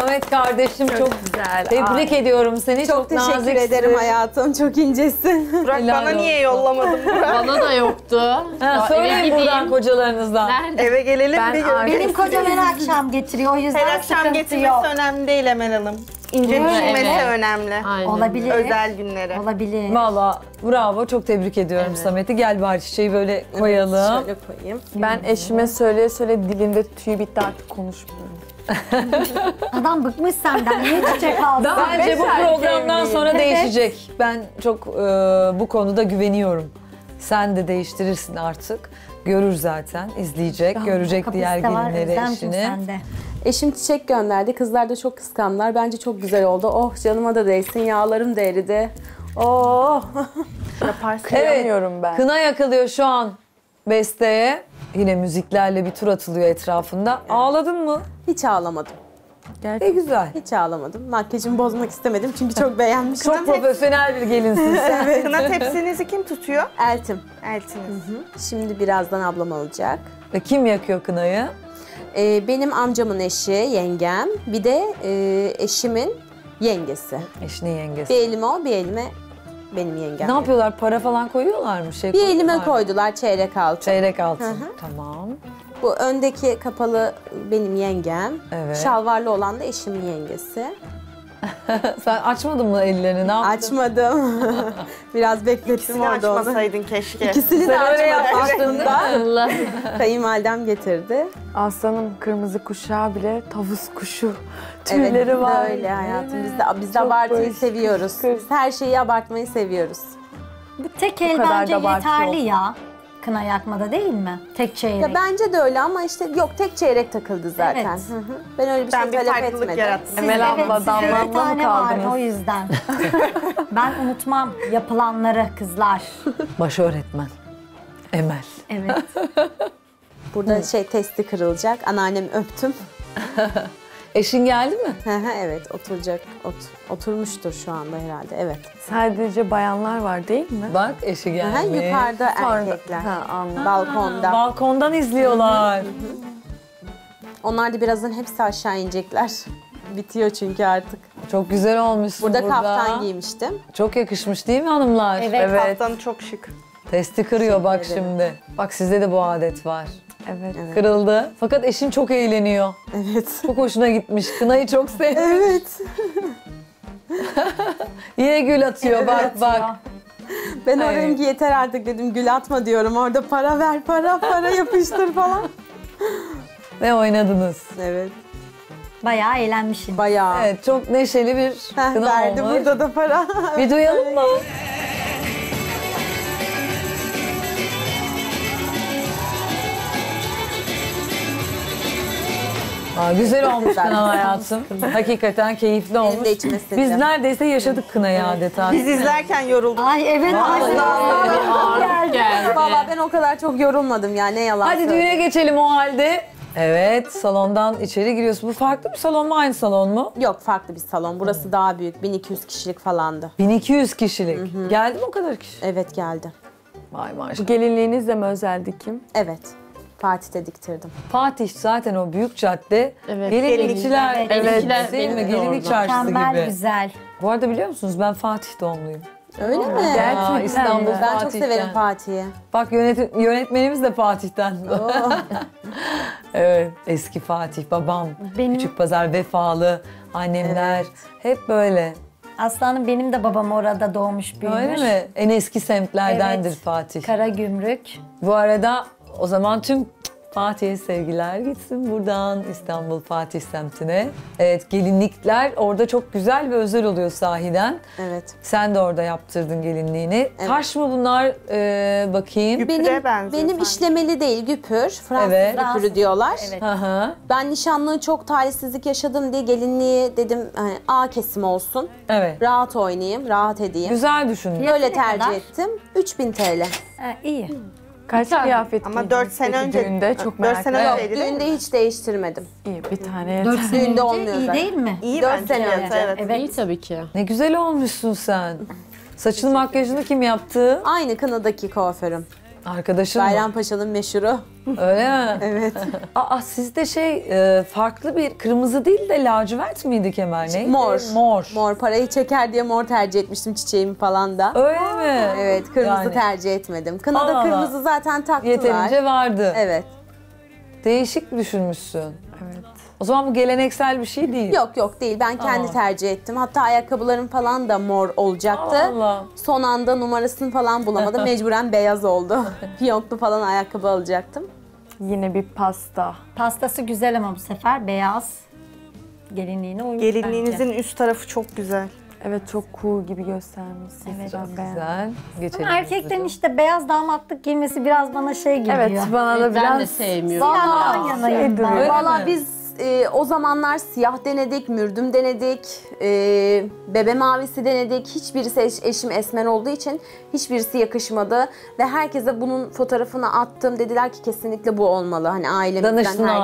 Samet kardeşim çok, çok güzel. Tebrik Ay. ediyorum seni. Çok, çok teşekkür naziksin. ederim hayatım. Çok incesin. Burak Helal bana olsun. niye yollamadın? Burak? Bana da yoktu. Ha, söyleyin buradan kocalarınızdan. Nerede? Eve gelelim ben bir gün. Benim kocam her akşam getiriyor. O yüzden her akşam getirmesi yok. önemli değil Emel Hanım. İnce düşünmesi evet. önemli. Aynen. Olabilir. Özel günlere. Olabilir. Valla bravo, çok tebrik ediyorum evet. Samet'i. Gel bari çiçeği böyle koyalım. Evet, şöyle koyayım. Ben eşime söyleye söyle dilimde tüy bitti, artık konuşmuyorum. Adam bıkmış senden, niye çiçek aldın? Bence bu programdan sonra evet. değişecek. Ben çok e, bu konuda güveniyorum. Sen de değiştirirsin artık. Görür zaten, izleyecek, ya, görecek diğer gelinleri, eşini. Eşim çiçek gönderdi. Kızlar da çok kıskandılar. Bence çok güzel oldu. Oh canıma da değsin. Yağlarım da eridi. Oh. Yaparsayamıyorum evet, ben. Kına yakılıyor şu an Beste'ye. Yine müziklerle bir tur atılıyor etrafında. Evet. Ağladın mı? Hiç ağlamadım. Gerçekten. Ne güzel. Hiç ağlamadım. Makyajımı bozmak istemedim çünkü çok beğenmiştim. Çok profesyonel bir gelinsin sen. Evet. Kına tepsinizi kim tutuyor? Eltim. Eltiniz. Hı hı. Şimdi birazdan ablam alacak. E, kim yakıyor kınayı? Ee, benim amcamın eşi, yengem, bir de e, eşimin yengesi. Eşinin yengesi. Bir elime o, bir elime benim yengem. Ne yapıyorlar? Para falan koyuyorlar mı? Şey bir elime mı? koydular çeyrek altın. Çeyrek altın, hı hı. Tamam. Bu öndeki kapalı benim yengem, evet. Şalvarlı olan da eşimin yengesi. Sen açmadın mı ellerini? Ne yaptın? Açmadım. Biraz beklettim. İkisini orada açmasaydın onu. keşke. İkisini Sen de açmadım. Allah. Kayınvalidem getirdi. Aslanım kırmızı kuşağı bile tavus kuşu tüyleri evet, var. Öyle hayatım. Biz de, biz de abartıyı seviyoruz. Biz her şeyi abartmayı seviyoruz. Bu tek el bence yeterli oldu. ya. Kına yakmada değil mi? Tek çeyrek. Ya bence de öyle ama işte yok tek çeyrek takıldı zaten. Evet. Hı hı. Ben öyle bir ben şey bir talep etmedim. Siz, Emel abla, evet, Damla abla mı kaldınız? O yüzden. Ben unutmam yapılanları kızlar. Baş öğretmen Emel. Evet. Burada hı. şey testi kırılacak. Anneannemi öptüm. Eşin geldi mi? Evet, oturacak. Ot, oturmuştur şu anda herhalde, evet. Sadece bayanlar var değil mi? Bak, eşi geldi. Ha, yukarıda Pardon. erkekler. Ha, Balkonda. Balkondan izliyorlar. Hı hı hı. Onlar da birazdan hepsi aşağı inecekler. Bitiyor çünkü artık. Çok güzel olmuşsun burada. Burada kaftan giymiştim. Çok yakışmış değil mi hanımlar? Evet, evet. Kaftan çok şık. Testi kırıyor Şık bak ederim. şimdi. Bak sizde de bu adet var. Evet. evet. Kırıldı. Fakat eşin çok eğleniyor. Evet. Çok hoşuna gitmiş. Kınayı çok sevmiş. Evet. Yine gül atıyor. Evet, bak evet. bak. Ben evet. o rengi yeter artık dedim. Gül atma diyorum. Orada para ver para para yapıştır falan. Ve oynadınız. Evet. Bayağı eğlenmişsiniz. Bayağı. Evet, çok neşeli bir Heh, kına verdi olmuş. Burada da para. Bir duyalım mı? Aa, güzel olmuş kına hayatım. Hakikaten keyifli olmuş. Biz neredeyse yaşadık kınayı adeta. Biz izlerken yorulduk. Ay evet. Valla ben o kadar çok yorulmadım yani, ne yalan. Hadi düğüne geçelim o halde. Evet, salondan içeri giriyorsun. Bu farklı bir salon mu, aynı salon mu? Yok, farklı bir salon. Burası hmm. daha büyük. bin iki yüz kişilik falandı. bin iki yüz kişilik. Hı -hı. Geldi mi o kadar kişi? Evet, geldi. Vay maşallah. Bu gelinliğiniz de mi özel dikim? Evet. Fatih'te diktirdim. Fatih zaten o büyük cadde. Evet. Gelinlikçiler, evet, gelinlikçiler değil mi? Gelinlik çarşısı gibi. Kembel güzel. Bu arada biliyor musunuz ben Fatih doğumluyum. Öyle Aa, mi? Gerçekten Aa, İstanbul ben Fatih'ten. Çok severim Fatih'i. Bak yönetim, yönetmenimiz de Fatih'ten. Evet, eski Fatih babam. Benim... Küçükpazar vefalı, annemler evet. hep böyle. Aslanım benim de babam orada doğmuş, büyümüş. Öyle mi? En eski semtlerdendir evet. Fatih. Karagümrük. Bu arada o zaman tüm Fatih'e sevgiler gitsin buradan İstanbul Fatih semtine. Evet, gelinlikler orada çok güzel ve özel oluyor sahiden. Evet. Sen de orada yaptırdın gelinliğini. Evet. Taş mı bunlar? Ee, bakayım. Güpüre benim benziyor benim işlemeli değil, güpür. Fransız evet. güpürü diyorlar. Evet. Aha. Ben nişanlığı çok talihsizlik yaşadım diye gelinliği dedim hani A kesim olsun. Evet. Rahat oynayayım, rahat edeyim. Güzel düşündüm. Böyle tercih kadar? ettim. üç bin TL. Ha, iyi. Hmm. Kaç kıyafet ama dört sene önce düğünde çok merak ettim. dört sene düğünde hiç değiştirmedim. İyi bir tane. dört düğünde olmuyor zaten. İyi değil mi? İyi dört sene önce. Evet. Evet. İyi tabii ki. Ne güzel olmuşsun sen. Saçını makyajını kim yaptı? Aynı kınadaki kuaförüm. Arkadaşın Bayrampaşa'nın meşhuru. Öyle mi? Evet. Aa, sizde şey farklı bir kırmızı değil de lacivert miydi kemer neydi? Mor. Mor. Mor. Parayı çeker diye mor tercih etmiştim çiçeğimi falan da. Öyle Aa. mi? Evet. Kırmızı yani. tercih etmedim. Kınada kırmızı zaten taktılar. Yeterince vardı. Evet. Değişik düşünmüşsün. Evet. O zaman bu geleneksel bir şey değil. Yok yok değil. Ben kendi Aa. tercih ettim. Hatta ayakkabılarım falan da mor olacaktı. Allah. Son anda numarasını falan bulamadım. Mecburen beyaz oldu. Piyonklu falan ayakkabı alacaktım. Yine bir pasta. Pastası güzel ama bu sefer beyaz. Gelinliğine uymuş. Gelinliğinizin bence. üst tarafı çok güzel. Evet, çok cool gibi göstermişsiniz. Evet, çok güzel. Geçelim. Ama erkeklerin işte beyaz damatlık giymesi biraz bana şey geliyor. Evet, bana da evet, biraz... Ben de sevmiyorum. Valla Valla biz Ee, o zamanlar siyah denedik, mürdüm denedik, e, bebe mavisi denedik. Hiçbirisi eş, eşim esmer olduğu için hiçbirisi yakışmadı. Ve herkese bunun fotoğrafını attım. Dediler ki kesinlikle bu olmalı. Hani ailemizden herkese. Danıştın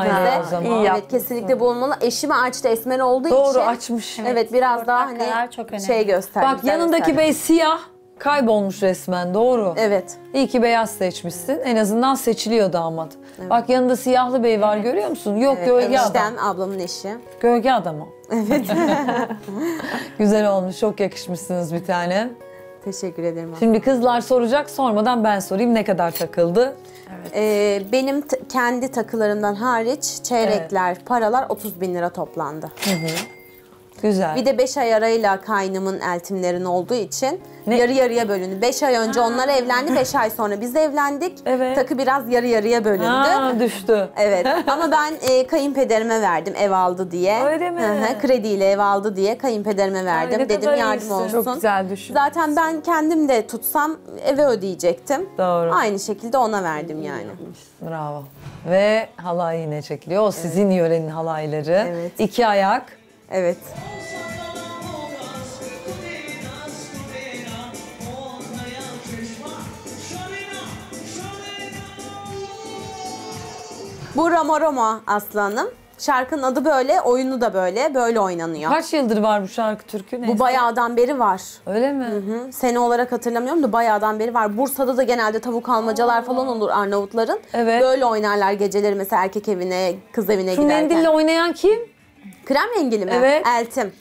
aile o Evet, kesinlikle bu olmalı. Eşime açtı esmer olduğu Doğru, için. Doğru açmış. Evet, evet biraz Ortak daha hani çok şey gösterdi. Bak yanındaki bey siyah. Kaybolmuş resmen, doğru. Evet. İyi ki beyaz seçmişsin. En azından seçiliyor damat. Evet. Bak yanında siyahlı bey var, evet. görüyor musun? Yok evet, gölge enişten, adam. Enişten, ablamın eşi. Gölge adamı. Evet. Güzel olmuş, çok yakışmışsınız bir tane. Teşekkür ederim. Abla. Şimdi kızlar soracak, sormadan ben sorayım ne kadar takıldı? Evet. Ee, benim kendi takılarımdan hariç çeyrekler, evet. paralar otuz bin lira toplandı. Hı hı. Güzel. Bir de beş ay arayla kaynımın eltimlerin olduğu için ne? yarı yarıya bölündü. beş ay önce ha. onlar evlendi, beş ay sonra biz evlendik. Evet. Takı biraz yarı yarıya bölündü. Ha, düştü. Evet. Ama ben e, kayınpederime verdim ev aldı diye. Öyle mi? Hı-hı. Krediyle ev aldı diye kayınpederime verdim. Ay, dedim yardım olsun. Çok güzel düşün. Zaten ben kendim de tutsam eve ödeyecektim. Doğru. Aynı şekilde ona verdim yani. Bravo. Ve halay yine çekiliyor. O sizin evet. yörenin halayları. Evet. İki ayak. Evet. Bu Ramo Ramo Aslı Hanım. Şarkının adı böyle, oyunu da böyle, böyle oynanıyor. Kaç yıldır var bu şarkı türkü? Neyse. Bu bayağıdan beri var. Öyle mi? Hı hı. Sene olarak hatırlamıyorum da bayağıdan beri var. Bursa'da da genelde tavuk almacalar Allah. falan olur Arnavutların. Evet. Böyle oynarlar geceleri mesela erkek evine, kız evine Şu giderken. Şu mendille oynayan kim? Krem rengili mi? Evet. Eltim.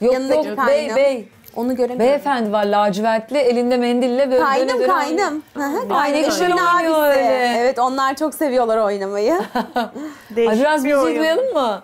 Yok Yanındaki yok kaynım. bey bey. Onu göremiyorum. Beyefendi var lacivertli elinde mendille böyle kaynım böyle kaynım. Aynı güzel oynuyor öyle. Evet onlar çok seviyorlar oynamayı. Biraz müziği oyun. duyalım mı?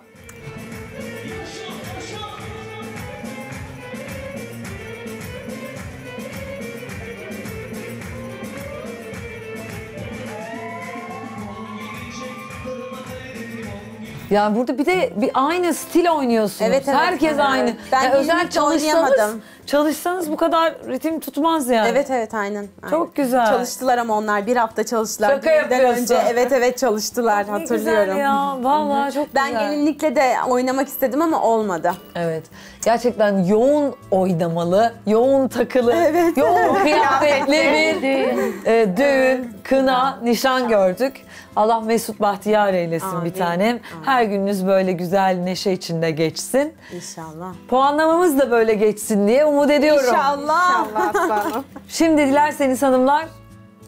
Yani burada bir de bir aynı stil oynuyorsunuz. Evet, evet, Herkes evet. aynı. Ben yani özel çalışsanız, çalışsanız bu kadar ritim tutmaz yani. Evet evet aynen. aynen. Çok güzel. Çalıştılar ama onlar bir hafta çalıştılar. Şaka yapıyorsun. Önce, evet evet çalıştılar ne hatırlıyorum. Güzel ya vallahi çok ben güzel. Ben gelinlikle de oynamak istedim ama olmadı. Evet gerçekten yoğun oynamalı, yoğun takılı, evet. yoğun kıyafetli bir e, düğün, kına, nişan gördük. Allah mesut bahtiyar eylesin Amin. bir tanem. Amin. Her gününüz böyle güzel neşe içinde geçsin. İnşallah. Puanlamamız da böyle geçsin diye umut ediyorum. İnşallah. İnşallah. Şimdi dilerseniz hanımlar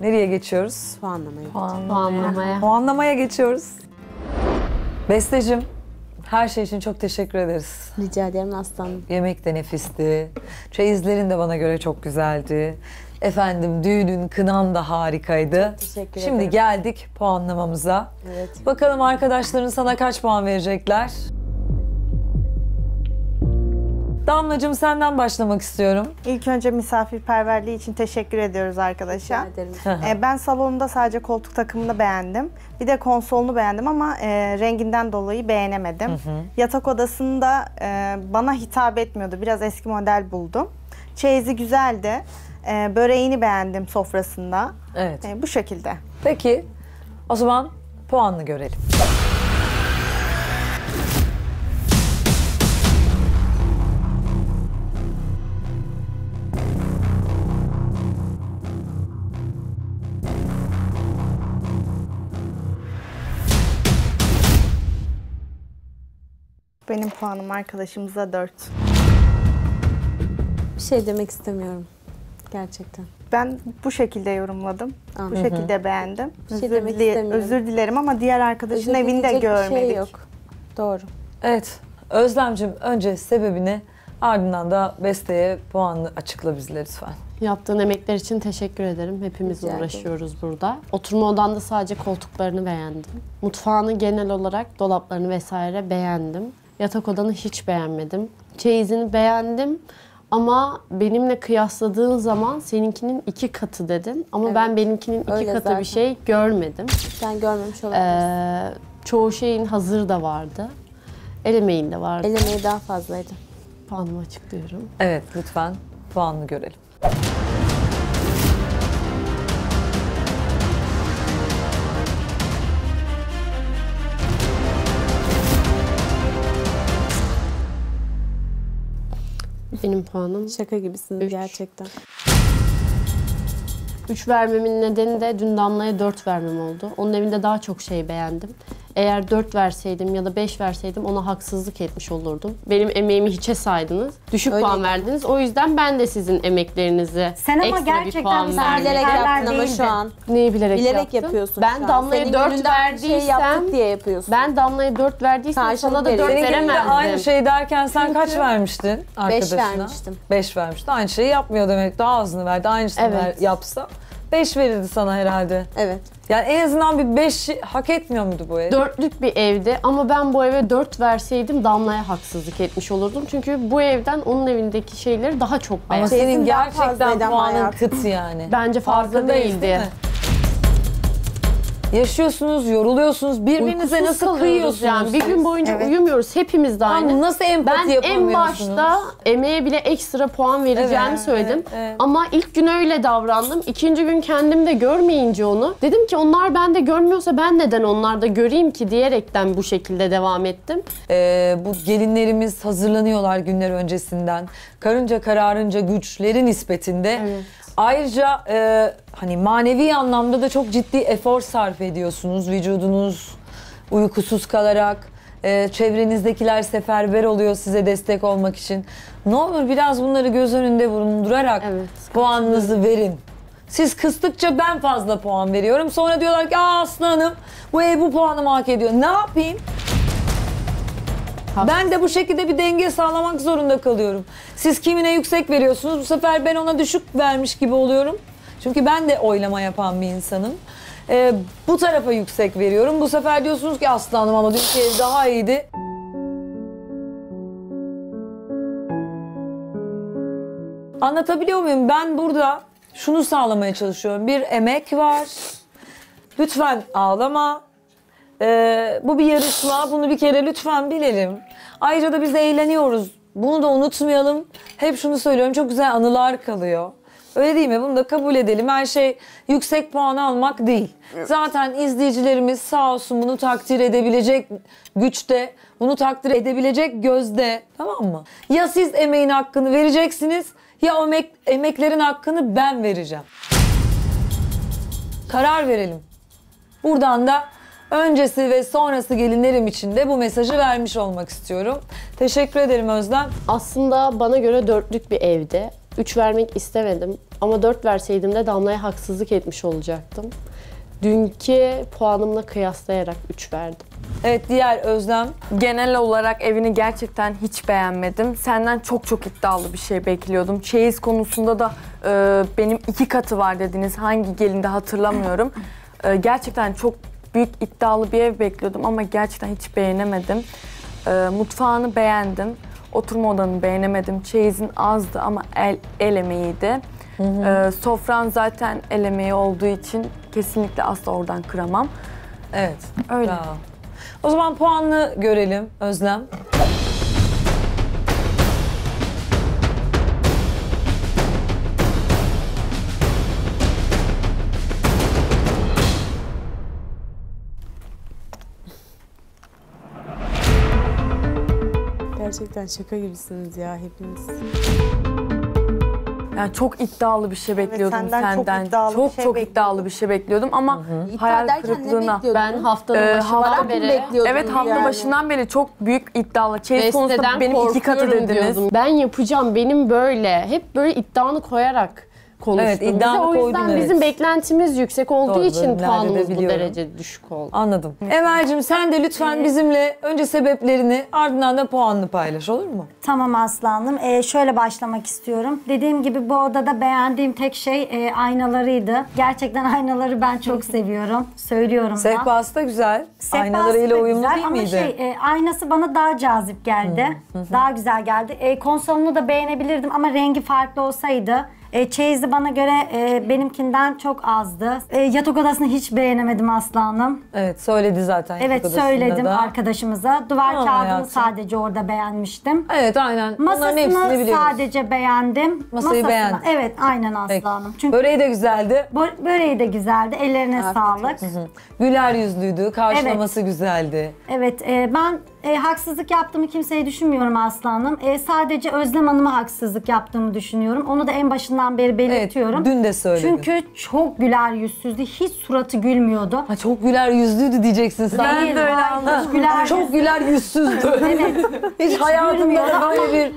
nereye geçiyoruz? Puanlamaya. Puanlamaya. Puanlamaya, Puanlamaya geçiyoruz. Besteciğim her şey için çok teşekkür ederiz. Rica ederim aslanım. Yemek de nefisti. Çeyizlerin de bana göre çok güzeldi. Efendim düğünün, kınan da harikaydı. Teşekkür ederim. Şimdi geldik puanlamamıza. Evet. Bakalım arkadaşların sana kaç puan verecekler? Damlacığım senden başlamak istiyorum. İlk önce misafirperverliği için teşekkür ediyoruz arkadaşa. Ee, ben salonunda sadece koltuk takımını beğendim. Bir de konsolunu beğendim ama e, renginden dolayı beğenemedim. Hı hı. Yatak odasında e, bana hitap etmiyordu. Biraz eski model buldum. Çeyizi güzeldi. Ee, böreğini beğendim sofrasında. Evet. Ee, bu şekilde. Peki. O zaman puanını görelim. Benim puanım arkadaşımıza dört. Bir şey demek istemiyorum. Gerçekten. Ben bu şekilde yorumladım. Anladım. Bu şekilde beğendim. Şey özür, dile özür dilerim ama diğer arkadaşın evinde görmedik. Şey yok. Doğru. Evet. Özlemciğim, önce sebebini, ardından da Beste'ye puanını açıkla bizler lütfen. Yaptığın emekler için teşekkür ederim. Hepimiz Rica uğraşıyoruz ederim. burada. Oturma odanda sadece koltuklarını beğendim. Mutfağını genel olarak, dolaplarını vesaire beğendim. Yatak odanı hiç beğenmedim. Çeyizini beğendim. Ama benimle kıyasladığın zaman seninkinin iki katı dedin. Ama evet, ben benimkinin iki Öyle katı zaten. bir şey görmedim. Sen görmemiş olabilirsin. Ee, çoğu şeyin hazır da vardı. El emeğin de vardı. El emeği daha fazlaydı. Puanımı açıklıyorum. Evet, lütfen puanını görelim. Benim puanım. Şaka gibisiniz gerçekten. üç vermemin nedeni de dün Damla'ya dört vermem oldu. Onun evinde daha çok şey beğendim. Eğer dört verseydim ya da beş verseydim ona haksızlık etmiş olurdum. Benim emeğimi hiçe saydınız. Düşük Öyle puan mi? verdiniz. O yüzden ben de sizin emeklerinizi Sen ekstra ama gerçekten bir puan verdim. bilerek yaptın ama şu an. Neyi bilerek, bilerek yaptım? yapıyorsun ben Damla'ya dört verdiysem şey yaptık diye yapıyorsun. Ben Damla'ya dört verdiysem Karşılık sana da dört veremezdim. Aynı şey derken sen Çünkü kaç vermiştin arkadaşına? Beş vermiştim. Beş vermiştin. Aynı şeyi yapmıyor demek. Daha azını verdi. Aynısını evet. ver, yapsa beş verirdi sana herhalde. Evet. Yani en azından bir beş hak etmiyor muydu bu ev? Dörtlük bir evdi ama ben bu eve dört verseydim Damla'ya haksızlık etmiş olurdum. Çünkü bu evden onun evindeki şeyleri daha çok beğendim. Ama senin gerçekten puanın kıt yani. Bence fazla değildi. Değil Yaşıyorsunuz, yoruluyorsunuz, birbirinize Uykusuz nasıl kıyıyorsunuz? Yani bir gün boyunca evet. uyumuyoruz, hepimiz de aynı. Tamam, nasıl empati yapamıyorsunuz? Ben en başta emeğe bile ekstra puan vereceğimi evet, söyledim. Evet, evet. Ama ilk gün öyle davrandım. İkinci gün kendim de görmeyince onu, dedim ki onlar bende görmüyorsa ben neden onlarda göreyim ki diyerekten bu şekilde devam ettim. Ee, bu gelinlerimiz hazırlanıyorlar günler öncesinden. Karınca kararınca güçleri nispetinde. Evet. Ayrıca e, hani manevi anlamda da çok ciddi efor sarf ediyorsunuz. Vücudunuz uykusuz kalarak, e, çevrenizdekiler seferber oluyor size destek olmak için. Ne olur biraz bunları göz önünde bulundurarak evet, puanınızı verin. Siz kıstıkça ben fazla puan veriyorum. Sonra diyorlar ki aa Aslı Hanım bu ev bu puanı hak ediyor. Ne yapayım? Ben de bu şekilde bir denge sağlamak zorunda kalıyorum. Siz kimine yüksek veriyorsunuz, bu sefer ben ona düşük vermiş gibi oluyorum. Çünkü ben de oylama yapan bir insanım. Ee, bu tarafa yüksek veriyorum. Bu sefer diyorsunuz ki Aslı Hanım ama dünkü ev daha iyiydi. Anlatabiliyor muyum? Ben burada şunu sağlamaya çalışıyorum. Bir emek var. Lütfen ağlama. Ee, bu bir yarışma. Bunu bir kere lütfen bilelim. Ayrıca da biz eğleniyoruz. Bunu da unutmayalım. Hep şunu söylüyorum. Çok güzel anılar kalıyor. Öyle değil mi? Bunu da kabul edelim. Her şey yüksek puan almak değil. Zaten izleyicilerimiz sağ olsun bunu takdir edebilecek güçte, bunu takdir edebilecek gözde. Tamam mı? Ya siz emeğin hakkını vereceksiniz ya o emek, emeklerin hakkını ben vereceğim. Karar verelim. Buradan da öncesi ve sonrası gelinlerim için de bu mesajı vermiş olmak istiyorum. Teşekkür ederim Özlem. Aslında bana göre dörtlük bir evdi. Üç vermek istemedim ama dört verseydim de Damla'ya haksızlık etmiş olacaktım. Dünkü puanımla kıyaslayarak üç verdim. Evet, diğer Özlem. Genel olarak evini gerçekten hiç beğenmedim. Senden çok çok iddialı bir şey bekliyordum. Çeyiz konusunda da e, benim iki katı var dediniz. Hangi gelinde hatırlamıyorum. E, gerçekten çok büyük iddialı bir ev bekliyordum ama gerçekten hiç beğenemedim. E, mutfağını beğendim. Oturma odanı beğenemedim. Çeyizin azdı ama el, el emeğiydi. Hı hı. E, sofran zaten el emeği olduğu için kesinlikle asla oradan kıramam. Evet. Öyle. Bravo. O zaman puanını görelim Özlem. Gerçekten şaka gibisiniz ya hepiniz. Yani çok iddialı bir şey bekliyordum evet, senden. senden. Çok iddialı çok, şey çok iddialı bir şey bekliyordum ama hı hı. hayal kırıklığına. Ben haftanın e, başından beri. Evet hafta yani. başından beri çok büyük iddialı. Çeyiz konusunda benim iki katı dediniz. Ben yapacağım benim böyle. Hep böyle iddianı koyarak konuştuğumuzda. Evet, iddianı o yüzden koydum, bizim evet. beklentimiz yüksek olduğu doğru, için puanımız de bu derece düşük oldu. Anladım. Emel'cim sen de lütfen evet. bizimle önce sebeplerini ardından da puanını paylaş, olur mu? Tamam Aslanım. Ee, şöyle başlamak istiyorum. Dediğim gibi bu odada beğendiğim tek şey e, aynalarıydı. Gerçekten aynaları ben çok seviyorum. Söylüyorum da. Sehpası da güzel. Aynalarıyla uyumlu güzel, değil ama miydi? Şey, e, aynası bana daha cazip geldi. Hı hı. Daha güzel geldi. E, konsolunu da beğenebilirdim ama rengi farklı olsaydı. E, çeyizi bana göre e, benimkinden çok azdı. E, yatak odasını hiç beğenemedim Aslı Hanım. Evet, söyledi zaten. Evet, söyledim da. Arkadaşımıza. Duvar tamam, kağıdını hayatım. Sadece orada beğenmiştim. Evet, aynen. Masasını hepsini sadece beğendim. Masayı beğendim. Evet, aynen Aslı Peki. Hanım. Çünkü böreği de güzeldi. Böreği de güzeldi. Ellerine Afiyet sağlık. Hı hı. Güler yüzlüydü. Karşılaması evet. güzeldi. Evet, e, ben e, haksızlık yaptığımı kimseye düşünmüyorum Aslı Hanım. E, sadece Özlem Hanım'a haksızlık yaptığımı düşünüyorum. Onu da en başından beri belirtiyorum. Evet, dün de söyledim. Çünkü çok güler yüzsüzdü. Hiç suratı gülmüyordu. Ha, çok güler yüzlüydü diyeceksin sen. Ben de öyle anladım. Çok güler yüzsüzdü. Evet. Hiç, hiç hayatımda böyle bir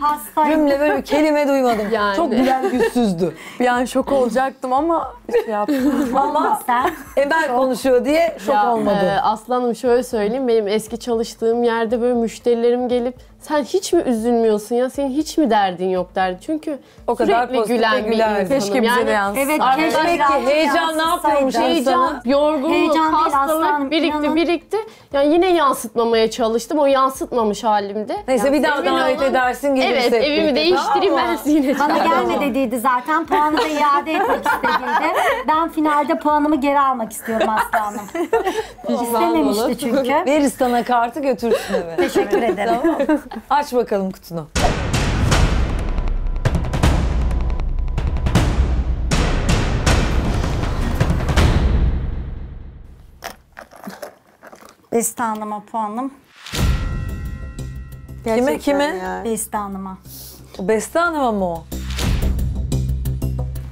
cümle, böyle bir kelime duymadım. Yani. Çok güler yüzsüzdü. Bir an şok olacaktım ama şey yaptım. Ama sen Emel konuşuyor diye şok ya, olmadı. E, Aslı Hanım şöyle söyleyeyim. Benim eski çalıştığım yerde böyle müşterilerim gelip sen hiç mi üzülmüyorsun ya? Senin hiç mi derdin yok derdi. Çünkü o kadar pozitif gülen bir insanım. Keşke bize yani, de yansıtsaydı. Evet, keşke heyecan ne yapıyormuş? Heyecan, yorgunluk, hastalık birikti birikti. Yani yine yansıtmamaya çalıştım. O yansıtmamış halimde. Neyse yani, bir daha davet edersin gelirse. Evet, evimi değiştireyim ben yine. Bana gelme dediydi zaten. Puanı da iade etmek istediydi. Ben finalde puanımı geri almak istiyorum Aslı Hanım. İstememişti çünkü. Verir sana kartı götürsün eve. Teşekkür ederim. Aç bakalım kutunu. Beste Hanım'a puanım. Kime kime? Ya. Beste Hanım'a. Beste Hanım'a mı o?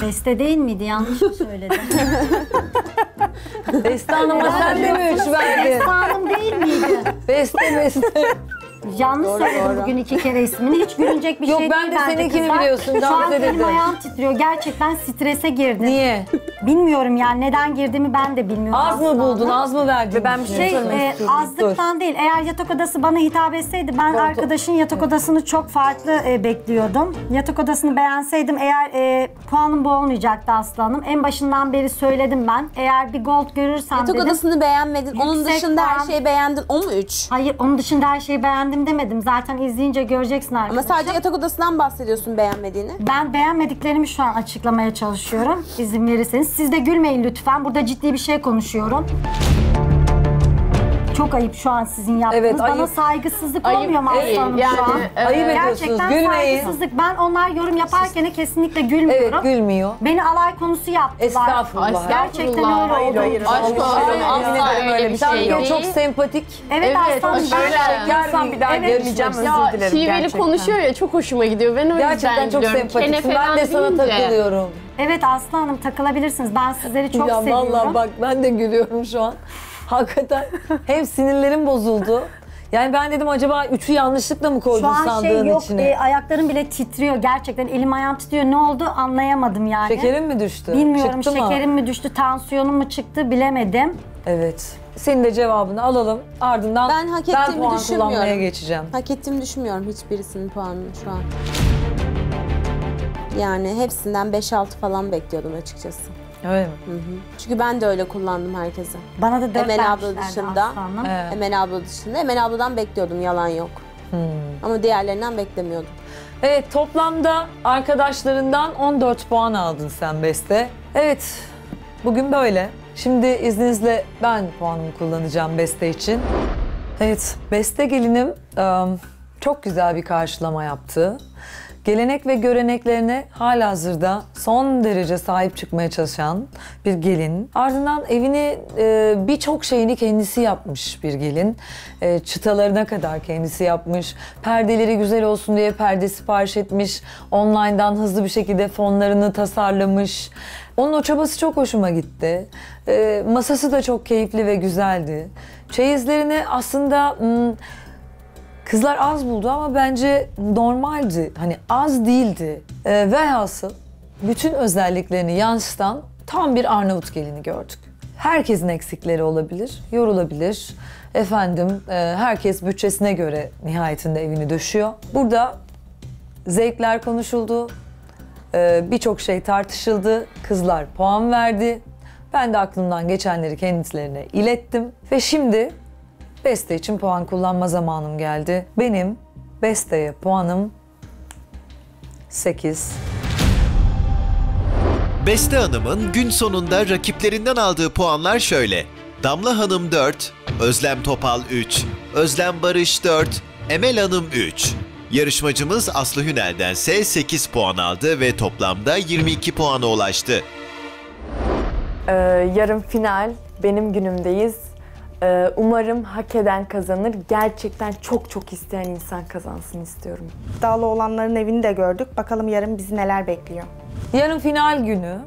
Beste değil miydi? Yanlış mı söyledim? Beste Hanım'a sen de mi üç verdin? Beste Hanım değil miydi? Beste Beste. Yanlış doğru, söyledim doğru. Bugün iki kere ismini. Hiç gülünecek bir yok, şey değil. Yok ben de seninkini kızlar. Biliyorsun. Şu an benim ayağım titriyor. Gerçekten strese girdim. Niye? Bilmiyorum yani neden girdiğimi ben de bilmiyorum. Az mı buldun? Az mı verdin? Ben bir şey, şey e, azlıktan dur. Değil. Eğer yatak odası bana hitap etseydi ben doğru, arkadaşın yatak evet. odasını çok farklı e, bekliyordum. Yatak odasını beğenseydim eğer e, puanım bu olmayacaktı Aslı Hanım. En başından beri söyledim ben. Eğer bir gold görürsem yatak dedim. Yatak odasını beğenmedin. Onun dışında puan... her şeyi beğendin. O mu üç? Hayır onun dışında her şeyi beğendim. Demedim. Zaten izleyince göreceksin arkadaşlar. Ama sadece yatak odasından bahsediyorsun beğenmediğini. Ben beğenmediklerimi şu an açıklamaya çalışıyorum. İzin verirseniz. Siz de gülmeyin lütfen. Burada ciddi bir şey konuşuyorum. Çok ayıp şu an sizin yaptığınız. Evet, bana saygısızlık ayıp, olmuyor mu Aslı Hanım yani, şu an? Evet. Ayıp ediyorsunuz. Gerçekten gülmeyin. Saygısızlık. Ben onlar yorum yaparken kesinlikle gülmüyorum. Evet gülmüyor. Beni alay konusu yaptılar. Estağfurullah. Estağfurullah. Gerçekten öyle hayır, oldu. Hayır, hayır. Asla öyle bir şey değil. Çok sempatik. Evet, evet Aslı Hanım. Yarın bir daha görmeyeceğim özür dilerim gerçekten. Şiveli konuşuyor ya çok hoşuma gidiyor. Ben o yüzden gerçekten çok sempatiksin. Ben de sana takılıyorum. Evet Aslı Hanım takılabilirsiniz. Ben sizleri çok seviyorum. Ya vallahi bak ben de gülüyorum şu an. Hakikaten hem sinirlerim bozuldu. Yani ben dedim acaba üçü yanlışlıkla mı koydun sandığın içine? Şu an şey yok, e, ayaklarım bile titriyor gerçekten. Elim ayağım titriyor. Ne oldu anlayamadım yani. Şekerim mi düştü? Bilmiyorum çıktı şekerim mı? mi düştü, tansiyonum mu çıktı bilemedim. Evet. Senin de cevabını alalım. Ardından ben, hak ben puan kullanmaya geçeceğim. Hak ettiğimi düşünmüyorum hiçbirisinin puanını şu an. Yani hepsinden beş altı falan bekliyordum açıkçası. Öyle mi? Hı hı. Çünkü ben de öyle kullandım herkese. Bana da dört Emel abla dışında, evet. Emel abla dışında, Emel abladan bekliyordum yalan yok. Hmm. Ama diğerlerinden beklemiyordum. Evet toplamda arkadaşlarından on dört puan aldın sen Beste. Evet bugün böyle. Şimdi izninizle ben puanımı kullanacağım Beste için. Evet Beste gelinim çok güzel bir karşılama yaptı. Gelenek ve göreneklerine halihazırda son derece sahip çıkmaya çalışan bir gelin. Ardından evini e, birçok şeyini kendisi yapmış bir gelin. E, çıtalarına kadar kendisi yapmış. Perdeleri güzel olsun diye perde sipariş etmiş. Online'dan hızlı bir şekilde fonlarını tasarlamış. Onun o çabası çok hoşuma gitti. E, masası da çok keyifli ve güzeldi. Çeyizlerini aslında... Hmm, kızlar az buldu ama bence normaldi. Hani az değildi. Ee, velhasıl bütün özelliklerini yansıtan tam bir Arnavut gelini gördük. Herkesin eksikleri olabilir, yorulabilir. Efendim, herkes bütçesine göre nihayetinde evini döşüyor. Burada zevkler konuşuldu, birçok şey tartışıldı, kızlar puan verdi. Ben de aklımdan geçenleri kendilerine ilettim. Ve şimdi beste için puan kullanma zamanım geldi. Benim besteye puanım sekiz. Beste Hanım'ın gün sonunda rakiplerinden aldığı puanlar şöyle. Damla Hanım dört, Özlem Topal üç, Özlem Barış dört, Emel Hanım üç. Yarışmacımız Aslı Hünel'dense sekiz puan aldı ve toplamda yirmi iki puana ulaştı. Ee, yarın final, benim günümdeyiz. Ee, umarım hak eden kazanır. Gerçekten çok çok isteyen insan kazansın istiyorum. İddialı olanların evini de gördük. Bakalım yarın bizi neler bekliyor. Yarın final günü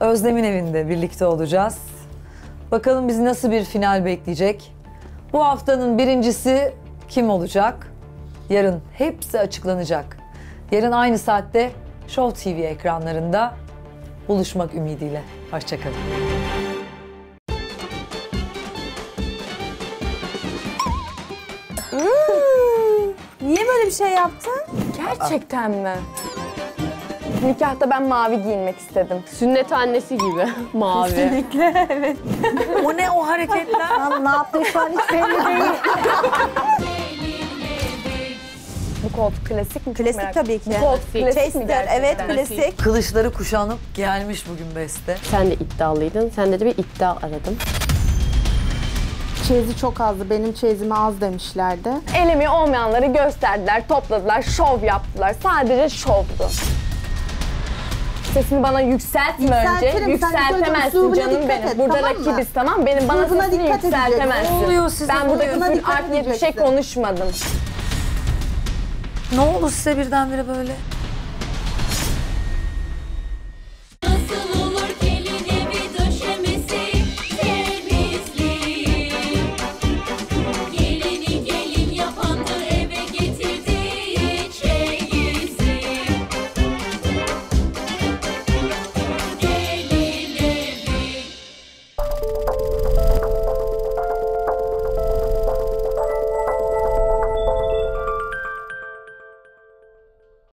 Özlem'in evinde birlikte olacağız. Bakalım bizi nasıl bir final bekleyecek? Bu haftanın birincisi kim olacak? Yarın hepsi açıklanacak. Yarın aynı saatte Show T V ekranlarında buluşmak ümidiyle. Hoşçakalın. Hmm, niye böyle bir şey yaptın? Gerçekten mi? Nikahta ben mavi giyinmek istedim. Sünnet annesi gibi. Mavi. Kesinlikle, evet. O ne o hareketler? Lan ne yaptın şu an hiç belli değil. Bu koltuk klasik mi? Klasik merak. Tabii ki. Bu koltuk klasik mi? Evet, klasik. Kılıçları kuşanıp gelmiş bugün beste. Sen de iddialıydın. Sen de, de bir iddia aradım. Çeyizi çok azdı. Benim çeyizime az demişlerdi. Elemi olmayanları gösterdiler, topladılar, şov yaptılar. Sadece şovdu. Sesini bana yükseltme önce. Yükseltemezsin canım benim. Burada rakibiz, tamam? Benim bana sesini yükseltemezsin. Ben burada küfür, art niyet bir şey konuşmadım. Ne oldu size birdenbire böyle?